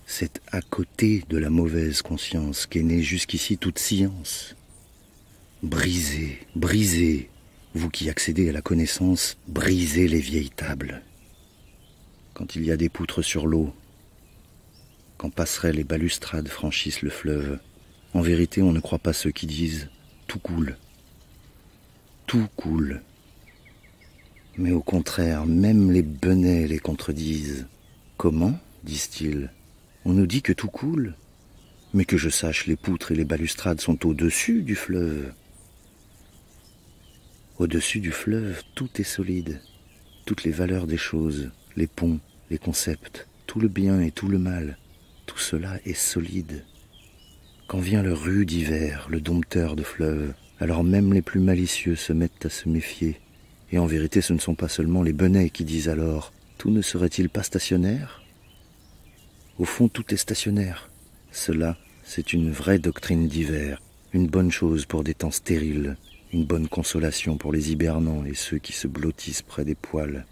C'est à côté de la mauvaise conscience qu'est née jusqu'ici toute science. Brisez, brisez, vous qui accédez à la connaissance, brisez les vieilles tables. Quand il y a des poutres sur l'eau, quand passerelles et balustrades franchissent le fleuve, en vérité on ne croit pas ceux qui disent « tout coule ». Tout coule. Mais au contraire, même les benets les contredisent. Comment, disent-ils, on nous dit que tout coule, mais que je sache, les poutres et les balustrades sont au-dessus du fleuve. Au-dessus du fleuve, tout est solide. Toutes les valeurs des choses, les ponts, les concepts, tout le bien et tout le mal, tout cela est solide. Quand vient le rude hiver, le dompteur de fleuve, alors même les plus malicieux se mettent à se méfier. Et en vérité, ce ne sont pas seulement les benets qui disent alors « Tout ne serait-il pas stationnaire ?» Au fond, tout est stationnaire. Cela, c'est une vraie doctrine d'hiver, une bonne chose pour des temps stériles, une bonne consolation pour les hibernants et ceux qui se blottissent près des poêles.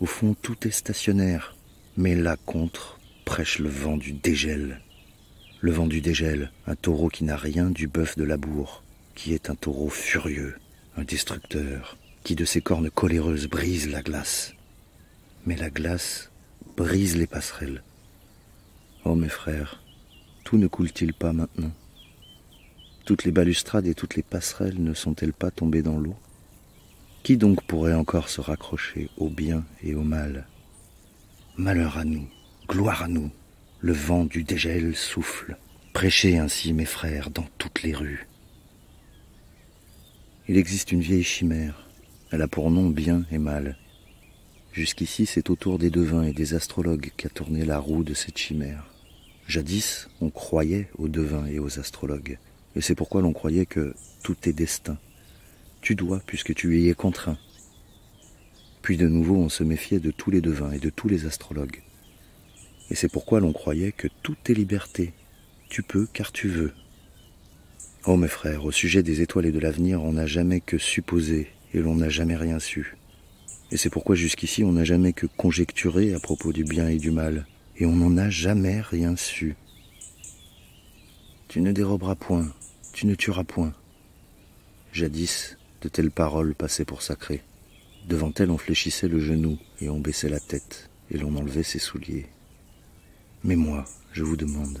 Au fond, tout est stationnaire, mais là contre prêche le vent du dégel. Le vent du dégel, un taureau qui n'a rien du bœuf de labour, qui est un taureau furieux, un destructeur, qui de ses cornes coléreuses brise la glace. Mais la glace brise les passerelles. Oh mes frères, tout ne coule-t-il pas maintenant? Toutes les balustrades et toutes les passerelles ne sont-elles pas tombées dans l'eau? Qui donc pourrait encore se raccrocher au bien et au mal? Malheur à nous, gloire à nous, le vent du dégel souffle. Prêchez ainsi, mes frères, dans toutes les rues. Il existe une vieille chimère, elle a pour nom bien et mal. Jusqu'ici, c'est au tour des devins et des astrologues qu'a tourné la roue de cette chimère. Jadis, on croyait aux devins et aux astrologues, et c'est pourquoi l'on croyait que tout est destin. Tu dois, puisque tu y es contraint. Puis de nouveau, on se méfiait de tous les devins et de tous les astrologues. Et c'est pourquoi l'on croyait que tout est liberté. Tu peux, car tu veux. Oh mes frères, au sujet des étoiles et de l'avenir, on n'a jamais que supposé, et l'on n'a jamais rien su. Et c'est pourquoi jusqu'ici on n'a jamais que conjecturé à propos du bien et du mal, et on n'en a jamais rien su. Tu ne déroberas point, tu ne tueras point. Jadis, de telles paroles passaient pour sacrées. Devant elles on fléchissait le genou, et on baissait la tête, et l'on enlevait ses souliers. Mais moi, je vous demande,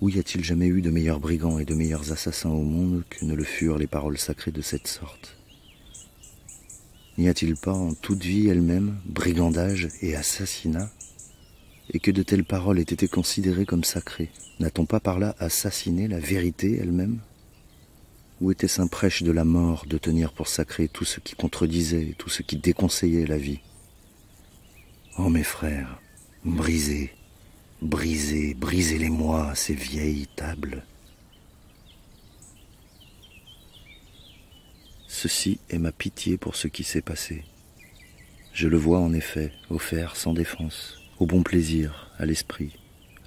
où y a-t-il jamais eu de meilleurs brigands et de meilleurs assassins au monde que ne le furent les paroles sacrées de cette sorte ? N'y a-t-il pas en toute vie elle-même brigandage et assassinat? Et que de telles paroles aient été considérées comme sacrées, n'a-t-on pas par là assassiné la vérité elle-même? Où était-ce un prêche de la mort de tenir pour sacré tout ce qui contredisait, tout ce qui déconseillait la vie? Oh mes frères, brisez, brisez, brisez-les-moi, ces vieilles tables. Ceci est ma pitié pour ce qui s'est passé. Je le vois en effet, offert sans défense, au bon plaisir, à l'esprit,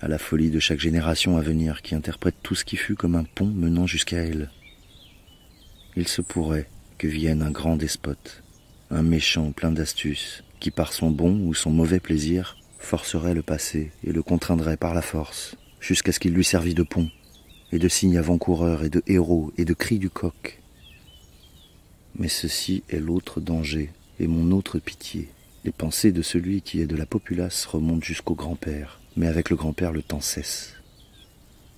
à la folie de chaque génération à venir qui interprète tout ce qui fut comme un pont menant jusqu'à elle. Il se pourrait que vienne un grand despote, un méchant plein d'astuces, qui par son bon ou son mauvais plaisir forcerait le passé et le contraindrait par la force, jusqu'à ce qu'il lui servît de pont, et de signe avant-coureur, et de héros, et de cris du coq. Mais ceci est l'autre danger et mon autre pitié. Les pensées de celui qui est de la populace remontent jusqu'au grand-père, mais avec le grand-père le temps cesse.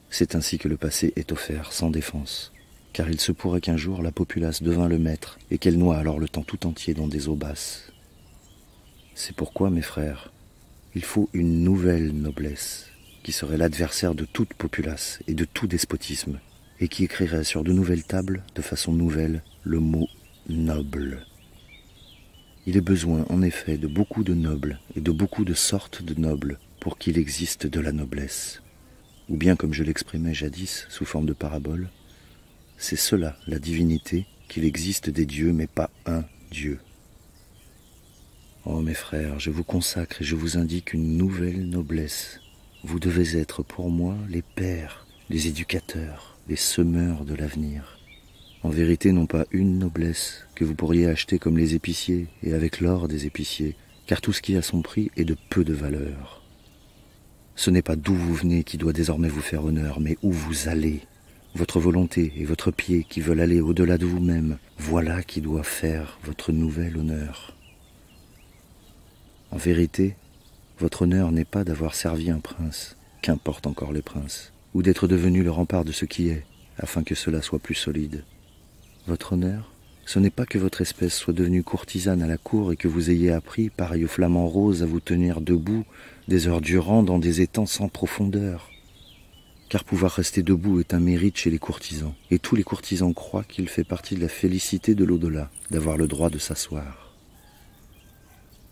C'est ainsi que le passé est offert sans défense, car il se pourrait qu'un jour la populace devint le maître et qu'elle noie alors le temps tout entier dans des eaux basses. C'est pourquoi, mes frères, il faut une nouvelle noblesse qui serait l'adversaire de toute populace et de tout despotisme et qui écrirait sur de nouvelles tables, de façon nouvelle, le mot noble. Il est besoin en effet de beaucoup de nobles et de beaucoup de sortes de nobles pour qu'il existe de la noblesse. Ou bien comme je l'exprimais jadis sous forme de parabole, c'est cela la divinité, qu'il existe des dieux mais pas un dieu. Oh mes frères, je vous consacre et je vous indique une nouvelle noblesse. Vous devez être pour moi les pères, les éducateurs, les semeurs de l'avenir. En vérité, non pas une noblesse que vous pourriez acheter comme les épiciers et avec l'or des épiciers, car tout ce qui a son prix est de peu de valeur. Ce n'est pas d'où vous venez qui doit désormais vous faire honneur, mais où vous allez. Votre volonté et votre pied qui veulent aller au-delà de vous-même, voilà qui doit faire votre nouvel honneur. En vérité, votre honneur n'est pas d'avoir servi un prince, qu'importent encore les princes, ou d'être devenu le rempart de ce qui est, afin que cela soit plus solide. Votre honneur, ce n'est pas que votre espèce soit devenue courtisane à la cour et que vous ayez appris, pareil aux flamants roses, à vous tenir debout des heures durant dans des étangs sans profondeur. Car pouvoir rester debout est un mérite chez les courtisans, et tous les courtisans croient qu'il fait partie de la félicité de l'au-delà, d'avoir le droit de s'asseoir.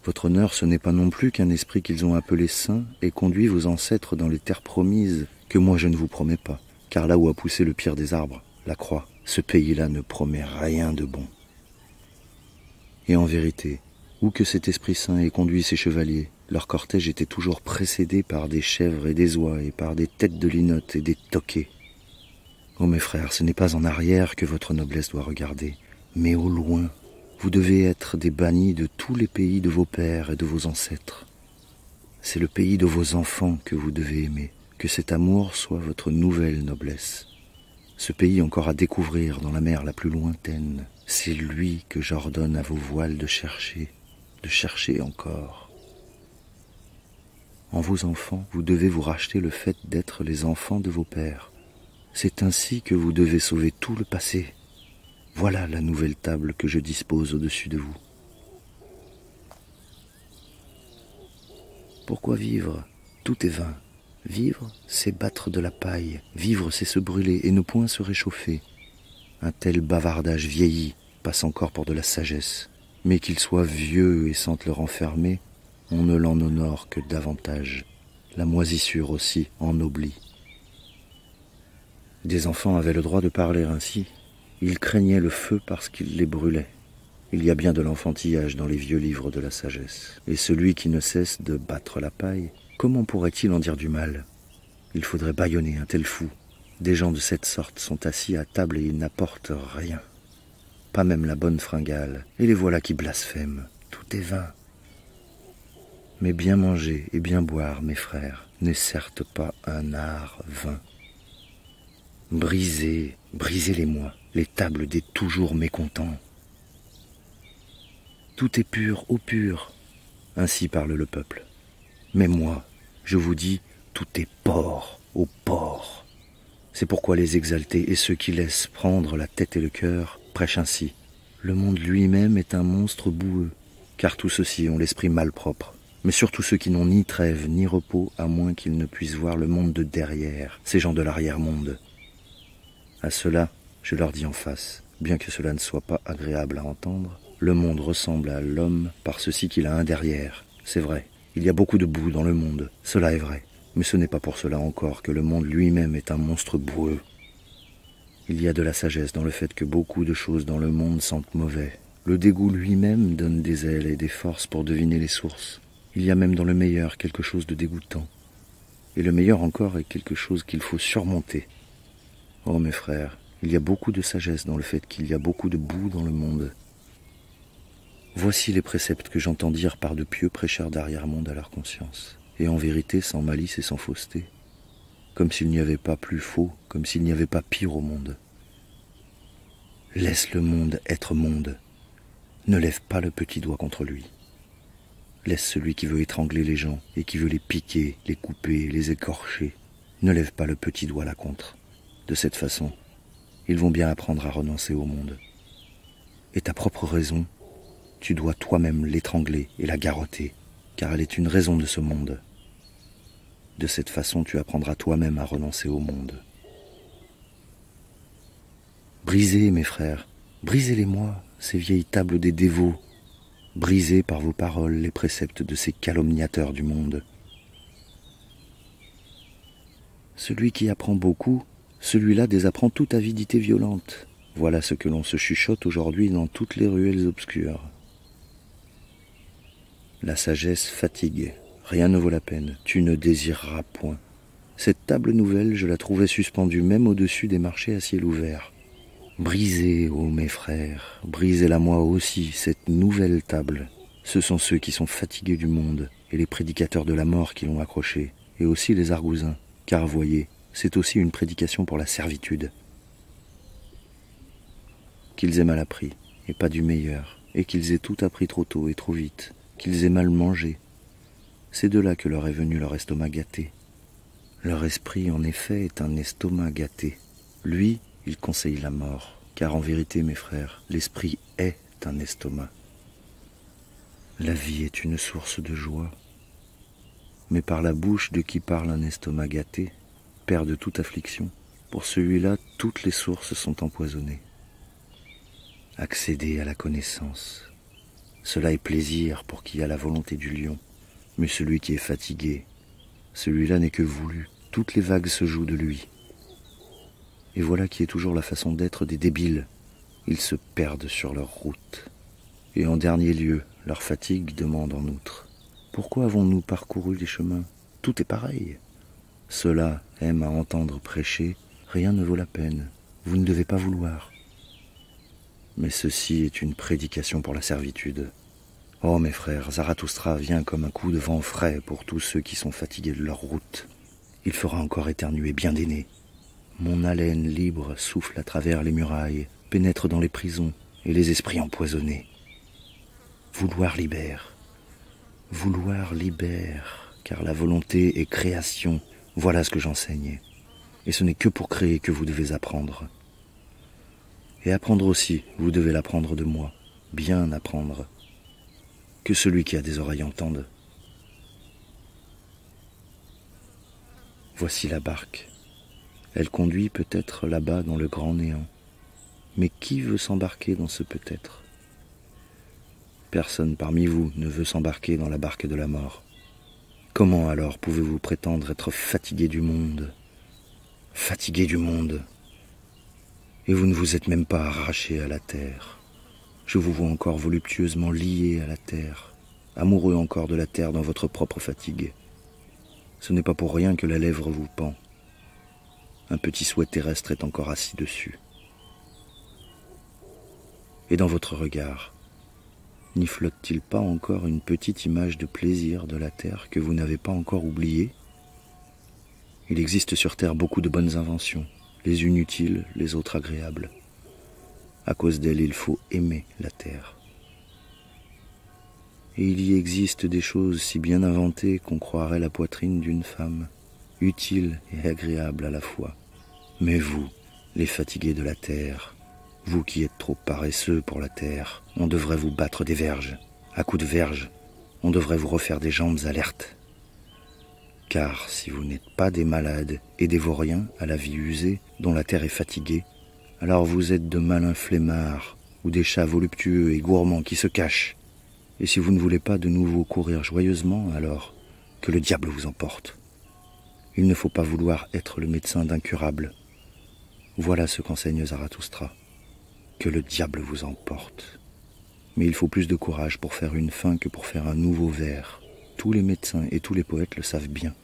Votre honneur, ce n'est pas non plus qu'un esprit qu'ils ont appelé saint et conduit vos ancêtres dans les terres promises, que moi je ne vous promets pas, car là où a poussé le pire des arbres, la croix, ce pays-là ne promet rien de bon. Et en vérité, où que cet esprit saint ait conduit ses chevaliers, leur cortège était toujours précédé par des chèvres et des oies et par des têtes de linottes et des toquets. Oh mes frères, ce n'est pas en arrière que votre noblesse doit regarder, mais au loin. Vous devez être des bannis de tous les pays de vos pères et de vos ancêtres. C'est le pays de vos enfants que vous devez aimer, que cet amour soit votre nouvelle noblesse. Ce pays encore à découvrir dans la mer la plus lointaine, c'est lui que j'ordonne à vos voiles de chercher encore. En vos enfants, vous devez vous racheter le fait d'être les enfants de vos pères. C'est ainsi que vous devez sauver tout le passé. Voilà la nouvelle table que je dispose au-dessus de vous. Pourquoi vivre? Tout est vain. Vivre, c'est battre de la paille. Vivre, c'est se brûler et ne point se réchauffer. Un tel bavardage vieilli passe encore pour de la sagesse. Mais qu'il soit vieux et sente le renfermer, on ne l'en honore que davantage. La moisissure aussi ennoblit. Des enfants avaient le droit de parler ainsi. Ils craignaient le feu parce qu'il les brûlait. Il y a bien de l'enfantillage dans les vieux livres de la sagesse. Et celui qui ne cesse de battre la paille, comment pourrait-il en dire du mal? Il faudrait bâillonner un tel fou. Des gens de cette sorte sont assis à table et ils n'apportent rien. Pas même la bonne fringale, et les voilà qui blasphèment. Tout est vain. Mais bien manger et bien boire, mes frères, n'est certes pas un art vain. Brisez, brisez-les-moi, les tables des toujours mécontents. Tout est pur, ô pur, ainsi parle le peuple. Mais moi, je vous dis, tout est porc, ô porc. C'est pourquoi les exaltés et ceux qui laissent prendre la tête et le cœur prêchent ainsi. Le monde lui-même est un monstre boueux, car tous ceux-ci ont l'esprit malpropre. Mais surtout ceux qui n'ont ni trêve ni repos, à moins qu'ils ne puissent voir le monde de derrière, ces gens de l'arrière-monde. À ceux-là, je leur dis en face, bien que cela ne soit pas agréable à entendre, le monde ressemble à l'homme par ceci qu'il a un derrière. C'est vrai, il y a beaucoup de boue dans le monde, cela est vrai. Mais ce n'est pas pour cela encore que le monde lui-même est un monstre boueux. Il y a de la sagesse dans le fait que beaucoup de choses dans le monde sentent mauvais. Le dégoût lui-même donne des ailes et des forces pour deviner les sources. Il y a même dans le meilleur quelque chose de dégoûtant. Et le meilleur encore est quelque chose qu'il faut surmonter. Oh mes frères, il y a beaucoup de sagesse dans le fait qu'il y a beaucoup de boue dans le monde. Voici les préceptes que j'entends dire par de pieux prêcheurs d'arrière-monde à leur conscience, et en vérité sans malice et sans fausseté, comme s'il n'y avait pas plus faux, comme s'il n'y avait pas pire au monde. Laisse le monde être monde, ne lève pas le petit doigt contre lui. Laisse celui qui veut étrangler les gens et qui veut les piquer, les couper, les écorcher. Ne lève pas le petit doigt là contre. De cette façon, ils vont bien apprendre à renoncer au monde. Et ta propre raison, tu dois toi-même l'étrangler et la garrotter, car elle est une raison de ce monde. De cette façon, tu apprendras toi-même à renoncer au monde. Brisez, mes frères, brisez-les-moi, ces vieilles tables des dévots. Brisez par vos paroles les préceptes de ces calomniateurs du monde. Celui qui apprend beaucoup, celui-là désapprend toute avidité violente. Voilà ce que l'on se chuchote aujourd'hui dans toutes les ruelles obscures. La sagesse fatigue, rien ne vaut la peine, tu ne désireras point. Cette table nouvelle, je la trouvais suspendue même au-dessus des marchés à ciel ouvert. Brisez, ô mes frères, brisez-la moi aussi, cette nouvelle table. Ce sont ceux qui sont fatigués du monde, et les prédicateurs de la mort qui l'ont accrochée, et aussi les argousins, car voyez, c'est aussi une prédication pour la servitude. Qu'ils aient mal appris, et pas du meilleur, et qu'ils aient tout appris trop tôt et trop vite, qu'ils aient mal mangé, c'est de là que leur est venu leur estomac gâté. Leur esprit, en effet, est un estomac gâté. Lui, il conseille la mort, car en vérité, mes frères, l'esprit est un estomac. La vie est une source de joie, mais par la bouche de qui parle un estomac gâté, père de toute affliction, pour celui-là, toutes les sources sont empoisonnées. Accéder à la connaissance, cela est plaisir pour qui a la volonté du lion, mais celui qui est fatigué, celui-là n'est que voulu, toutes les vagues se jouent de lui. Et voilà qui est toujours la façon d'être des débiles. Ils se perdent sur leur route. Et en dernier lieu, leur fatigue demande en outre. Pourquoi avons-nous parcouru les chemins? Tout est pareil. Ceux-là aiment à entendre prêcher. Rien ne vaut la peine. Vous ne devez pas vouloir. Mais ceci est une prédication pour la servitude. Oh mes frères, Zarathoustra vient comme un coup de vent frais pour tous ceux qui sont fatigués de leur route. Il fera encore éternuer bien des nez. Mon haleine libre souffle à travers les murailles, pénètre dans les prisons et les esprits empoisonnés. Vouloir libère, car la volonté est création, voilà ce que j'enseignais. Et ce n'est que pour créer que vous devez apprendre. Et apprendre aussi, vous devez l'apprendre de moi, bien apprendre. Que celui qui a des oreilles entende. Voici la barque. Elle conduit peut-être là-bas dans le grand néant. Mais qui veut s'embarquer dans ce peut-être? Personne parmi vous ne veut s'embarquer dans la barque de la mort. Comment alors pouvez-vous prétendre être fatigué du monde? Fatigué du monde. Et vous ne vous êtes même pas arraché à la terre. Je vous vois encore voluptueusement lié à la terre, amoureux encore de la terre dans votre propre fatigue. Ce n'est pas pour rien que la lèvre vous pend. Un petit souhait terrestre est encore assis dessus. Et dans votre regard, n'y flotte-t-il pas encore une petite image de plaisir de la terre que vous n'avez pas encore oubliée? Il existe sur terre beaucoup de bonnes inventions, les unes utiles, les autres agréables. À cause d'elles, il faut aimer la terre. Et il y existe des choses si bien inventées qu'on croirait la poitrine d'une femme, utiles et agréables à la fois. Mais vous, les fatigués de la terre, vous qui êtes trop paresseux pour la terre, on devrait vous battre des verges. À coups de verges, on devrait vous refaire des jambes alertes. Car si vous n'êtes pas des malades et des vauriens à la vie usée, dont la terre est fatiguée, alors vous êtes de malins flemmards ou des chats voluptueux et gourmands qui se cachent. Et si vous ne voulez pas de nouveau courir joyeusement, alors que le diable vous emporte. Il ne faut pas vouloir être le médecin d'incurable. Voilà ce qu'enseigne Zarathoustra. Que le diable vous emporte. Mais il faut plus de courage pour faire une fin que pour faire un nouveau vers. Tous les médecins et tous les poètes le savent bien.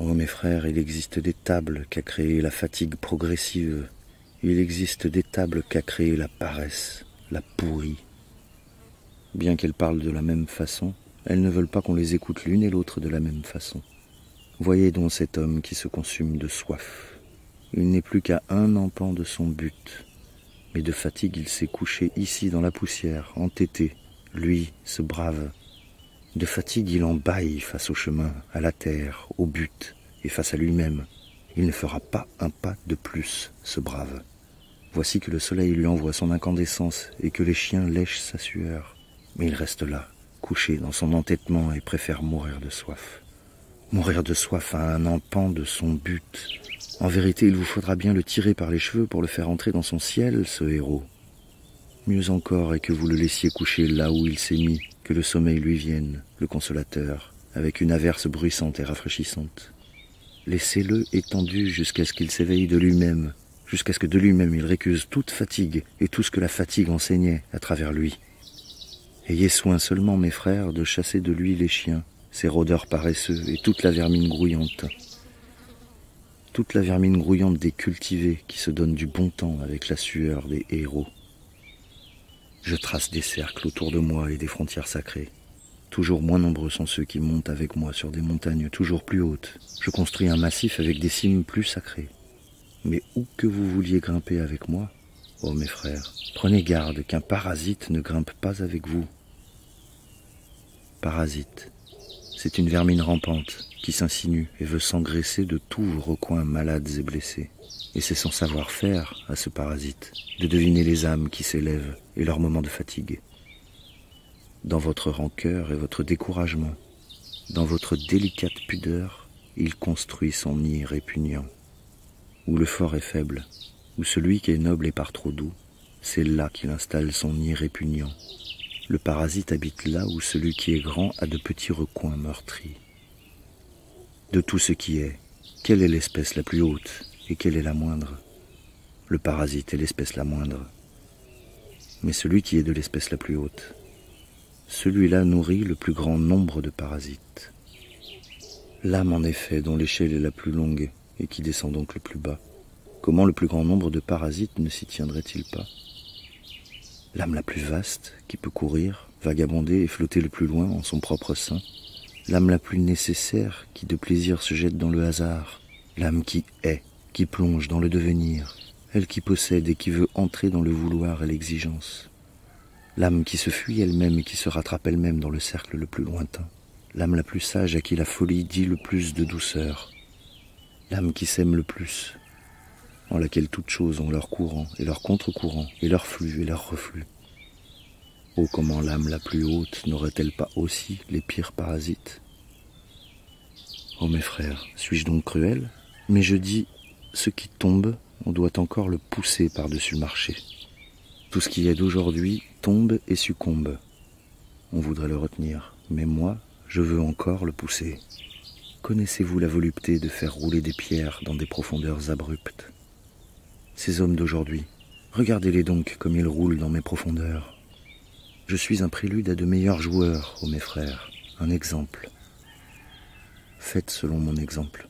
Oh mes frères, il existe des tables qu'a créé la fatigue progressive. Il existe des tables qu'a créé la paresse, la pourrie. Bien qu'elles parlent de la même façon, elles ne veulent pas qu'on les écoute l'une et l'autre de la même façon. Voyez donc cet homme qui se consume de soif. Il n'est plus qu'à un empan de son but. Mais de fatigue, il s'est couché ici dans la poussière, entêté. Lui, ce brave. De fatigue, il embaille face au chemin, à la terre, au but et face à lui-même. Il ne fera pas un pas de plus, ce brave. Voici que le soleil lui envoie son incandescence et que les chiens lèchent sa sueur. Mais il reste là, couché dans son entêtement et préfère mourir de soif. Mourir de soif à un empan de son but. En vérité, il vous faudra bien le tirer par les cheveux pour le faire entrer dans son ciel, ce héros. Mieux encore est que vous le laissiez coucher là où il s'est mis, que le sommeil lui vienne, le consolateur, avec une averse bruissante et rafraîchissante. Laissez-le étendu jusqu'à ce qu'il s'éveille de lui-même, jusqu'à ce que de lui-même il récuse toute fatigue et tout ce que la fatigue enseignait à travers lui. Ayez soin seulement, mes frères, de chasser de lui les chiens, ces rôdeurs paresseux et toute la vermine grouillante. Toute la vermine grouillante des cultivés qui se donnent du bon temps avec la sueur des héros. Je trace des cercles autour de moi et des frontières sacrées. Toujours moins nombreux sont ceux qui montent avec moi sur des montagnes toujours plus hautes. Je construis un massif avec des cimes plus sacrées. Mais où que vous vouliez grimper avec moi, ô mes frères, prenez garde qu'un parasite ne grimpe pas avec vous. Parasite, c'est une vermine rampante qui s'insinue et veut s'engraisser de tous vos recoins malades et blessés. Et c'est son savoir-faire à ce parasite de deviner les âmes qui s'élèvent et leurs moments de fatigue. Dans votre rancœur et votre découragement, dans votre délicate pudeur, il construit son nid répugnant. Où le fort est faible, où celui qui est noble est par trop doux, c'est là qu'il installe son nid répugnant. Le parasite habite là où celui qui est grand a de petits recoins meurtris. De tout ce qui est, quelle est l'espèce la plus haute et quelle est la moindre? Le parasite est l'espèce la moindre. Mais celui qui est de l'espèce la plus haute, celui-là nourrit le plus grand nombre de parasites. L'âme en effet dont l'échelle est la plus longue et qui descend donc le plus bas, comment le plus grand nombre de parasites ne s'y tiendrait-il pas? L'âme la plus vaste qui peut courir, vagabonder et flotter le plus loin en son propre sein, l'âme la plus nécessaire qui de plaisir se jette dans le hasard, l'âme qui est, qui plonge dans le devenir, elle qui possède et qui veut entrer dans le vouloir et l'exigence, l'âme qui se fuit elle-même et qui se rattrape elle-même dans le cercle le plus lointain, l'âme la plus sage à qui la folie dit le plus de douceur. l'âme qui s'aime le plus, en laquelle toutes choses ont leur courant et leur contre-courant, et leur flux et leur reflux. Oh, comment l'âme la plus haute n'aurait-elle pas aussi les pires parasites? Oh mes frères, suis-je donc cruel? Mais je dis, ce qui tombe, on doit encore le pousser par-dessus le marché. Tout ce qui est d'aujourd'hui tombe et succombe. On voudrait le retenir, mais moi, je veux encore le pousser. Connaissez-vous la volupté de faire rouler des pierres dans des profondeurs abruptes? Ces hommes d'aujourd'hui, regardez-les donc comme ils roulent dans mes profondeurs. Je suis un prélude à de meilleurs joueurs, ô mes frères, un exemple. Faites selon mon exemple.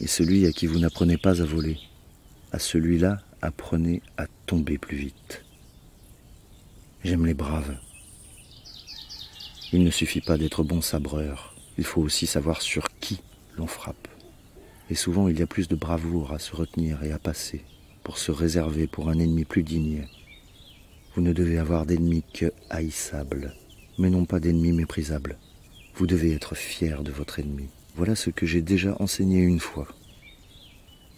Et celui à qui vous n'apprenez pas à voler, à celui-là, apprenez à tomber plus vite. J'aime les braves. Il ne suffit pas d'être bon sabreur, il faut aussi savoir sur qui l'on frappe. Et souvent, il y a plus de bravoure à se retenir et à passer, pour se réserver pour un ennemi plus digne. Vous ne devez avoir d'ennemis que haïssables, mais non pas d'ennemis méprisables. Vous devez être fier de votre ennemi. Voilà ce que j'ai déjà enseigné une fois.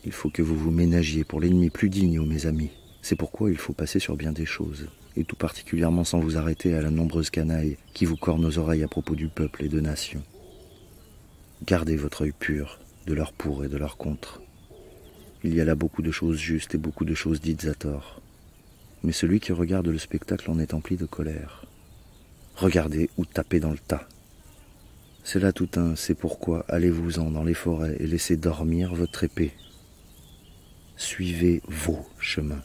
Il faut que vous vous ménagiez pour l'ennemi plus digne, ô mes amis. C'est pourquoi il faut passer sur bien des choses, et tout particulièrement sans vous arrêter à la nombreuse canaille qui vous corne aux oreilles à propos du peuple et de nations. Gardez votre œil pur de leur pour et de leur contre. Il y a là beaucoup de choses justes et beaucoup de choses dites à tort. Mais celui qui regarde le spectacle en est empli de colère. Regardez ou tapez dans le tas. C'est là tout un « c'est pourquoi allez-vous-en dans les forêts et laissez dormir votre épée. Suivez vos chemins.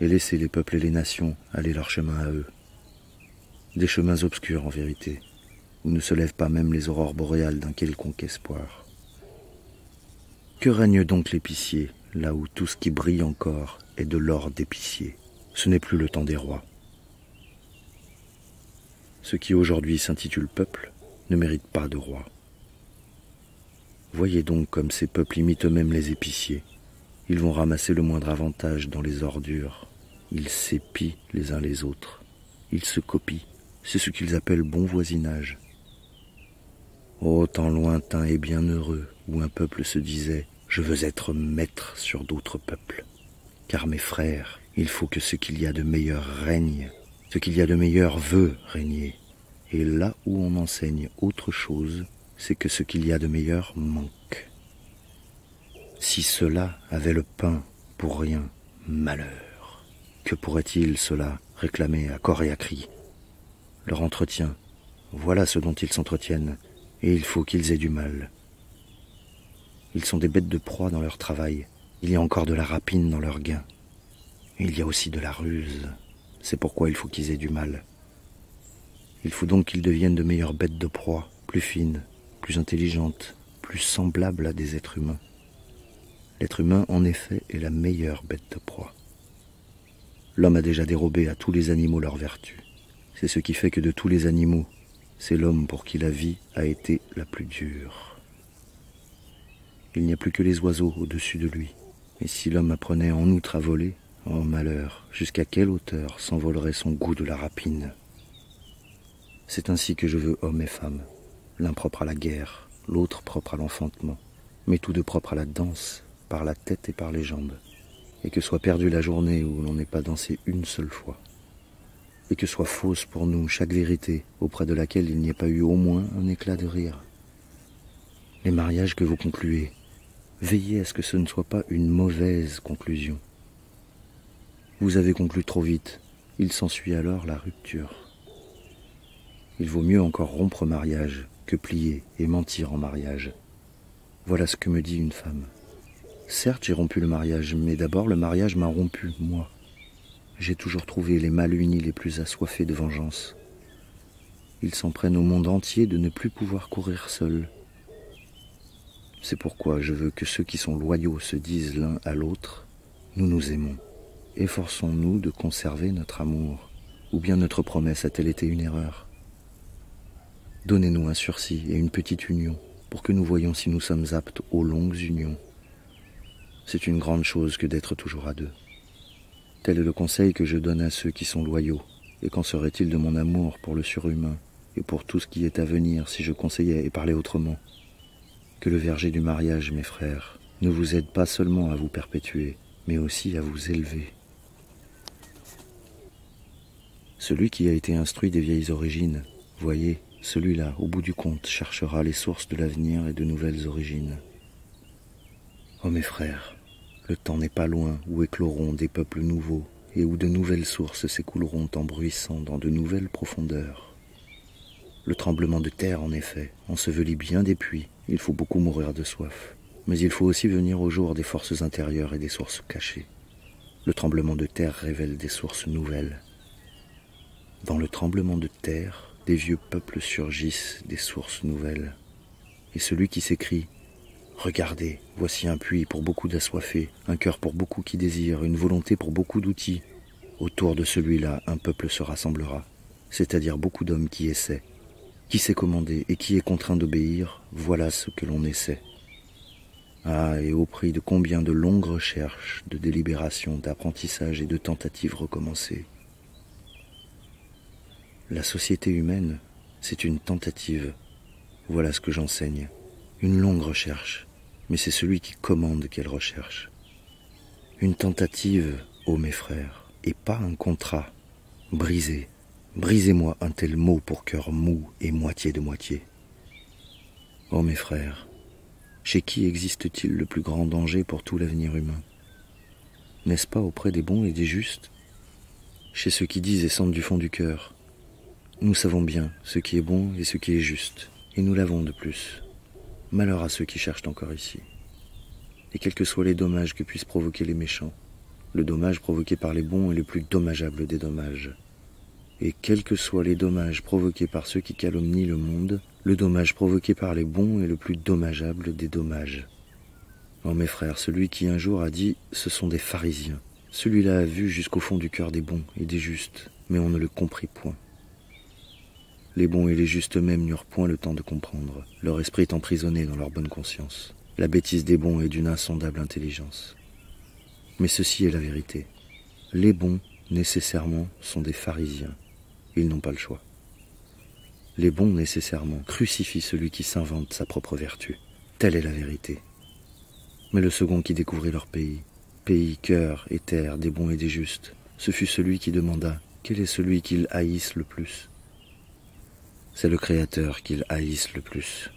Et laissez les peuples et les nations aller leur chemin à eux. Des chemins obscurs en vérité, où ne se lèvent pas même les aurores boréales d'un quelconque espoir. Que règne donc l'épicier, là où tout ce qui brille encore » et de l'or d'épicier. Ce n'est plus le temps des rois. Ce qui aujourd'hui s'intitule peuple ne mérite pas de roi. Voyez donc comme ces peuples imitent eux-mêmes les épiciers. Ils vont ramasser le moindre avantage dans les ordures. Ils s'épient les uns les autres. Ils se copient. C'est ce qu'ils appellent bon voisinage. Oh, tant lointain et bienheureux, où un peuple se disait « Je veux être maître sur d'autres peuples ». Car mes frères, il faut que ce qu'il y a de meilleur règne, ce qu'il y a de meilleur veut régner. Et là où on enseigne autre chose, c'est que ce qu'il y a de meilleur manque. Si ceux-là avaient le pain pour rien, malheur, que pourraient-ils ceux-là réclamer à corps et à cri? Leur entretien, voilà ce dont ils s'entretiennent, et il faut qu'ils aient du mal. Ils sont des bêtes de proie dans leur travail. Il y a encore de la rapine dans leurs gains. Et il y a aussi de la ruse. C'est pourquoi il faut qu'ils aient du mal. Il faut donc qu'ils deviennent de meilleures bêtes de proie, plus fines, plus intelligentes, plus semblables à des êtres humains. L'être humain, en effet, est la meilleure bête de proie. L'homme a déjà dérobé à tous les animaux leur vertu. C'est ce qui fait que de tous les animaux, c'est l'homme pour qui la vie a été la plus dure. Il n'y a plus que les oiseaux au-dessus de lui. Et si l'homme apprenait en outre à voler, oh malheur, jusqu'à quelle hauteur s'envolerait son goût de la rapine? C'est ainsi que je veux hommes et femmes, l'un propre à la guerre, l'autre propre à l'enfantement, mais tous deux propres à la danse, par la tête et par les jambes, et que soit perdue la journée où l'on n'ait pas dansé une seule fois, et que soit fausse pour nous chaque vérité auprès de laquelle il n'y ait pas eu au moins un éclat de rire. Les mariages que vous concluez, veillez à ce que ce ne soit pas une mauvaise conclusion. Vous avez conclu trop vite, il s'ensuit alors la rupture. Il vaut mieux encore rompre mariage que plier et mentir en mariage. Voilà ce que me dit une femme. Certes, j'ai rompu le mariage, mais d'abord le mariage m'a rompu, moi. J'ai toujours trouvé les mal unis les plus assoiffés de vengeance. Ils s'en prennent au monde entier de ne plus pouvoir courir seuls. C'est pourquoi je veux que ceux qui sont loyaux se disent l'un à l'autre « Nous nous aimons, efforçons-nous de conserver notre amour, ou bien notre promesse a-t-elle été une erreur? Donnez-nous un sursis et une petite union, pour que nous voyions si nous sommes aptes aux longues unions. C'est une grande chose que d'être toujours à deux. Tel est le conseil que je donne à ceux qui sont loyaux, et qu'en serait-il de mon amour pour le surhumain, et pour tout ce qui est à venir si je conseillais et parlais autrement ? que le verger du mariage, mes frères, ne vous aide pas seulement à vous perpétuer, mais aussi à vous élever. Celui qui a été instruit des vieilles origines, voyez, celui-là, au bout du compte, cherchera les sources de l'avenir et de nouvelles origines. Oh mes frères, le temps n'est pas loin où écloront des peuples nouveaux et où de nouvelles sources s'écouleront en bruissant dans de nouvelles profondeurs. Le tremblement de terre, en effet, ensevelit bien des puits, il faut beaucoup mourir de soif. Mais il faut aussi venir au jour des forces intérieures et des sources cachées. Le tremblement de terre révèle des sources nouvelles. Dans le tremblement de terre, des vieux peuples surgissent des sources nouvelles. Et celui qui s'écrie « Regardez, voici un puits pour beaucoup d'assoiffés, un cœur pour beaucoup qui désirent, une volonté pour beaucoup d'outils. Autour de celui-là, un peuple se rassemblera, c'est-à-dire beaucoup d'hommes qui essaient. Qui sait commander et qui est contraint d'obéir, voilà ce que l'on essaie. » Ah, et au prix de combien de longues recherches, de délibérations, d'apprentissages et de tentatives recommencées. La société humaine, c'est une tentative. Voilà ce que j'enseigne. Une longue recherche, mais c'est celui qui commande qu'elle recherche. Une tentative, ô mes frères, et pas un contrat. Brisez, brisez-moi un tel mot pour cœur mou et moitié de moitié. Ô mes frères, chez qui existe-t-il le plus grand danger pour tout l'avenir humain? N'est-ce pas auprès des bons et des justes? Chez ceux qui disent et sentent du fond du cœur. Nous savons bien ce qui est bon et ce qui est juste, et nous l'avons de plus. Malheur à ceux qui cherchent encore ici. Et quels que soient les dommages que puissent provoquer les méchants, le dommage provoqué par les bons est le plus dommageable des dommages. Et quels que soient les dommages provoqués par ceux qui calomnient le monde, le dommage provoqué par les bons est le plus dommageable des dommages. Oh mes frères, celui qui un jour a dit « ce sont des pharisiens », celui-là a vu jusqu'au fond du cœur des bons et des justes, mais on ne le comprit point. Les bons et les justes eux-mêmes n'eurent point le temps de comprendre, leur esprit est emprisonné dans leur bonne conscience. La bêtise des bons est d'une insondable intelligence. Mais ceci est la vérité. Les bons, nécessairement, sont des pharisiens. Ils n'ont pas le choix. Les bons nécessairement crucifient celui qui s'invente sa propre vertu. Telle est la vérité. Mais le second qui découvrit leur pays, pays, cœur et terre des bons et des justes, ce fut celui qui demanda quel est celui qu'ils haïssent le plus. C'est le Créateur qu'ils haïssent le plus.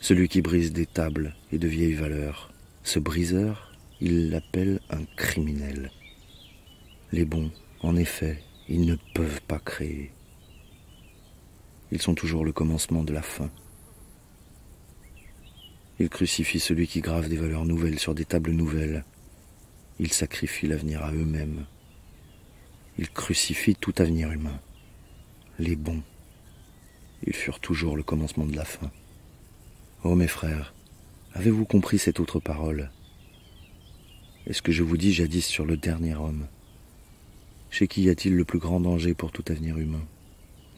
Celui qui brise des tables et de vieilles valeurs. Ce briseur, il l'appelle un criminel. Les bons, en effet, ils ne peuvent pas créer. Ils sont toujours le commencement de la fin. Ils crucifient celui qui grave des valeurs nouvelles sur des tables nouvelles. Ils sacrifient l'avenir à eux-mêmes. Ils crucifient tout avenir humain. Les bons, ils furent toujours le commencement de la fin. Oh mes frères, avez-vous compris cette autre parole? Est-ce que je vous dis jadis sur le dernier homme? Chez qui y a-t-il le plus grand danger pour tout avenir humain?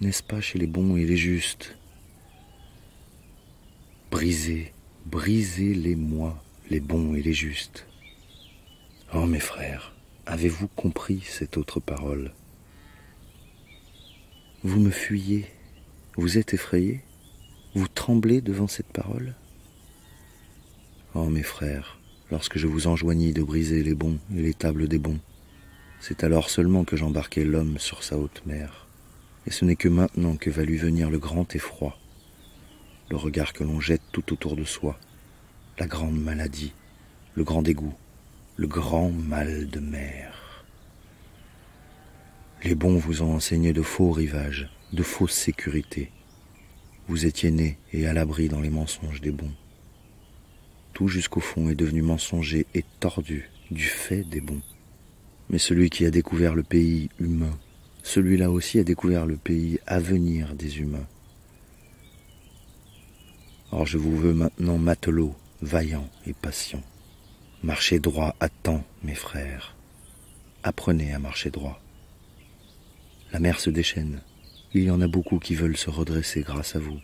N'est-ce pas chez les bons et les justes? Brisez, brisez-les moi, les bons et les justes. Oh mes frères, avez-vous compris cette autre parole? Vous me fuyez, vous êtes effrayés, vous tremblez devant cette parole? Oh mes frères, lorsque je vous enjoignis de briser les bons et les tables des bons, c'est alors seulement que j'embarquai l'homme sur sa haute mer. Et ce n'est que maintenant que va lui venir le grand effroi, le regard que l'on jette tout autour de soi, la grande maladie, le grand dégoût, le grand mal de mer. Les bons vous ont enseigné de faux rivages, de fausses sécurités. Vous étiez nés et à l'abri dans les mensonges des bons. Tout jusqu'au fond est devenu mensonger et tordu du fait des bons. Mais celui qui a découvert le pays humain, celui-là aussi a découvert le pays à venir des humains. Or je vous veux maintenant matelots, vaillants et patients. Marchez droit à temps, mes frères. Apprenez à marcher droit. La mer se déchaîne. Il y en a beaucoup qui veulent se redresser grâce à vous.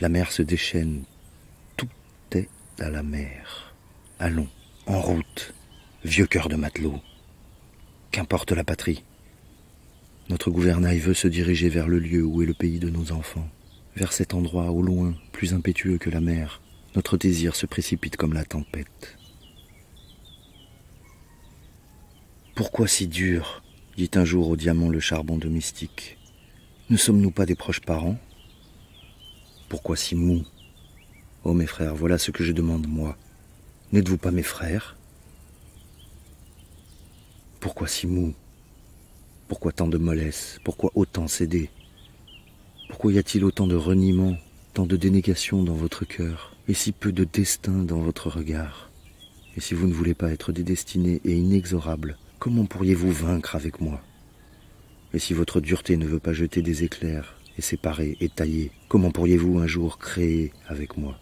La mer se déchaîne. Tout est à la mer. Allons, en route, vieux cœur de matelot. Qu'importe la patrie. Notre gouvernail veut se diriger vers le lieu où est le pays de nos enfants, vers cet endroit au loin, plus impétueux que la mer. notre désir se précipite comme la tempête. Pourquoi si dur, dit un jour au diamant le charbon domestique. Ne sommes-nous pas des proches parents? Pourquoi si mou? Oh mes frères, voilà ce que je demande moi. N'êtes-vous pas mes frères? Pourquoi si mou? Pourquoi tant de mollesse? Pourquoi autant céder? Pourquoi y a-t-il autant de reniement, tant de dénégation dans votre cœur, et si peu de destin dans votre regard? Et si vous ne voulez pas être dédestinés et inexorables, comment pourriez-vous vaincre avec moi? Et si votre dureté ne veut pas jeter des éclairs, et séparer, et tailler, comment pourriez-vous un jour créer avec moi?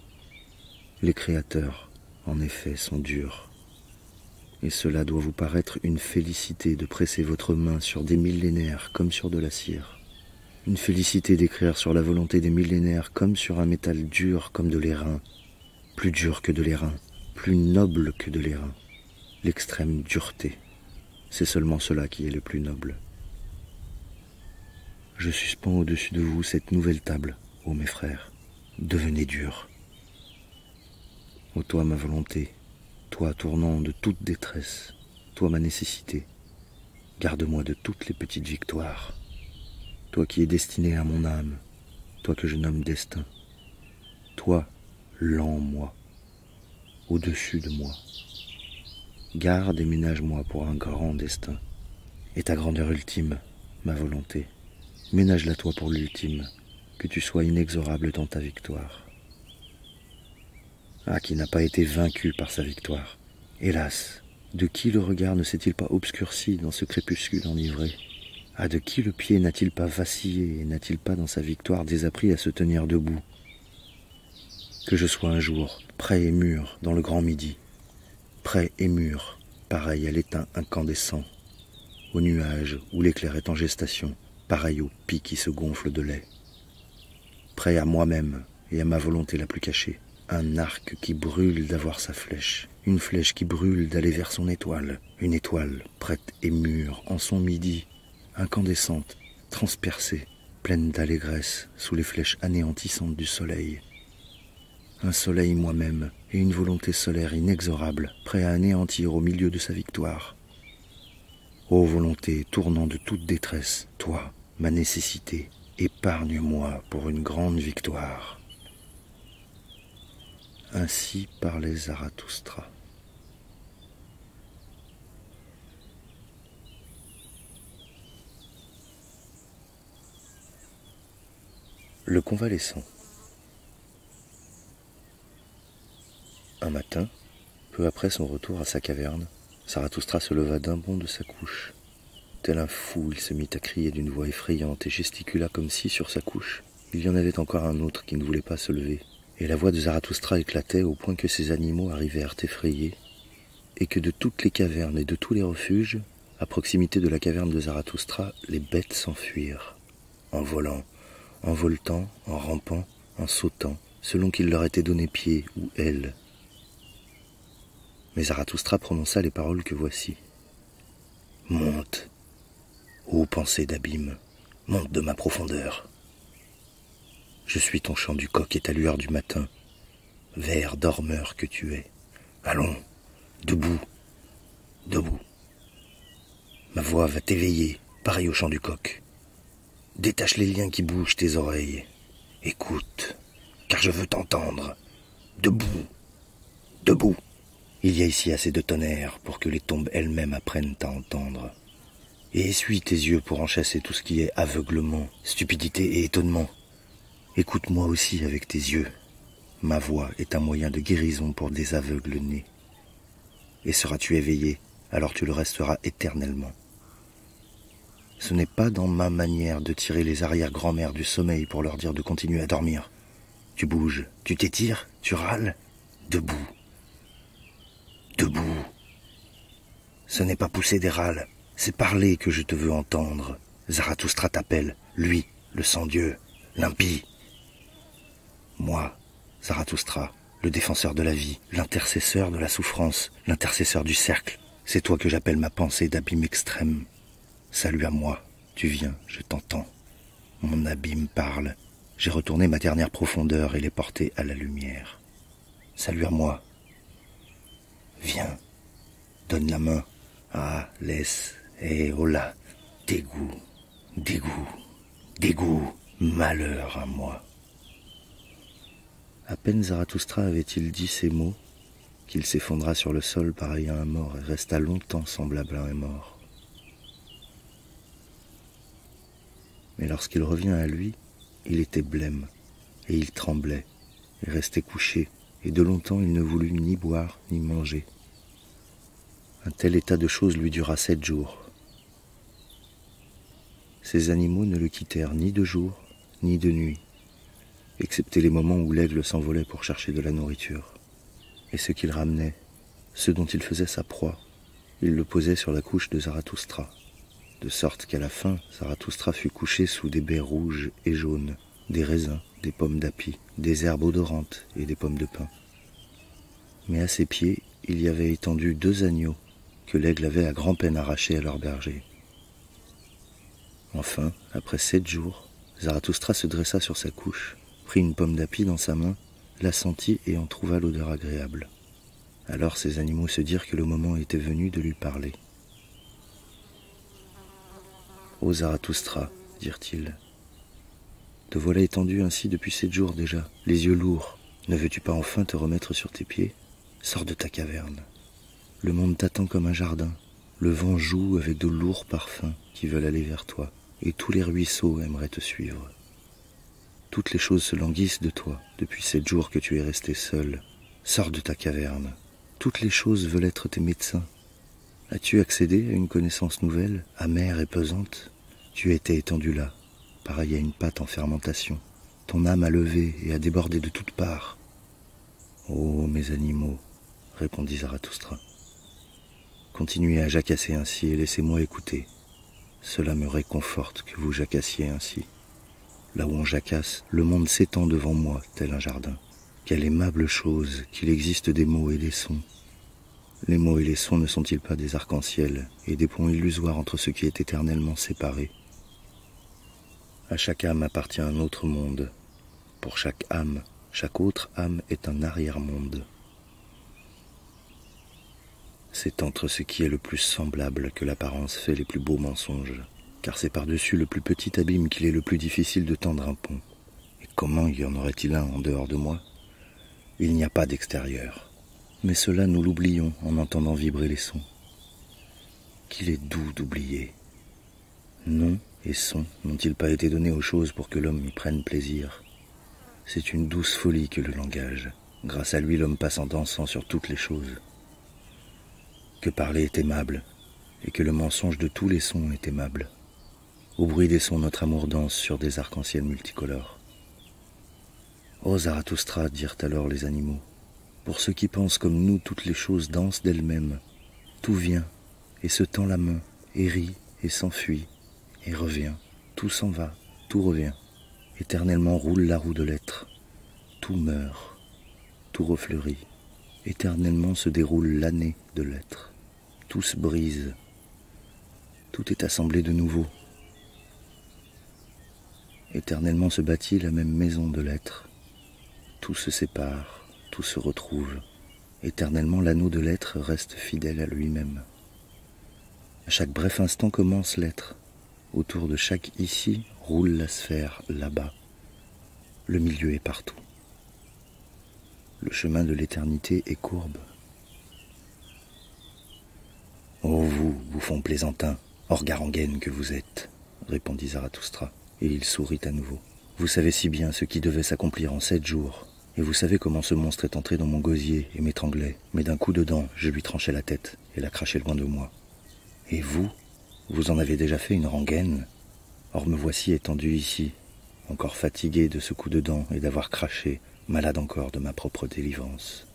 Les créateurs, en effet, sont durs. Et cela doit vous paraître une félicité de presser votre main sur des millénaires comme sur de la cire. Une félicité d'écrire sur la volonté des millénaires comme sur un métal dur comme de l'airain, plus dur que de l'airain, plus noble que de l'airain, l'extrême dureté. C'est seulement cela qui est le plus noble. Je suspends au-dessus de vous cette nouvelle table, ô mes frères, devenez durs. Ô toi ma volonté, toi tournant de toute détresse, toi ma nécessité, garde-moi de toutes les petites victoires. Toi qui es destiné à mon âme, toi que je nomme destin, toi, lent moi, au-dessus de moi, garde et ménage-moi pour un grand destin, et ta grandeur ultime, ma volonté, ménage-la toi pour l'ultime, que tu sois inexorable dans ta victoire. Ah, qui n'a pas été vaincu par sa victoire, hélas, de qui le regard ne s'est-il pas obscurci dans ce crépuscule enivré? Ah, de qui le pied n'a-t-il pas vacillé et n'a-t-il pas dans sa victoire désappris à se tenir debout? Que je sois un jour prêt et mûr dans le grand midi, prêt et mûr, pareil à l'étain incandescent, au nuage où l'éclair est en gestation, pareil au pic qui se gonfle de lait, prêt à moi-même et à ma volonté la plus cachée, un arc qui brûle d'avoir sa flèche, une flèche qui brûle d'aller vers son étoile, une étoile prête et mûre en son midi, incandescente, transpercée, pleine d'allégresse sous les flèches anéantissantes du soleil. Un soleil moi-même et une volonté solaire inexorable, prêt à anéantir au milieu de sa victoire. Ô volonté tournant de toute détresse, toi, ma nécessité, épargne-moi pour une grande victoire. Ainsi parlait Zarathoustra. Le convalescent. Un matin, peu après son retour à sa caverne, Zarathoustra se leva d'un bond de sa couche. Tel un fou, il se mit à crier d'une voix effrayante et gesticula comme si, sur sa couche, il y en avait encore un autre qui ne voulait pas se lever. Et la voix de Zarathoustra éclatait au point que ces animaux arrivèrent effrayés, et que de toutes les cavernes et de tous les refuges, à proximité de la caverne de Zarathoustra, les bêtes s'enfuirent, en volant, en voltant, en rampant, en sautant, selon qu'il leur était donné pied ou aile. Mais Zarathoustra prononça les paroles que voici. « Monte, ô pensée d'abîme, monte de ma profondeur. Je suis ton chant du coq et ta lueur du matin, ver dormeur que tu es. Allons, debout, debout. Ma voix va t'éveiller, pareil au chant du coq. Détache les liens qui bougent tes oreilles. Écoute, car je veux t'entendre. Debout, debout. Il y a ici assez de tonnerre pour que les tombes elles-mêmes apprennent à entendre. Et essuie tes yeux pour en chasser tout ce qui est aveuglement, stupidité et étonnement. Écoute-moi aussi avec tes yeux. Ma voix est un moyen de guérison pour des aveugles nés. Et seras-tu éveillé, alors tu le resteras éternellement. Ce n'est pas dans ma manière de tirer les arrière-grand-mères du sommeil pour leur dire de continuer à dormir. Tu bouges, tu t'étires, tu râles, debout. Debout. Ce n'est pas pousser des râles, c'est parler que je te veux entendre. Zarathoustra t'appelle, lui, le sans-dieu, l'impie. Moi, Zarathoustra, le défenseur de la vie, l'intercesseur de la souffrance, l'intercesseur du cercle, c'est toi que j'appelle ma pensée d'abîme extrême. Salut à moi, tu viens, je t'entends. Mon abîme parle, j'ai retourné ma dernière profondeur et l'ai portée à la lumière. salut à moi. Viens, donne la main. Ah, laisse, et hola, dégoût, dégoût, dégoût, malheur à moi. À peine Zarathoustra avait-il dit ces mots, qu'il s'effondra sur le sol pareil à un mort et resta longtemps semblable à un mort. Mais lorsqu'il revint à lui, il était blême, et il tremblait, et restait couché, et de longtemps il ne voulut ni boire ni manger. Un tel état de choses lui dura 7 jours. Ces animaux ne le quittèrent ni de jour, ni de nuit, excepté les moments où l'aigle s'envolait pour chercher de la nourriture. Et ce qu'il ramenait, ce dont il faisait sa proie, il le posait sur la couche de Zarathoustra, de sorte qu'à la fin, Zarathoustra fut couché sous des baies rouges et jaunes, des raisins, des pommes d'api, des herbes odorantes et des pommes de pin. Mais à ses pieds, il y avait étendu 2 agneaux que l'aigle avait à grand-peine arrachés à leur berger. Enfin, après 7 jours, Zarathoustra se dressa sur sa couche, prit une pomme d'api dans sa main, la sentit et en trouva l'odeur agréable. Alors ces animaux se dirent que le moment était venu de lui parler. « Ô Zarathoustra, dirent-ils, te voilà étendu ainsi depuis 7 jours déjà, les yeux lourds. Ne veux-tu pas enfin te remettre sur tes pieds? Sors de ta caverne. Le monde t'attend comme un jardin. Le vent joue avec de lourds parfums qui veulent aller vers toi, et tous les ruisseaux aimeraient te suivre. Toutes les choses se languissent de toi depuis 7 jours que tu es resté seul. Sors de ta caverne. Toutes les choses veulent être tes médecins. As-tu accédé à une connaissance nouvelle, amère et pesante? Tu étais étendu là, pareil à une pâte en fermentation. Ton âme a levé et a débordé de toutes parts. « Oh, mes animaux !» répondit Zarathoustra. « Continuez à jacasser ainsi et laissez-moi écouter. Cela me réconforte que vous jacassiez ainsi. Là où on jacasse, le monde s'étend devant moi, tel un jardin. Quelle aimable chose qu'il existe des mots et des sons. Les mots et les sons ne sont-ils pas des arcs-en-ciel et des ponts illusoires entre ce qui est éternellement séparé ? À chaque âme appartient un autre monde. Pour chaque autre âme est un arrière-monde. C'est entre ce qui est le plus semblable que l'apparence fait les plus beaux mensonges, car c'est par-dessus le plus petit abîme qu'il est le plus difficile de tendre un pont. Et comment y en aurait-il un en dehors de moi? Il n'y a pas d'extérieur. Mais cela, nous l'oublions en entendant vibrer les sons. Qu'il est doux d'oublier. Non. Et sons n'ont-ils pas été donnés aux choses pour que l'homme y prenne plaisir? C'est une douce folie que le langage. Grâce à lui, l'homme passe en dansant sur toutes les choses. Que parler est aimable, et que le mensonge de tous les sons est aimable. Au bruit des sons, notre amour danse sur des arcs-en-ciel multicolores. Ô Zarathoustra, dirent alors les animaux, pour ceux qui pensent comme nous, toutes les choses dansent d'elles-mêmes. Tout vient, et se tend la main, et rit, et s'enfuit. Et revient, tout s'en va, tout revient. Éternellement roule la roue de l'être. Tout meurt, tout refleurit. Éternellement se déroule l'année de l'être. Tout se brise. Tout est assemblé de nouveau. Éternellement se bâtit la même maison de l'être. Tout se sépare, tout se retrouve. Éternellement l'anneau de l'être reste fidèle à lui-même. À chaque bref instant commence l'être. Autour de chaque ici roule la sphère là-bas. Le milieu est partout. Le chemin de l'éternité est courbe. Oh vous, bouffons plaisantin, orgarengaine que vous êtes, répondit Zarathoustra, et il sourit à nouveau. Vous savez si bien ce qui devait s'accomplir en 7 jours, et vous savez comment ce monstre est entré dans mon gosier et m'étranglait, mais d'un coup de dent, je lui tranchai la tête et la crachai loin de moi. Et vous ? Vous en avez déjà fait une rengaine. Or me voici étendu ici, encore fatigué de ce coup de dent et d'avoir craché, malade encore de ma propre délivrance.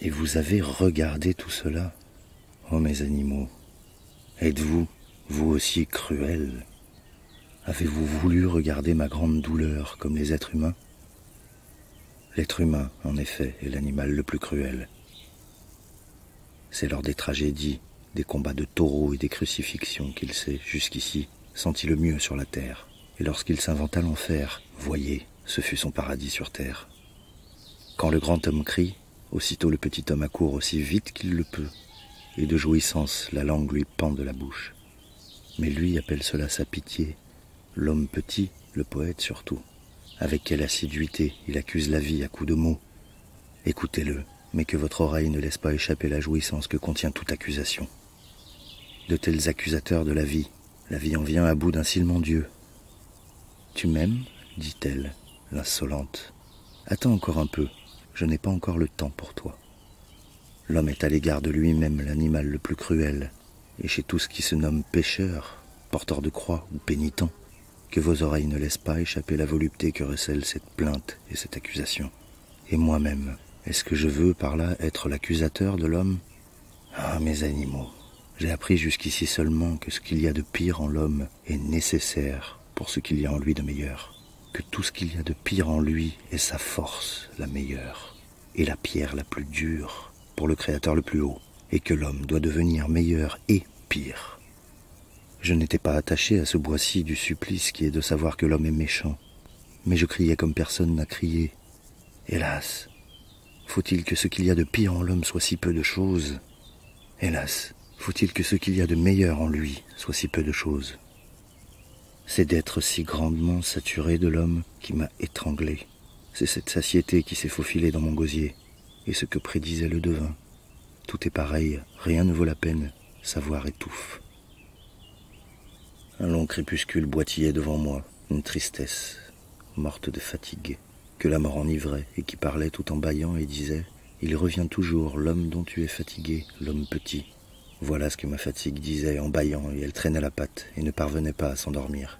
Et vous avez regardé tout cela? Oh mes animaux, êtes-vous, vous aussi, cruels? Avez-vous voulu regarder ma grande douleur comme les êtres humains? L'être humain, en effet, est l'animal le plus cruel. C'est lors des tragédies, des combats de taureaux et des crucifixions qu'il s'est, jusqu'ici, senti le mieux sur la terre. Et lorsqu'il s'inventa l'enfer, voyez, ce fut son paradis sur terre. Quand le grand homme crie, aussitôt le petit homme accourt aussi vite qu'il le peut, et de jouissance la langue lui pend de la bouche. Mais lui appelle cela sa pitié, l'homme petit, le poète surtout. Avec quelle assiduité il accuse la vie à coups de mots. Écoutez-le, mais que votre oreille ne laisse pas échapper la jouissance que contient toute accusation. De tels accusateurs de la vie en vient à bout d'un silmendieux. « Tu m'aimes ?» dit-elle, l'insolente. « Attends encore un peu, je n'ai pas encore le temps pour toi. » L'homme est à l'égard de lui-même l'animal le plus cruel, et chez tous qui se nomment pécheurs, porteurs de croix ou pénitents, que vos oreilles ne laissent pas échapper la volupté que recèle cette plainte et cette accusation. Et moi-même, est-ce que je veux par là être l'accusateur de l'homme? Ah, mes animaux, j'ai appris jusqu'ici seulement que ce qu'il y a de pire en l'homme est nécessaire pour ce qu'il y a en lui de meilleur, que tout ce qu'il y a de pire en lui est sa force la meilleure, et la pierre la plus dure, pour le Créateur le plus haut, et que l'homme doit devenir meilleur et pire. Je n'étais pas attaché à ce bois-ci du supplice qui est de savoir que l'homme est méchant, mais je criais comme personne n'a crié. Hélas, faut-il que ce qu'il y a de pire en l'homme soit si peu de choses? Hélas, faut-il que ce qu'il y a de meilleur en lui soit si peu de choses? C'est d'être si grandement saturé de l'homme qui m'a étranglé. C'est cette satiété qui s'est faufilée dans mon gosier. Et ce que prédisait le devin. Tout est pareil, rien ne vaut la peine, savoir étouffe. Un long crépuscule boitillait devant moi, une tristesse, morte de fatigue, que la mort enivrait et qui parlait tout en bâillant et disait « Il revient toujours, l'homme dont tu es fatigué, l'homme petit. » Voilà ce que ma fatigue disait en bâillant et elle traînait la patte et ne parvenait pas à s'endormir.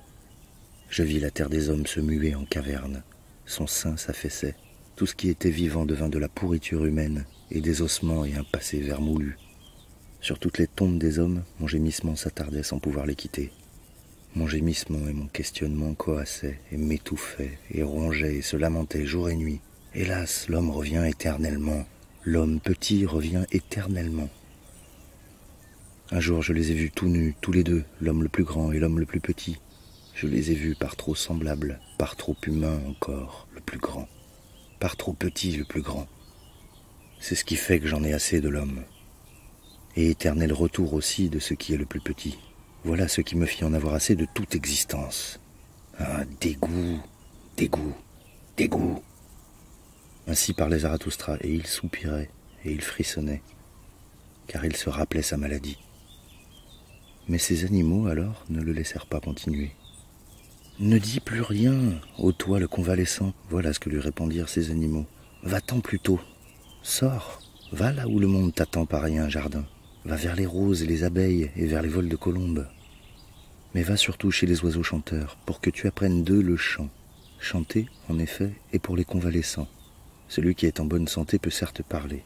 Je vis la terre des hommes se muer en caverne, son sein s'affaissait. Tout ce qui était vivant devint de la pourriture humaine et des ossements et un passé vermoulu. Sur toutes les tombes des hommes, mon gémissement s'attardait sans pouvoir les quitter. Mon gémissement et mon questionnement coassaient et m'étouffaient et rongeaient et se lamentaient jour et nuit. Hélas, l'homme revient éternellement. L'homme petit revient éternellement. Un jour, je les ai vus tout nus, tous les deux, l'homme le plus grand et l'homme le plus petit. Je les ai vus par trop semblables, par trop humains encore, le plus grand. Par trop petit le plus grand. C'est ce qui fait que j'en ai assez de l'homme. Et éternel retour aussi de ce qui est le plus petit. Voilà ce qui me fit en avoir assez de toute existence. Un dégoût, dégoût, dégoût. Ainsi parlait Zarathoustra, et il soupirait, et il frissonnait, car il se rappelait sa maladie. Mais ces animaux, alors, ne le laissèrent pas continuer. « Ne dis plus rien, ô toi le convalescent !» Voilà ce que lui répondirent ces animaux. « Va-t'en plutôt, sors, va là où le monde t'attend pareil à un jardin. Va vers les roses et les abeilles et vers les vols de colombes. Mais va surtout chez les oiseaux chanteurs, pour que tu apprennes d'eux le chant. Chanter, en effet, est pour les convalescents. Celui qui est en bonne santé peut certes parler.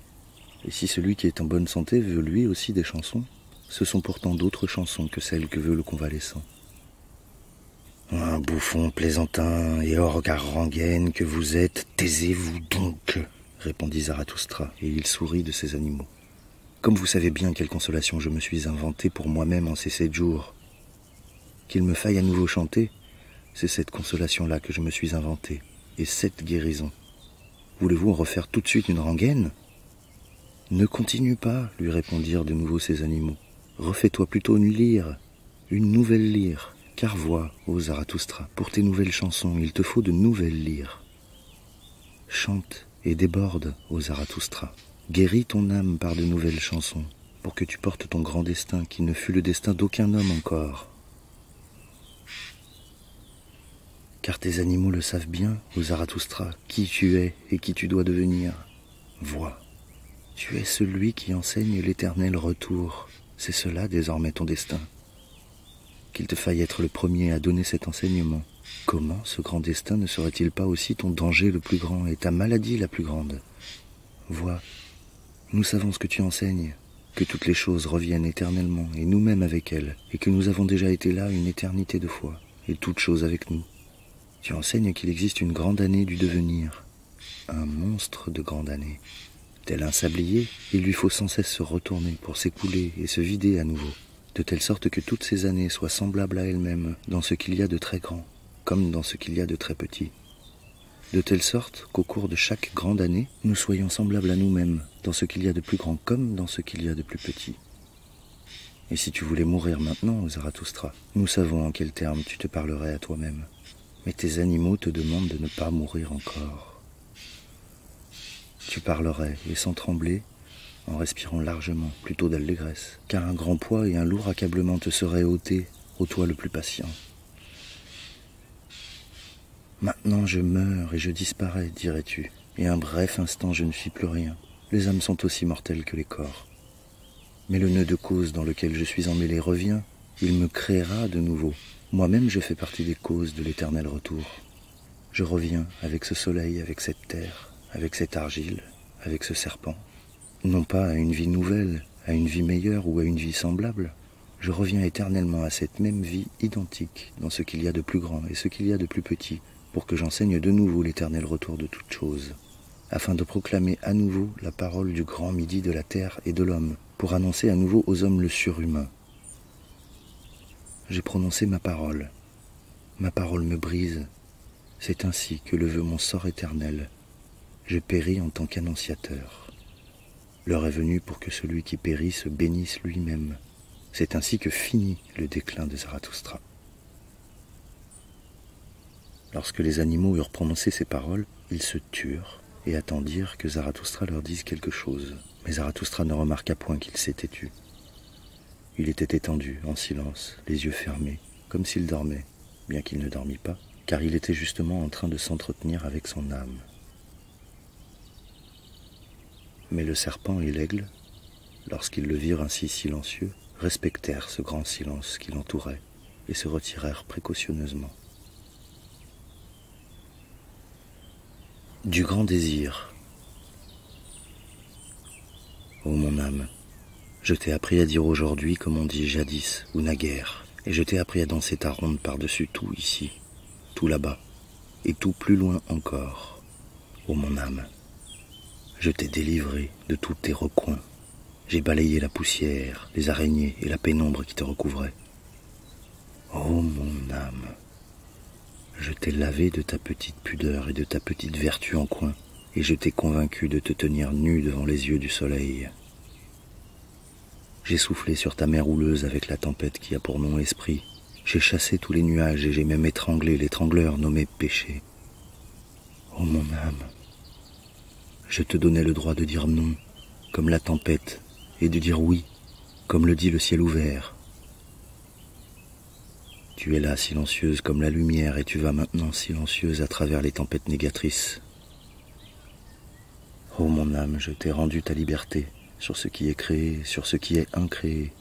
Et si celui qui est en bonne santé veut lui aussi des chansons, ce sont pourtant d'autres chansons que celles que veut le convalescent. » Un bouffon plaisantin et orgue à rengaine que vous êtes, taisez-vous donc, répondit Zarathoustra, et il sourit de ces animaux. Comme vous savez bien quelle consolation je me suis inventée pour moi-même en ces 7 jours. Qu'il me faille à nouveau chanter, c'est cette consolation-là que je me suis inventée, et cette guérison. Voulez-vous en refaire tout de suite une rengaine? Ne continue pas, lui répondirent de nouveau ces animaux. Refais-toi plutôt une lyre, une nouvelle lyre. Car vois, ô Zarathoustra, pour tes nouvelles chansons, il te faut de nouvelles lyres. Chante et déborde, ô Zarathoustra. Guéris ton âme par de nouvelles chansons, pour que tu portes ton grand destin, qui ne fut le destin d'aucun homme encore. Car tes animaux le savent bien, ô Zarathoustra, qui tu es et qui tu dois devenir. Vois, tu es celui qui enseigne l'éternel retour. C'est cela désormais ton destin. Qu'il te faille être le premier à donner cet enseignement. Comment ce grand destin ne serait-il pas aussi ton danger le plus grand et ta maladie la plus grande? Vois, nous savons ce que tu enseignes, que toutes les choses reviennent éternellement et nous-mêmes avec elles, et que nous avons déjà été là une éternité de fois, et toutes choses avec nous. Tu enseignes qu'il existe une grande année du devenir, un monstre de grande année. Tel un sablier, il lui faut sans cesse se retourner pour s'écouler et se vider à nouveau. De telle sorte que toutes ces années soient semblables à elles-mêmes dans ce qu'il y a de très grand, comme dans ce qu'il y a de très petit. de telle sorte qu'au cours de chaque grande année, nous soyons semblables à nous-mêmes, dans ce qu'il y a de plus grand comme dans ce qu'il y a de plus petit. Et si tu voulais mourir maintenant, Zarathoustra, nous savons en quels termes tu te parlerais à toi-même. Mais tes animaux te demandent de ne pas mourir encore. Tu parlerais, et sans trembler, en respirant largement, plutôt d'allégresse, car un grand poids et un lourd accablement te seraient ôtés, ô toi le plus patient. Maintenant je meurs et je disparais, dirais-tu, et un bref instant je ne fis plus rien. Les âmes sont aussi mortelles que les corps. Mais le nœud de cause dans lequel je suis emmêlé revient, il me créera de nouveau. Moi-même je fais partie des causes de l'éternel retour. Je reviens avec ce soleil, avec cette terre, avec cette argile, avec ce serpent. Non pas à une vie nouvelle, à une vie meilleure ou à une vie semblable. Je reviens éternellement à cette même vie identique dans ce qu'il y a de plus grand et ce qu'il y a de plus petit, pour que j'enseigne de nouveau l'éternel retour de toutes choses, afin de proclamer à nouveau la parole du grand midi de la terre et de l'homme, pour annoncer à nouveau aux hommes le surhumain. J'ai prononcé ma parole me brise, c'est ainsi que le veut mon sort éternel, je péris en tant qu'annonciateur. L'heure est venue pour que celui qui périt se bénisse lui-même. C'est ainsi que finit le déclin de Zarathoustra. Lorsque les animaux eurent prononcé ces paroles, ils se turent et attendirent que Zarathoustra leur dise quelque chose. Mais Zarathoustra ne remarqua point qu'il s'était tu. Il était étendu, en silence, les yeux fermés, comme s'il dormait, bien qu'il ne dormît pas, car il était justement en train de s'entretenir avec son âme. Mais le serpent et l'aigle, lorsqu'ils le virent ainsi silencieux, respectèrent ce grand silence qui l'entourait et se retirèrent précautionneusement. Du grand désir. Ô mon âme, je t'ai appris à dire aujourd'hui comme on dit jadis ou naguère, et je t'ai appris à danser ta ronde par-dessus tout ici, tout là-bas, et tout plus loin encore. Ô mon âme, je t'ai délivré de tous tes recoins. J'ai balayé la poussière, les araignées et la pénombre qui te recouvraient. Oh mon âme, je t'ai lavé de ta petite pudeur et de ta petite vertu en coin, et je t'ai convaincu de te tenir nu devant les yeux du soleil. J'ai soufflé sur ta mer houleuse avec la tempête qui a pour nom esprit. J'ai chassé tous les nuages et j'ai même étranglé l'étrangleur nommé péché. Oh mon âme, je te donnais le droit de dire non, comme la tempête, et de dire oui, comme le dit le ciel ouvert. Tu es là, silencieuse comme la lumière, et tu vas maintenant silencieuse à travers les tempêtes négatrices. Ô mon âme, je t'ai rendu ta liberté sur ce qui est créé, sur ce qui est incréé,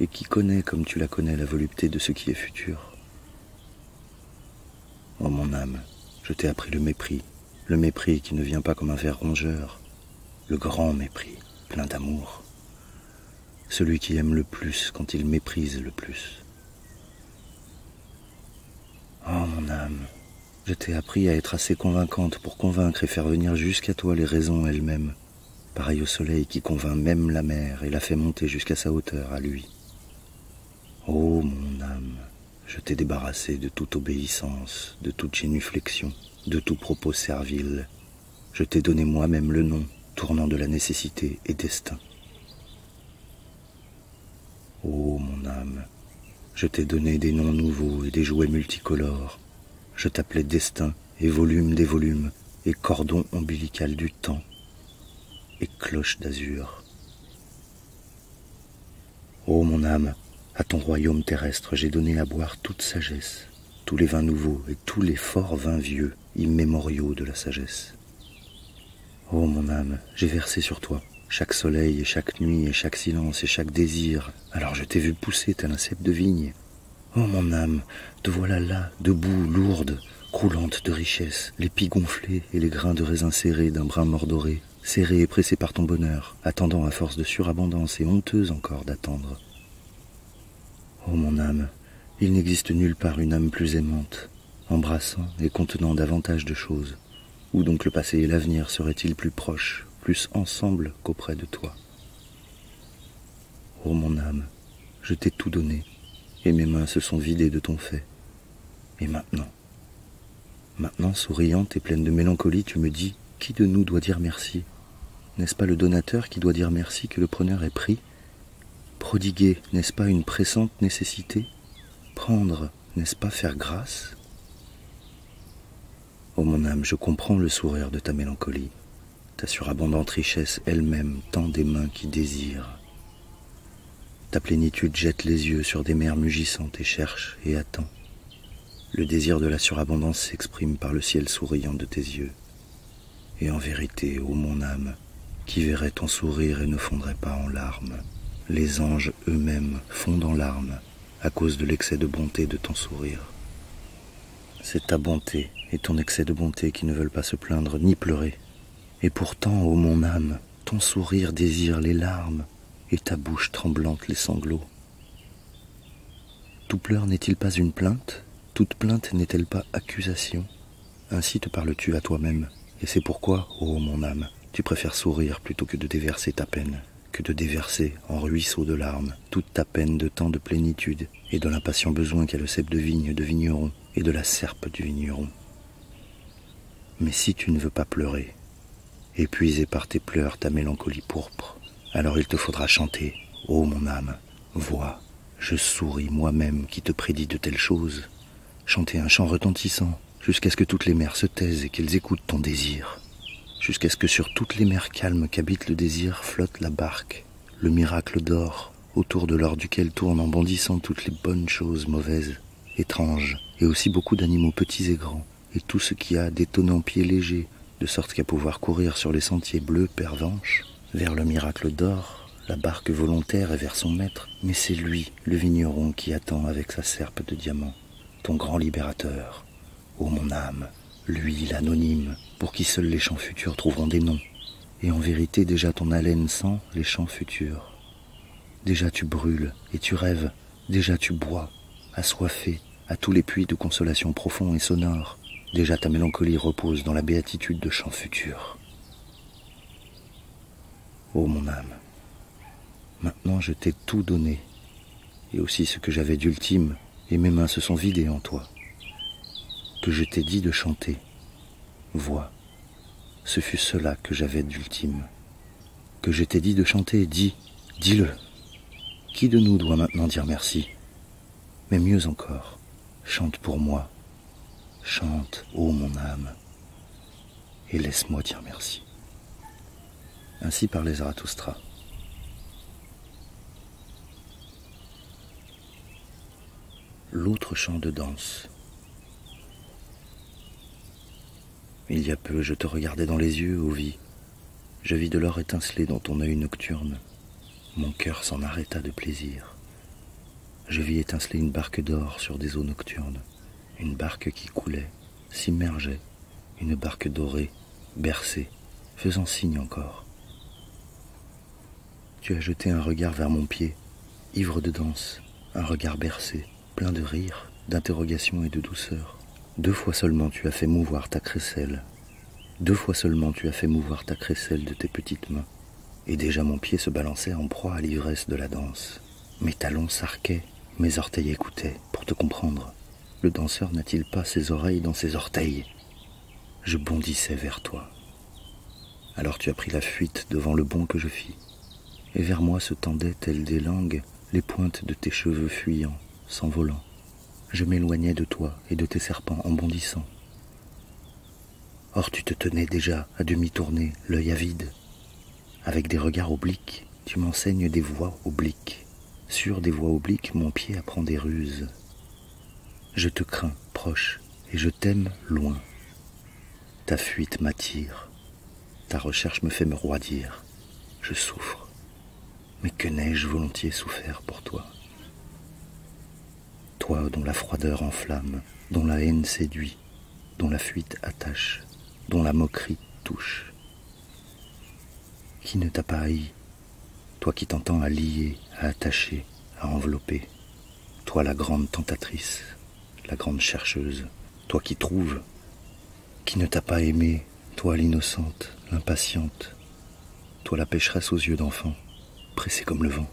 et qui connaît comme tu la connais la volupté de ce qui est futur. Ô mon âme, je t'ai appris le mépris qui ne vient pas comme un ver rongeur, le grand mépris, plein d'amour, celui qui aime le plus quand il méprise le plus. Oh mon âme, je t'ai appris à être assez convaincante pour convaincre et faire venir jusqu'à toi les raisons elles-mêmes, pareil au soleil qui convainc même la mer et la fait monter jusqu'à sa hauteur à lui. Oh mon âme, je t'ai débarrassé de toute obéissance, de toute génuflexion, de tout propos servile. Je t'ai donné moi-même le nom, tournant de la nécessité et destin. Ô mon âme, je t'ai donné des noms nouveaux et des jouets multicolores. Je t'appelais destin et volume des volumes et cordon ombilical du temps et cloche d'azur. Ô mon âme, à ton royaume terrestre j'ai donné à boire toute sagesse, tous les vins nouveaux et tous les forts vins vieux, immémoriaux de la sagesse. Ô mon âme, j'ai versé sur toi chaque soleil et chaque nuit et chaque silence et chaque désir, alors je t'ai vu pousser tel un cep de vigne. Ô mon âme, te voilà là, debout, lourde, croulante de richesse, les pies gonflées et les grains de raisin serrés d'un brin mordoré, serrés et pressés par ton bonheur, attendant à force de surabondance et honteuse encore d'attendre. Ô mon âme, il n'existe nulle part une âme plus aimante, embrassant et contenant davantage de choses. Où donc le passé et l'avenir seraient-ils plus proches, plus ensemble qu'auprès de toi? Ô mon âme, je t'ai tout donné, et mes mains se sont vidées de ton fait. Et maintenant, Maintenant, souriante et pleine de mélancolie, tu me dis, qui de nous doit dire merci? N'est-ce pas le donateur qui doit dire merci que le preneur est pris? Prodiguer, n'est-ce pas une pressante nécessité? Prendre, n'est-ce pas faire grâce? Oh mon âme, je comprends le sourire de ta mélancolie, ta surabondante richesse elle-même tend des mains qui désirent. Ta plénitude jette les yeux sur des mers mugissantes et cherche et attend. Le désir de la surabondance s'exprime par le ciel souriant de tes yeux. Et en vérité, ô mon âme, qui verrait ton sourire et ne fondrait pas en larmes? Les anges eux-mêmes fondent en larmes à cause de l'excès de bonté de ton sourire. C'est ta bonté et ton excès de bonté qui ne veulent pas se plaindre ni pleurer. Et pourtant, ô mon âme, ton sourire désire les larmes et ta bouche tremblante les sanglots. Tout pleur n'est-il pas une plainte? Toute plainte n'est-elle pas accusation? Ainsi te parles-tu à toi-même. Et c'est pourquoi, ô mon âme, tu préfères sourire plutôt que de déverser ta peine, que de déverser en ruisseaux de larmes toute ta peine de tant de plénitude et de l'impatient besoin qu'a le cep de vigne de vigneron et de la serpe du vigneron. Mais si tu ne veux pas pleurer, épuisé par tes pleurs ta mélancolie pourpre, alors il te faudra chanter, ô mon âme, vois, je souris moi-même qui te prédis de telles choses, chanter un chant retentissant, jusqu'à ce que toutes les mers se taisent et qu'elles écoutent ton désir, jusqu'à ce que sur toutes les mers calmes qu'habite le désir flotte la barque, le miracle d'or, autour de l'or duquel tournent en bondissant toutes les bonnes choses mauvaises, étranges, et aussi beaucoup d'animaux petits et grands, et tout ce qui a d'étonnants pieds légers, de sorte qu'à pouvoir courir sur les sentiers bleus pervenches, vers le miracle d'or, la barque volontaire et vers son maître, mais c'est lui, le vigneron, qui attend avec sa serpe de diamant, ton grand libérateur. Ô mon âme, lui l'anonyme, pour qui seuls les chants futurs trouveront des noms, et en vérité déjà ton haleine sent les chants futurs. Déjà tu brûles et tu rêves, déjà tu bois, assoiffé, à tous les puits de consolation profonds et sonores, déjà ta mélancolie repose dans la béatitude de chants futurs. Ô mon âme, maintenant je t'ai tout donné, et aussi ce que j'avais d'ultime, et mes mains se sont vidées en toi. Que je t'ai dit de chanter, vois, ce fut cela que j'avais d'ultime. Que je t'ai dit de chanter, dis-le. Qui de nous doit maintenant dire merci? Mais mieux encore, chante pour moi, chante, ô mon âme, et laisse-moi dire merci. Ainsi parlait Zarathoustra. L'autre chant de danse. Il y a peu, je te regardais dans les yeux, ô vie. Je vis de l'or étinceler dans ton œil nocturne. Mon cœur s'en arrêta de plaisir. Je vis étinceler une barque d'or sur des eaux nocturnes. Une barque qui coulait, s'immergeait, une barque dorée, bercée, faisant signe encore. Tu as jeté un regard vers mon pied, ivre de danse, un regard bercé, plein de rire, d'interrogation et de douceur. Deux fois seulement tu as fait mouvoir ta crécelle, deux fois seulement tu as fait mouvoir ta crécelle de tes petites mains, et déjà mon pied se balançait en proie à l'ivresse de la danse. Mes talons s'arquaient, mes orteils écoutaient, pour te comprendre. Le danseur n'a-t-il pas ses oreilles dans ses orteils? Je bondissais vers toi. Alors tu as pris la fuite devant le bond que je fis, et vers moi se tendaient, telles des langues, les pointes de tes cheveux fuyants, s'envolant. Je m'éloignais de toi et de tes serpents en bondissant. Or tu te tenais déjà à demi tourné, l'œil avide. Avec des regards obliques, tu m'enseignes des voies obliques. Sur des voies obliques, mon pied apprend des ruses. Je te crains, proche, et je t'aime, loin. Ta fuite m'attire, ta recherche me fait me roidir. Je souffre, mais que n'ai-je volontiers souffert pour toi? Toi dont la froideur enflamme, dont la haine séduit, dont la fuite attache, dont la moquerie touche. Qui ne t'a pas haï? Toi qui t'entends à lier, à attacher, à envelopper. Toi la grande tentatrice, la grande chercheuse, toi qui trouves. Qui ne t'a pas aimé? Toi l'innocente, l'impatiente. Toi la pécheresse aux yeux d'enfant, pressée comme le vent.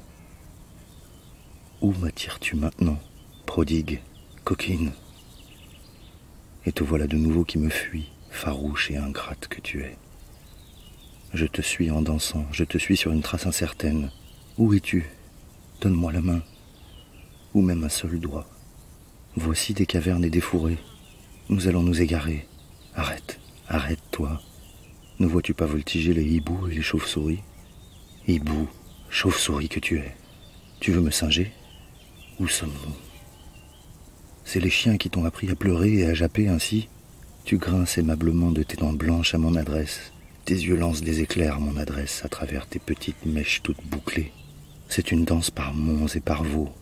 Où m'attires-tu maintenant? Prodigue, coquine. et te voilà de nouveau qui me fuis, farouche et ingrate que tu es. Je te suis en dansant, je te suis sur une trace incertaine. Où es-tu? Donne-moi la main, ou même un seul doigt. Voici des cavernes et des fourrés. Nous allons nous égarer. Arrête, arrête-toi. Ne vois-tu pas voltiger les hiboux et les chauves-souris? Hibou, chauve-souris que tu es. Tu veux me singer? Où sommes-nous? C'est les chiens qui t'ont appris à pleurer et à japper ainsi. Tu grinces aimablement de tes dents blanches à mon adresse. Tes yeux lancent des éclairs à mon adresse à travers tes petites mèches toutes bouclées. C'est une danse par monts et par veaux.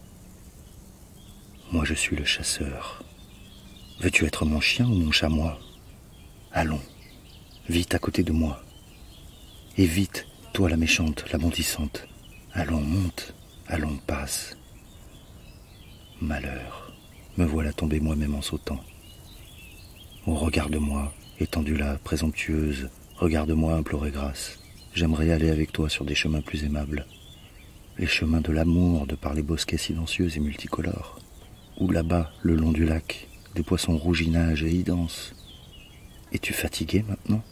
Moi je suis le chasseur. Veux-tu être mon chien ou mon chamois? Allons, vite à côté de moi. Et vite, toi la méchante, la bondissante. Allons, monte, allons, passe. Malheur, me voilà tombée moi-même en sautant. Oh, regarde-moi, étendue là, présomptueuse, regarde-moi implorer grâce. J'aimerais aller avec toi sur des chemins plus aimables. Les chemins de l'amour, de par les bosquets silencieux et multicolores. Ou là-bas, le long du lac, des poissons rouges y nagent et y dansent. Es-tu fatigué maintenant?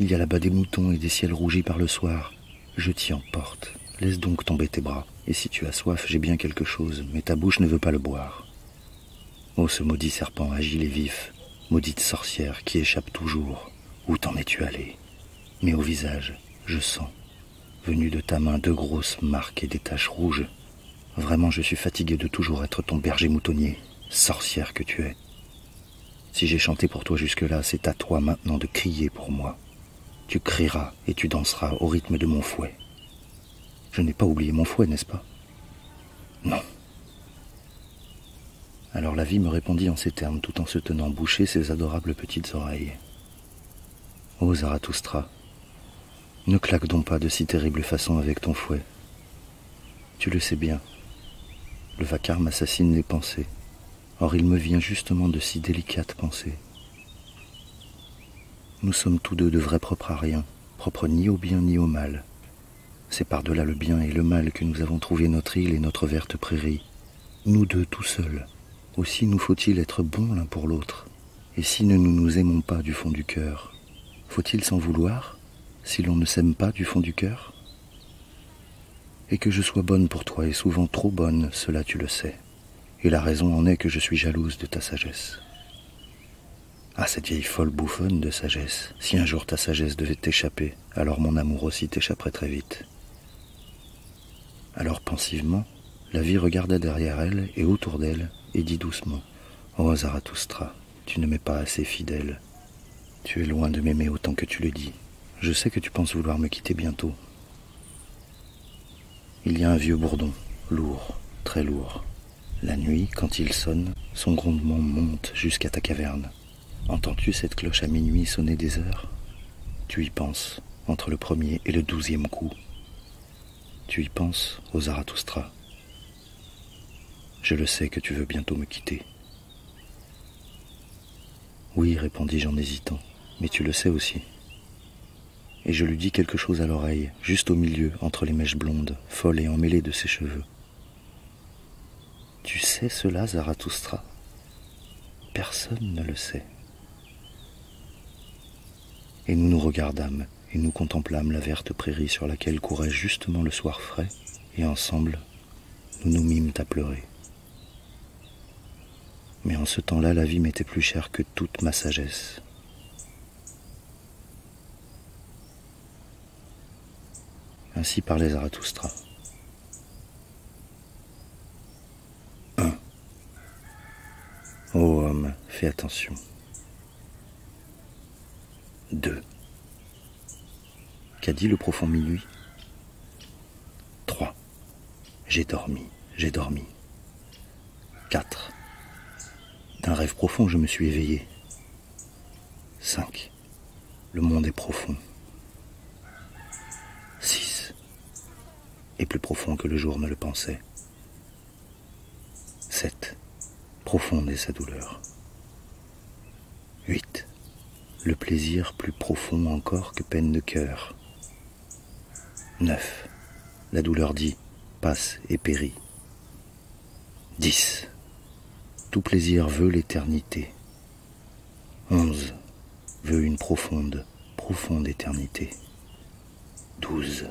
Il y a là-bas des moutons et des ciels rougis par le soir. Je t'y emporte. Laisse donc tomber tes bras. Et si tu as soif, j'ai bien quelque chose, mais ta bouche ne veut pas le boire. Oh, ce maudit serpent agile et vif, maudite sorcière qui échappe toujours. Où t'en es-tu allée? Mais au visage, je sens, venue de ta main, deux grosses marques et des taches rouges. Vraiment, je suis fatigué de toujours être ton berger moutonnier, sorcière que tu es. Si j'ai chanté pour toi jusque-là, c'est à toi maintenant de crier pour moi. Tu crieras et tu danseras au rythme de mon fouet. Je n'ai pas oublié mon fouet, n'est-ce pas? Non. Alors la vie me répondit en ces termes, tout en se tenant bouchées ses adorables petites oreilles. Ô Zarathoustra, ne claque donc pas de si terrible façon avec ton fouet. Tu le sais bien, le vacarme assassine les pensées. Or, il me vient justement de si délicates pensées. Nous sommes tous deux de vrais propres à rien, propres ni au bien ni au mal. C'est par-delà le bien et le mal que nous avons trouvé notre île et notre verte prairie. Nous deux tout seuls. Aussi nous faut-il être bons l'un pour l'autre. Et si nous ne nous aimons pas du fond du cœur, faut-il s'en vouloir si l'on ne s'aime pas du fond du cœur? Et que je sois bonne pour toi, et souvent trop bonne, cela tu le sais. Et la raison en est que je suis jalouse de ta sagesse. Ah, cette vieille folle bouffonne de sagesse. Si un jour ta sagesse devait t'échapper, alors mon amour aussi t'échapperait très vite. Alors pensivement, la vie regarda derrière elle et autour d'elle et dit doucement, « Oh Zarathoustra, tu ne m'es pas assez fidèle. Tu es loin de m'aimer autant que tu le dis. Je sais que tu penses vouloir me quitter bientôt. Il y a un vieux bourdon, lourd, très lourd. La nuit, quand il sonne, son grondement monte jusqu'à ta caverne. Entends-tu cette cloche à minuit sonner des heures? Tu y penses, entre le premier et le 12e coup. Tu y penses, ô Zarathoustra. Je le sais que tu veux bientôt me quitter. Oui, répondis-je en hésitant, mais tu le sais aussi. Et je lui dis quelque chose à l'oreille, juste au milieu, entre les mèches blondes, folles et emmêlées de ses cheveux. « Tu sais cela, Zarathoustra? Personne ne le sait. » Et nous nous regardâmes, et nous contemplâmes la verte prairie sur laquelle courait justement le soir frais, et ensemble, nous nous mîmes à pleurer. Mais en ce temps-là, la vie m'était plus chère que toute ma sagesse. Ainsi parlait Zarathoustra. 1. Ô homme, fais attention. 2. Qu'a dit le profond minuit? 3. J'ai dormi, j'ai dormi. 4. D'un rêve profond, je me suis éveillé. 5. Le monde est profond. 6. Et plus profond que le jour ne le pensait. 7. Profonde est sa douleur. 8. Le plaisir plus profond encore que peine de cœur. 9. La douleur dit, passe et périt. 10. tout plaisir veut l'éternité. 11 veut une profonde, profonde éternité. 12.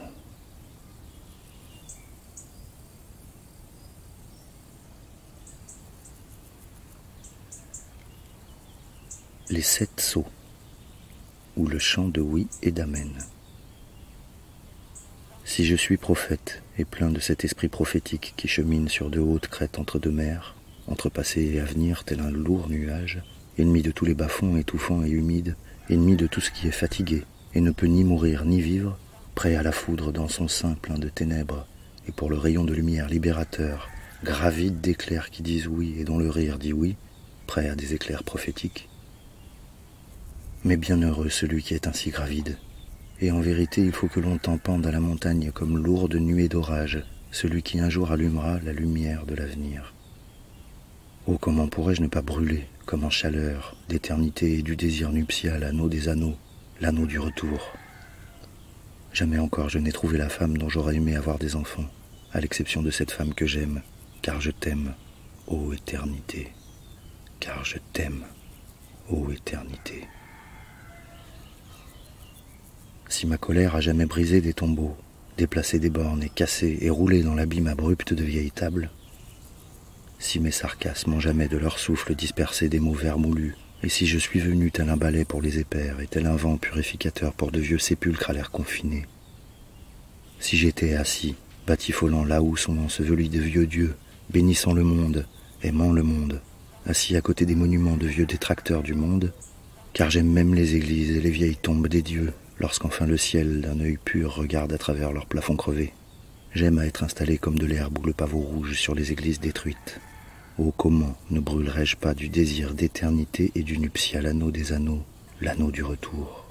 Les 7 sceaux, ou le chant de oui et d'amen. Si je suis prophète et plein de cet esprit prophétique qui chemine sur de hautes crêtes entre deux mers, entre passé et avenir tel un lourd nuage, ennemi de tous les bas-fonds étouffants et humides, ennemi de tout ce qui est fatigué et ne peut ni mourir ni vivre, prêt à la foudre dans son sein plein de ténèbres, et pour le rayon de lumière libérateur, gravide d'éclairs qui disent oui et dont le rire dit oui, prêt à des éclairs prophétiques. Mais bienheureux celui qui est ainsi gravide. Et en vérité, il faut que longtemps pende à la montagne comme lourde nuée d'orage, celui qui un jour allumera la lumière de l'avenir. Oh, comment pourrais-je ne pas brûler, comme en chaleur, d'éternité et du désir nuptial, anneau des anneaux, l'anneau du retour. Jamais encore je n'ai trouvé la femme dont j'aurais aimé avoir des enfants, à l'exception de cette femme que j'aime, car je t'aime, ô éternité, car je t'aime, ô éternité. Si ma colère a jamais brisé des tombeaux, déplacé des bornes et cassé et roulé dans l'abîme abrupt de vieilles tables, si mes sarcasmes ont jamais de leur souffle dispersé des mots vermoulus, et si je suis venu tel un balai pour les épaires et tel un vent purificateur pour de vieux sépulcres à l'air confiné, si j'étais assis, batifolant là où sont ensevelis de vieux dieux, bénissant le monde, aimant le monde, assis à côté des monuments de vieux détracteurs du monde, car j'aime même les églises et les vieilles tombes des dieux, lorsqu'enfin le ciel d'un œil pur regarde à travers leur plafond crevé. J'aime à être installé comme de l'herbe ou le pavot rouge sur les églises détruites. Oh, comment ne brûlerais-je pas du désir d'éternité et du nuptial anneau des anneaux, l'anneau du retour.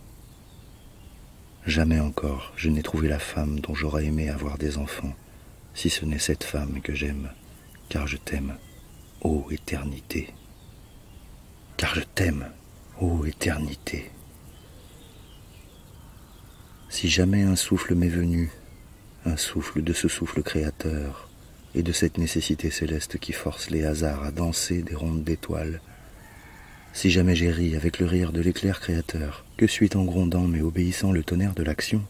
Jamais encore je n'ai trouvé la femme dont j'aurais aimé avoir des enfants, si ce n'est cette femme que j'aime, car je t'aime, ô éternité. Car je t'aime, ô éternité. Si jamais un souffle m'est venu, un souffle de ce souffle créateur et de cette nécessité céleste qui force les hasards à danser des rondes d'étoiles, si jamais j'ai ri avec le rire de l'éclair créateur, que suit en grondant mais obéissant le tonnerre de l'action,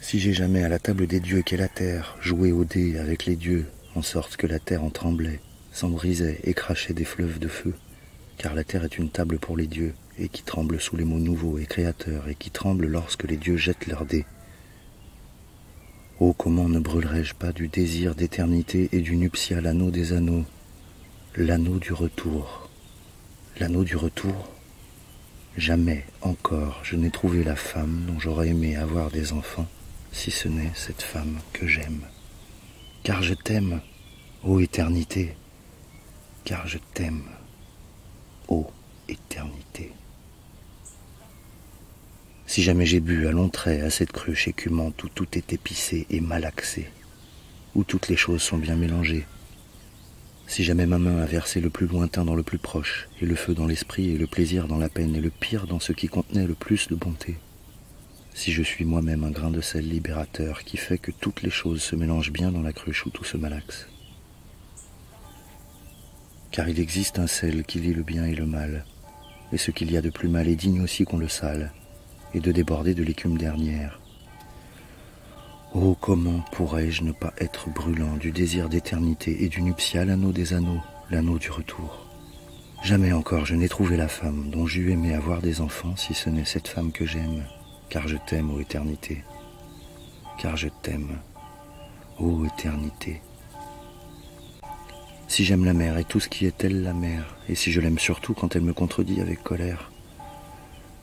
si j'ai jamais à la table des dieux qu'est la terre joué au dé avec les dieux en sorte que la terre en tremblait, s'en brisait et crachait des fleuves de feu, car la terre est une table pour les dieux, et qui tremble sous les mots nouveaux et créateurs, et qui tremble lorsque les dieux jettent leurs dés. Oh, comment ne brûlerais-je pas du désir d'éternité et du nuptial anneau des anneaux, l'anneau du retour. L'anneau du retour. Jamais encore je n'ai trouvé la femme dont j'aurais aimé avoir des enfants, si ce n'est cette femme que j'aime. Car je t'aime, ô éternité, car je t'aime, ô éternité. Si jamais j'ai bu à longs traits à cette cruche écumante où tout est épicé et malaxé, où toutes les choses sont bien mélangées, si jamais ma main a versé le plus lointain dans le plus proche, et le feu dans l'esprit, et le plaisir dans la peine, et le pire dans ce qui contenait le plus de bonté, si je suis moi-même un grain de sel libérateur qui fait que toutes les choses se mélangent bien dans la cruche où tout se malaxe. Car il existe un sel qui lie le bien et le mal, et ce qu'il y a de plus mal est digne aussi qu'on le sale, et de déborder de l'écume dernière. Oh, comment pourrais-je ne pas être brûlant du désir d'éternité et du nuptial anneau des anneaux, l'anneau du retour. Jamais encore je n'ai trouvé la femme dont j'eus aimé avoir des enfants, si ce n'est cette femme que j'aime, car je t'aime, ô éternité. Car je t'aime, ô éternité. Si j'aime la mer et tout ce qui est elle la mer, et si je l'aime surtout quand elle me contredit avec colère,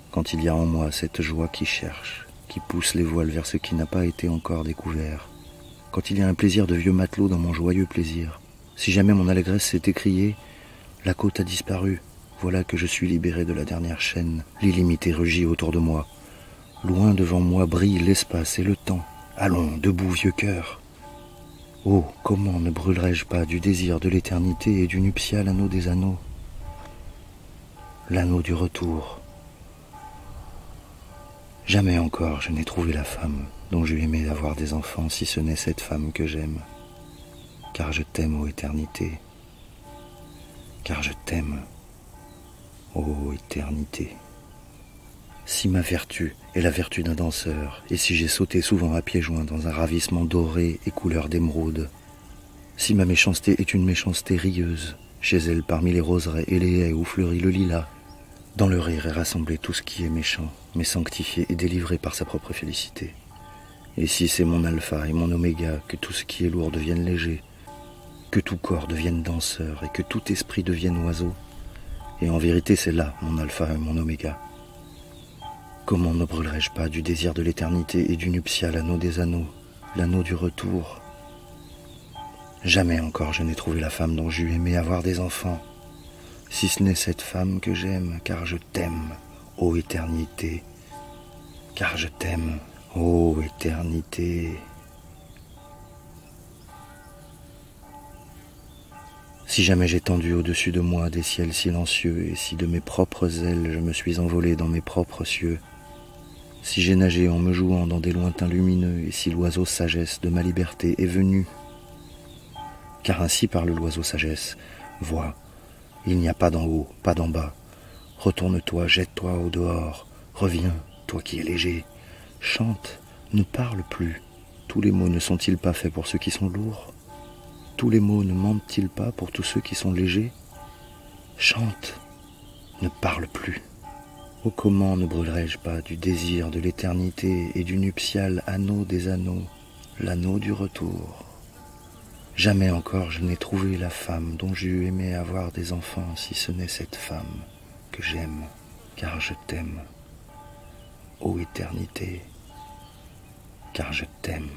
quand il y a en moi cette joie qui cherche, qui pousse les voiles vers ce qui n'a pas été encore découvert, quand il y a un plaisir de vieux matelot dans mon joyeux plaisir, si jamais mon allégresse s'est écriée, la côte a disparu, voilà que je suis libéré de la dernière chaîne, l'illimité rugit autour de moi, loin devant moi brille l'espace et le temps, allons, debout vieux cœur. Oh, comment ne brûlerais-je pas du désir de l'éternité et du nuptial anneau des anneaux, l'anneau du retour. Jamais encore je n'ai trouvé la femme dont j'eus aimé avoir des enfants, si ce n'est cette femme que j'aime, car je t'aime, ô éternité, car je t'aime, ô éternité. Si ma vertu est la vertu d'un danseur, et si j'ai sauté souvent à pieds joints dans un ravissement doré et couleur d'émeraude, si ma méchanceté est une méchanceté rieuse, chez elle parmi les roseraies et les haies où fleurit le lilas, dans le rire est rassemblé tout ce qui est méchant, mais sanctifié et délivré par sa propre félicité. Et si c'est mon alpha et mon oméga, que tout ce qui est lourd devienne léger, que tout corps devienne danseur et que tout esprit devienne oiseau, et en vérité c'est là mon alpha et mon oméga. Comment ne brûlerai-je pas du désir de l'éternité et du nuptial anneau des anneaux, l'anneau du retour? Jamais encore je n'ai trouvé la femme dont j'eus aimé avoir des enfants, si ce n'est cette femme que j'aime, car je t'aime, ô éternité, car je t'aime, ô éternité. Si jamais j'ai tendu au-dessus de moi des ciels silencieux, et si de mes propres ailes je me suis envolé dans mes propres cieux, si j'ai nagé en me jouant dans des lointains lumineux, et si l'oiseau sagesse de ma liberté est venu, car ainsi parle l'oiseau sagesse, vois, il n'y a pas d'en haut, pas d'en bas, retourne-toi, jette-toi au dehors, reviens, toi qui es léger, chante, ne parle plus, tous les mots ne sont-ils pas faits pour ceux qui sont lourds? Tous les mots ne mentent-ils pas pour tous ceux qui sont légers? Chante, ne parle plus. Oh, comment ne brûlerai-je pas du désir de l'éternité et du nuptial anneau des anneaux, l'anneau du retour? Jamais encore je n'ai trouvé la femme dont j'eus aimé avoir des enfants, si ce n'est cette femme que j'aime, car je t'aime, ô éternité, car je t'aime,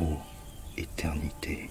ô éternité.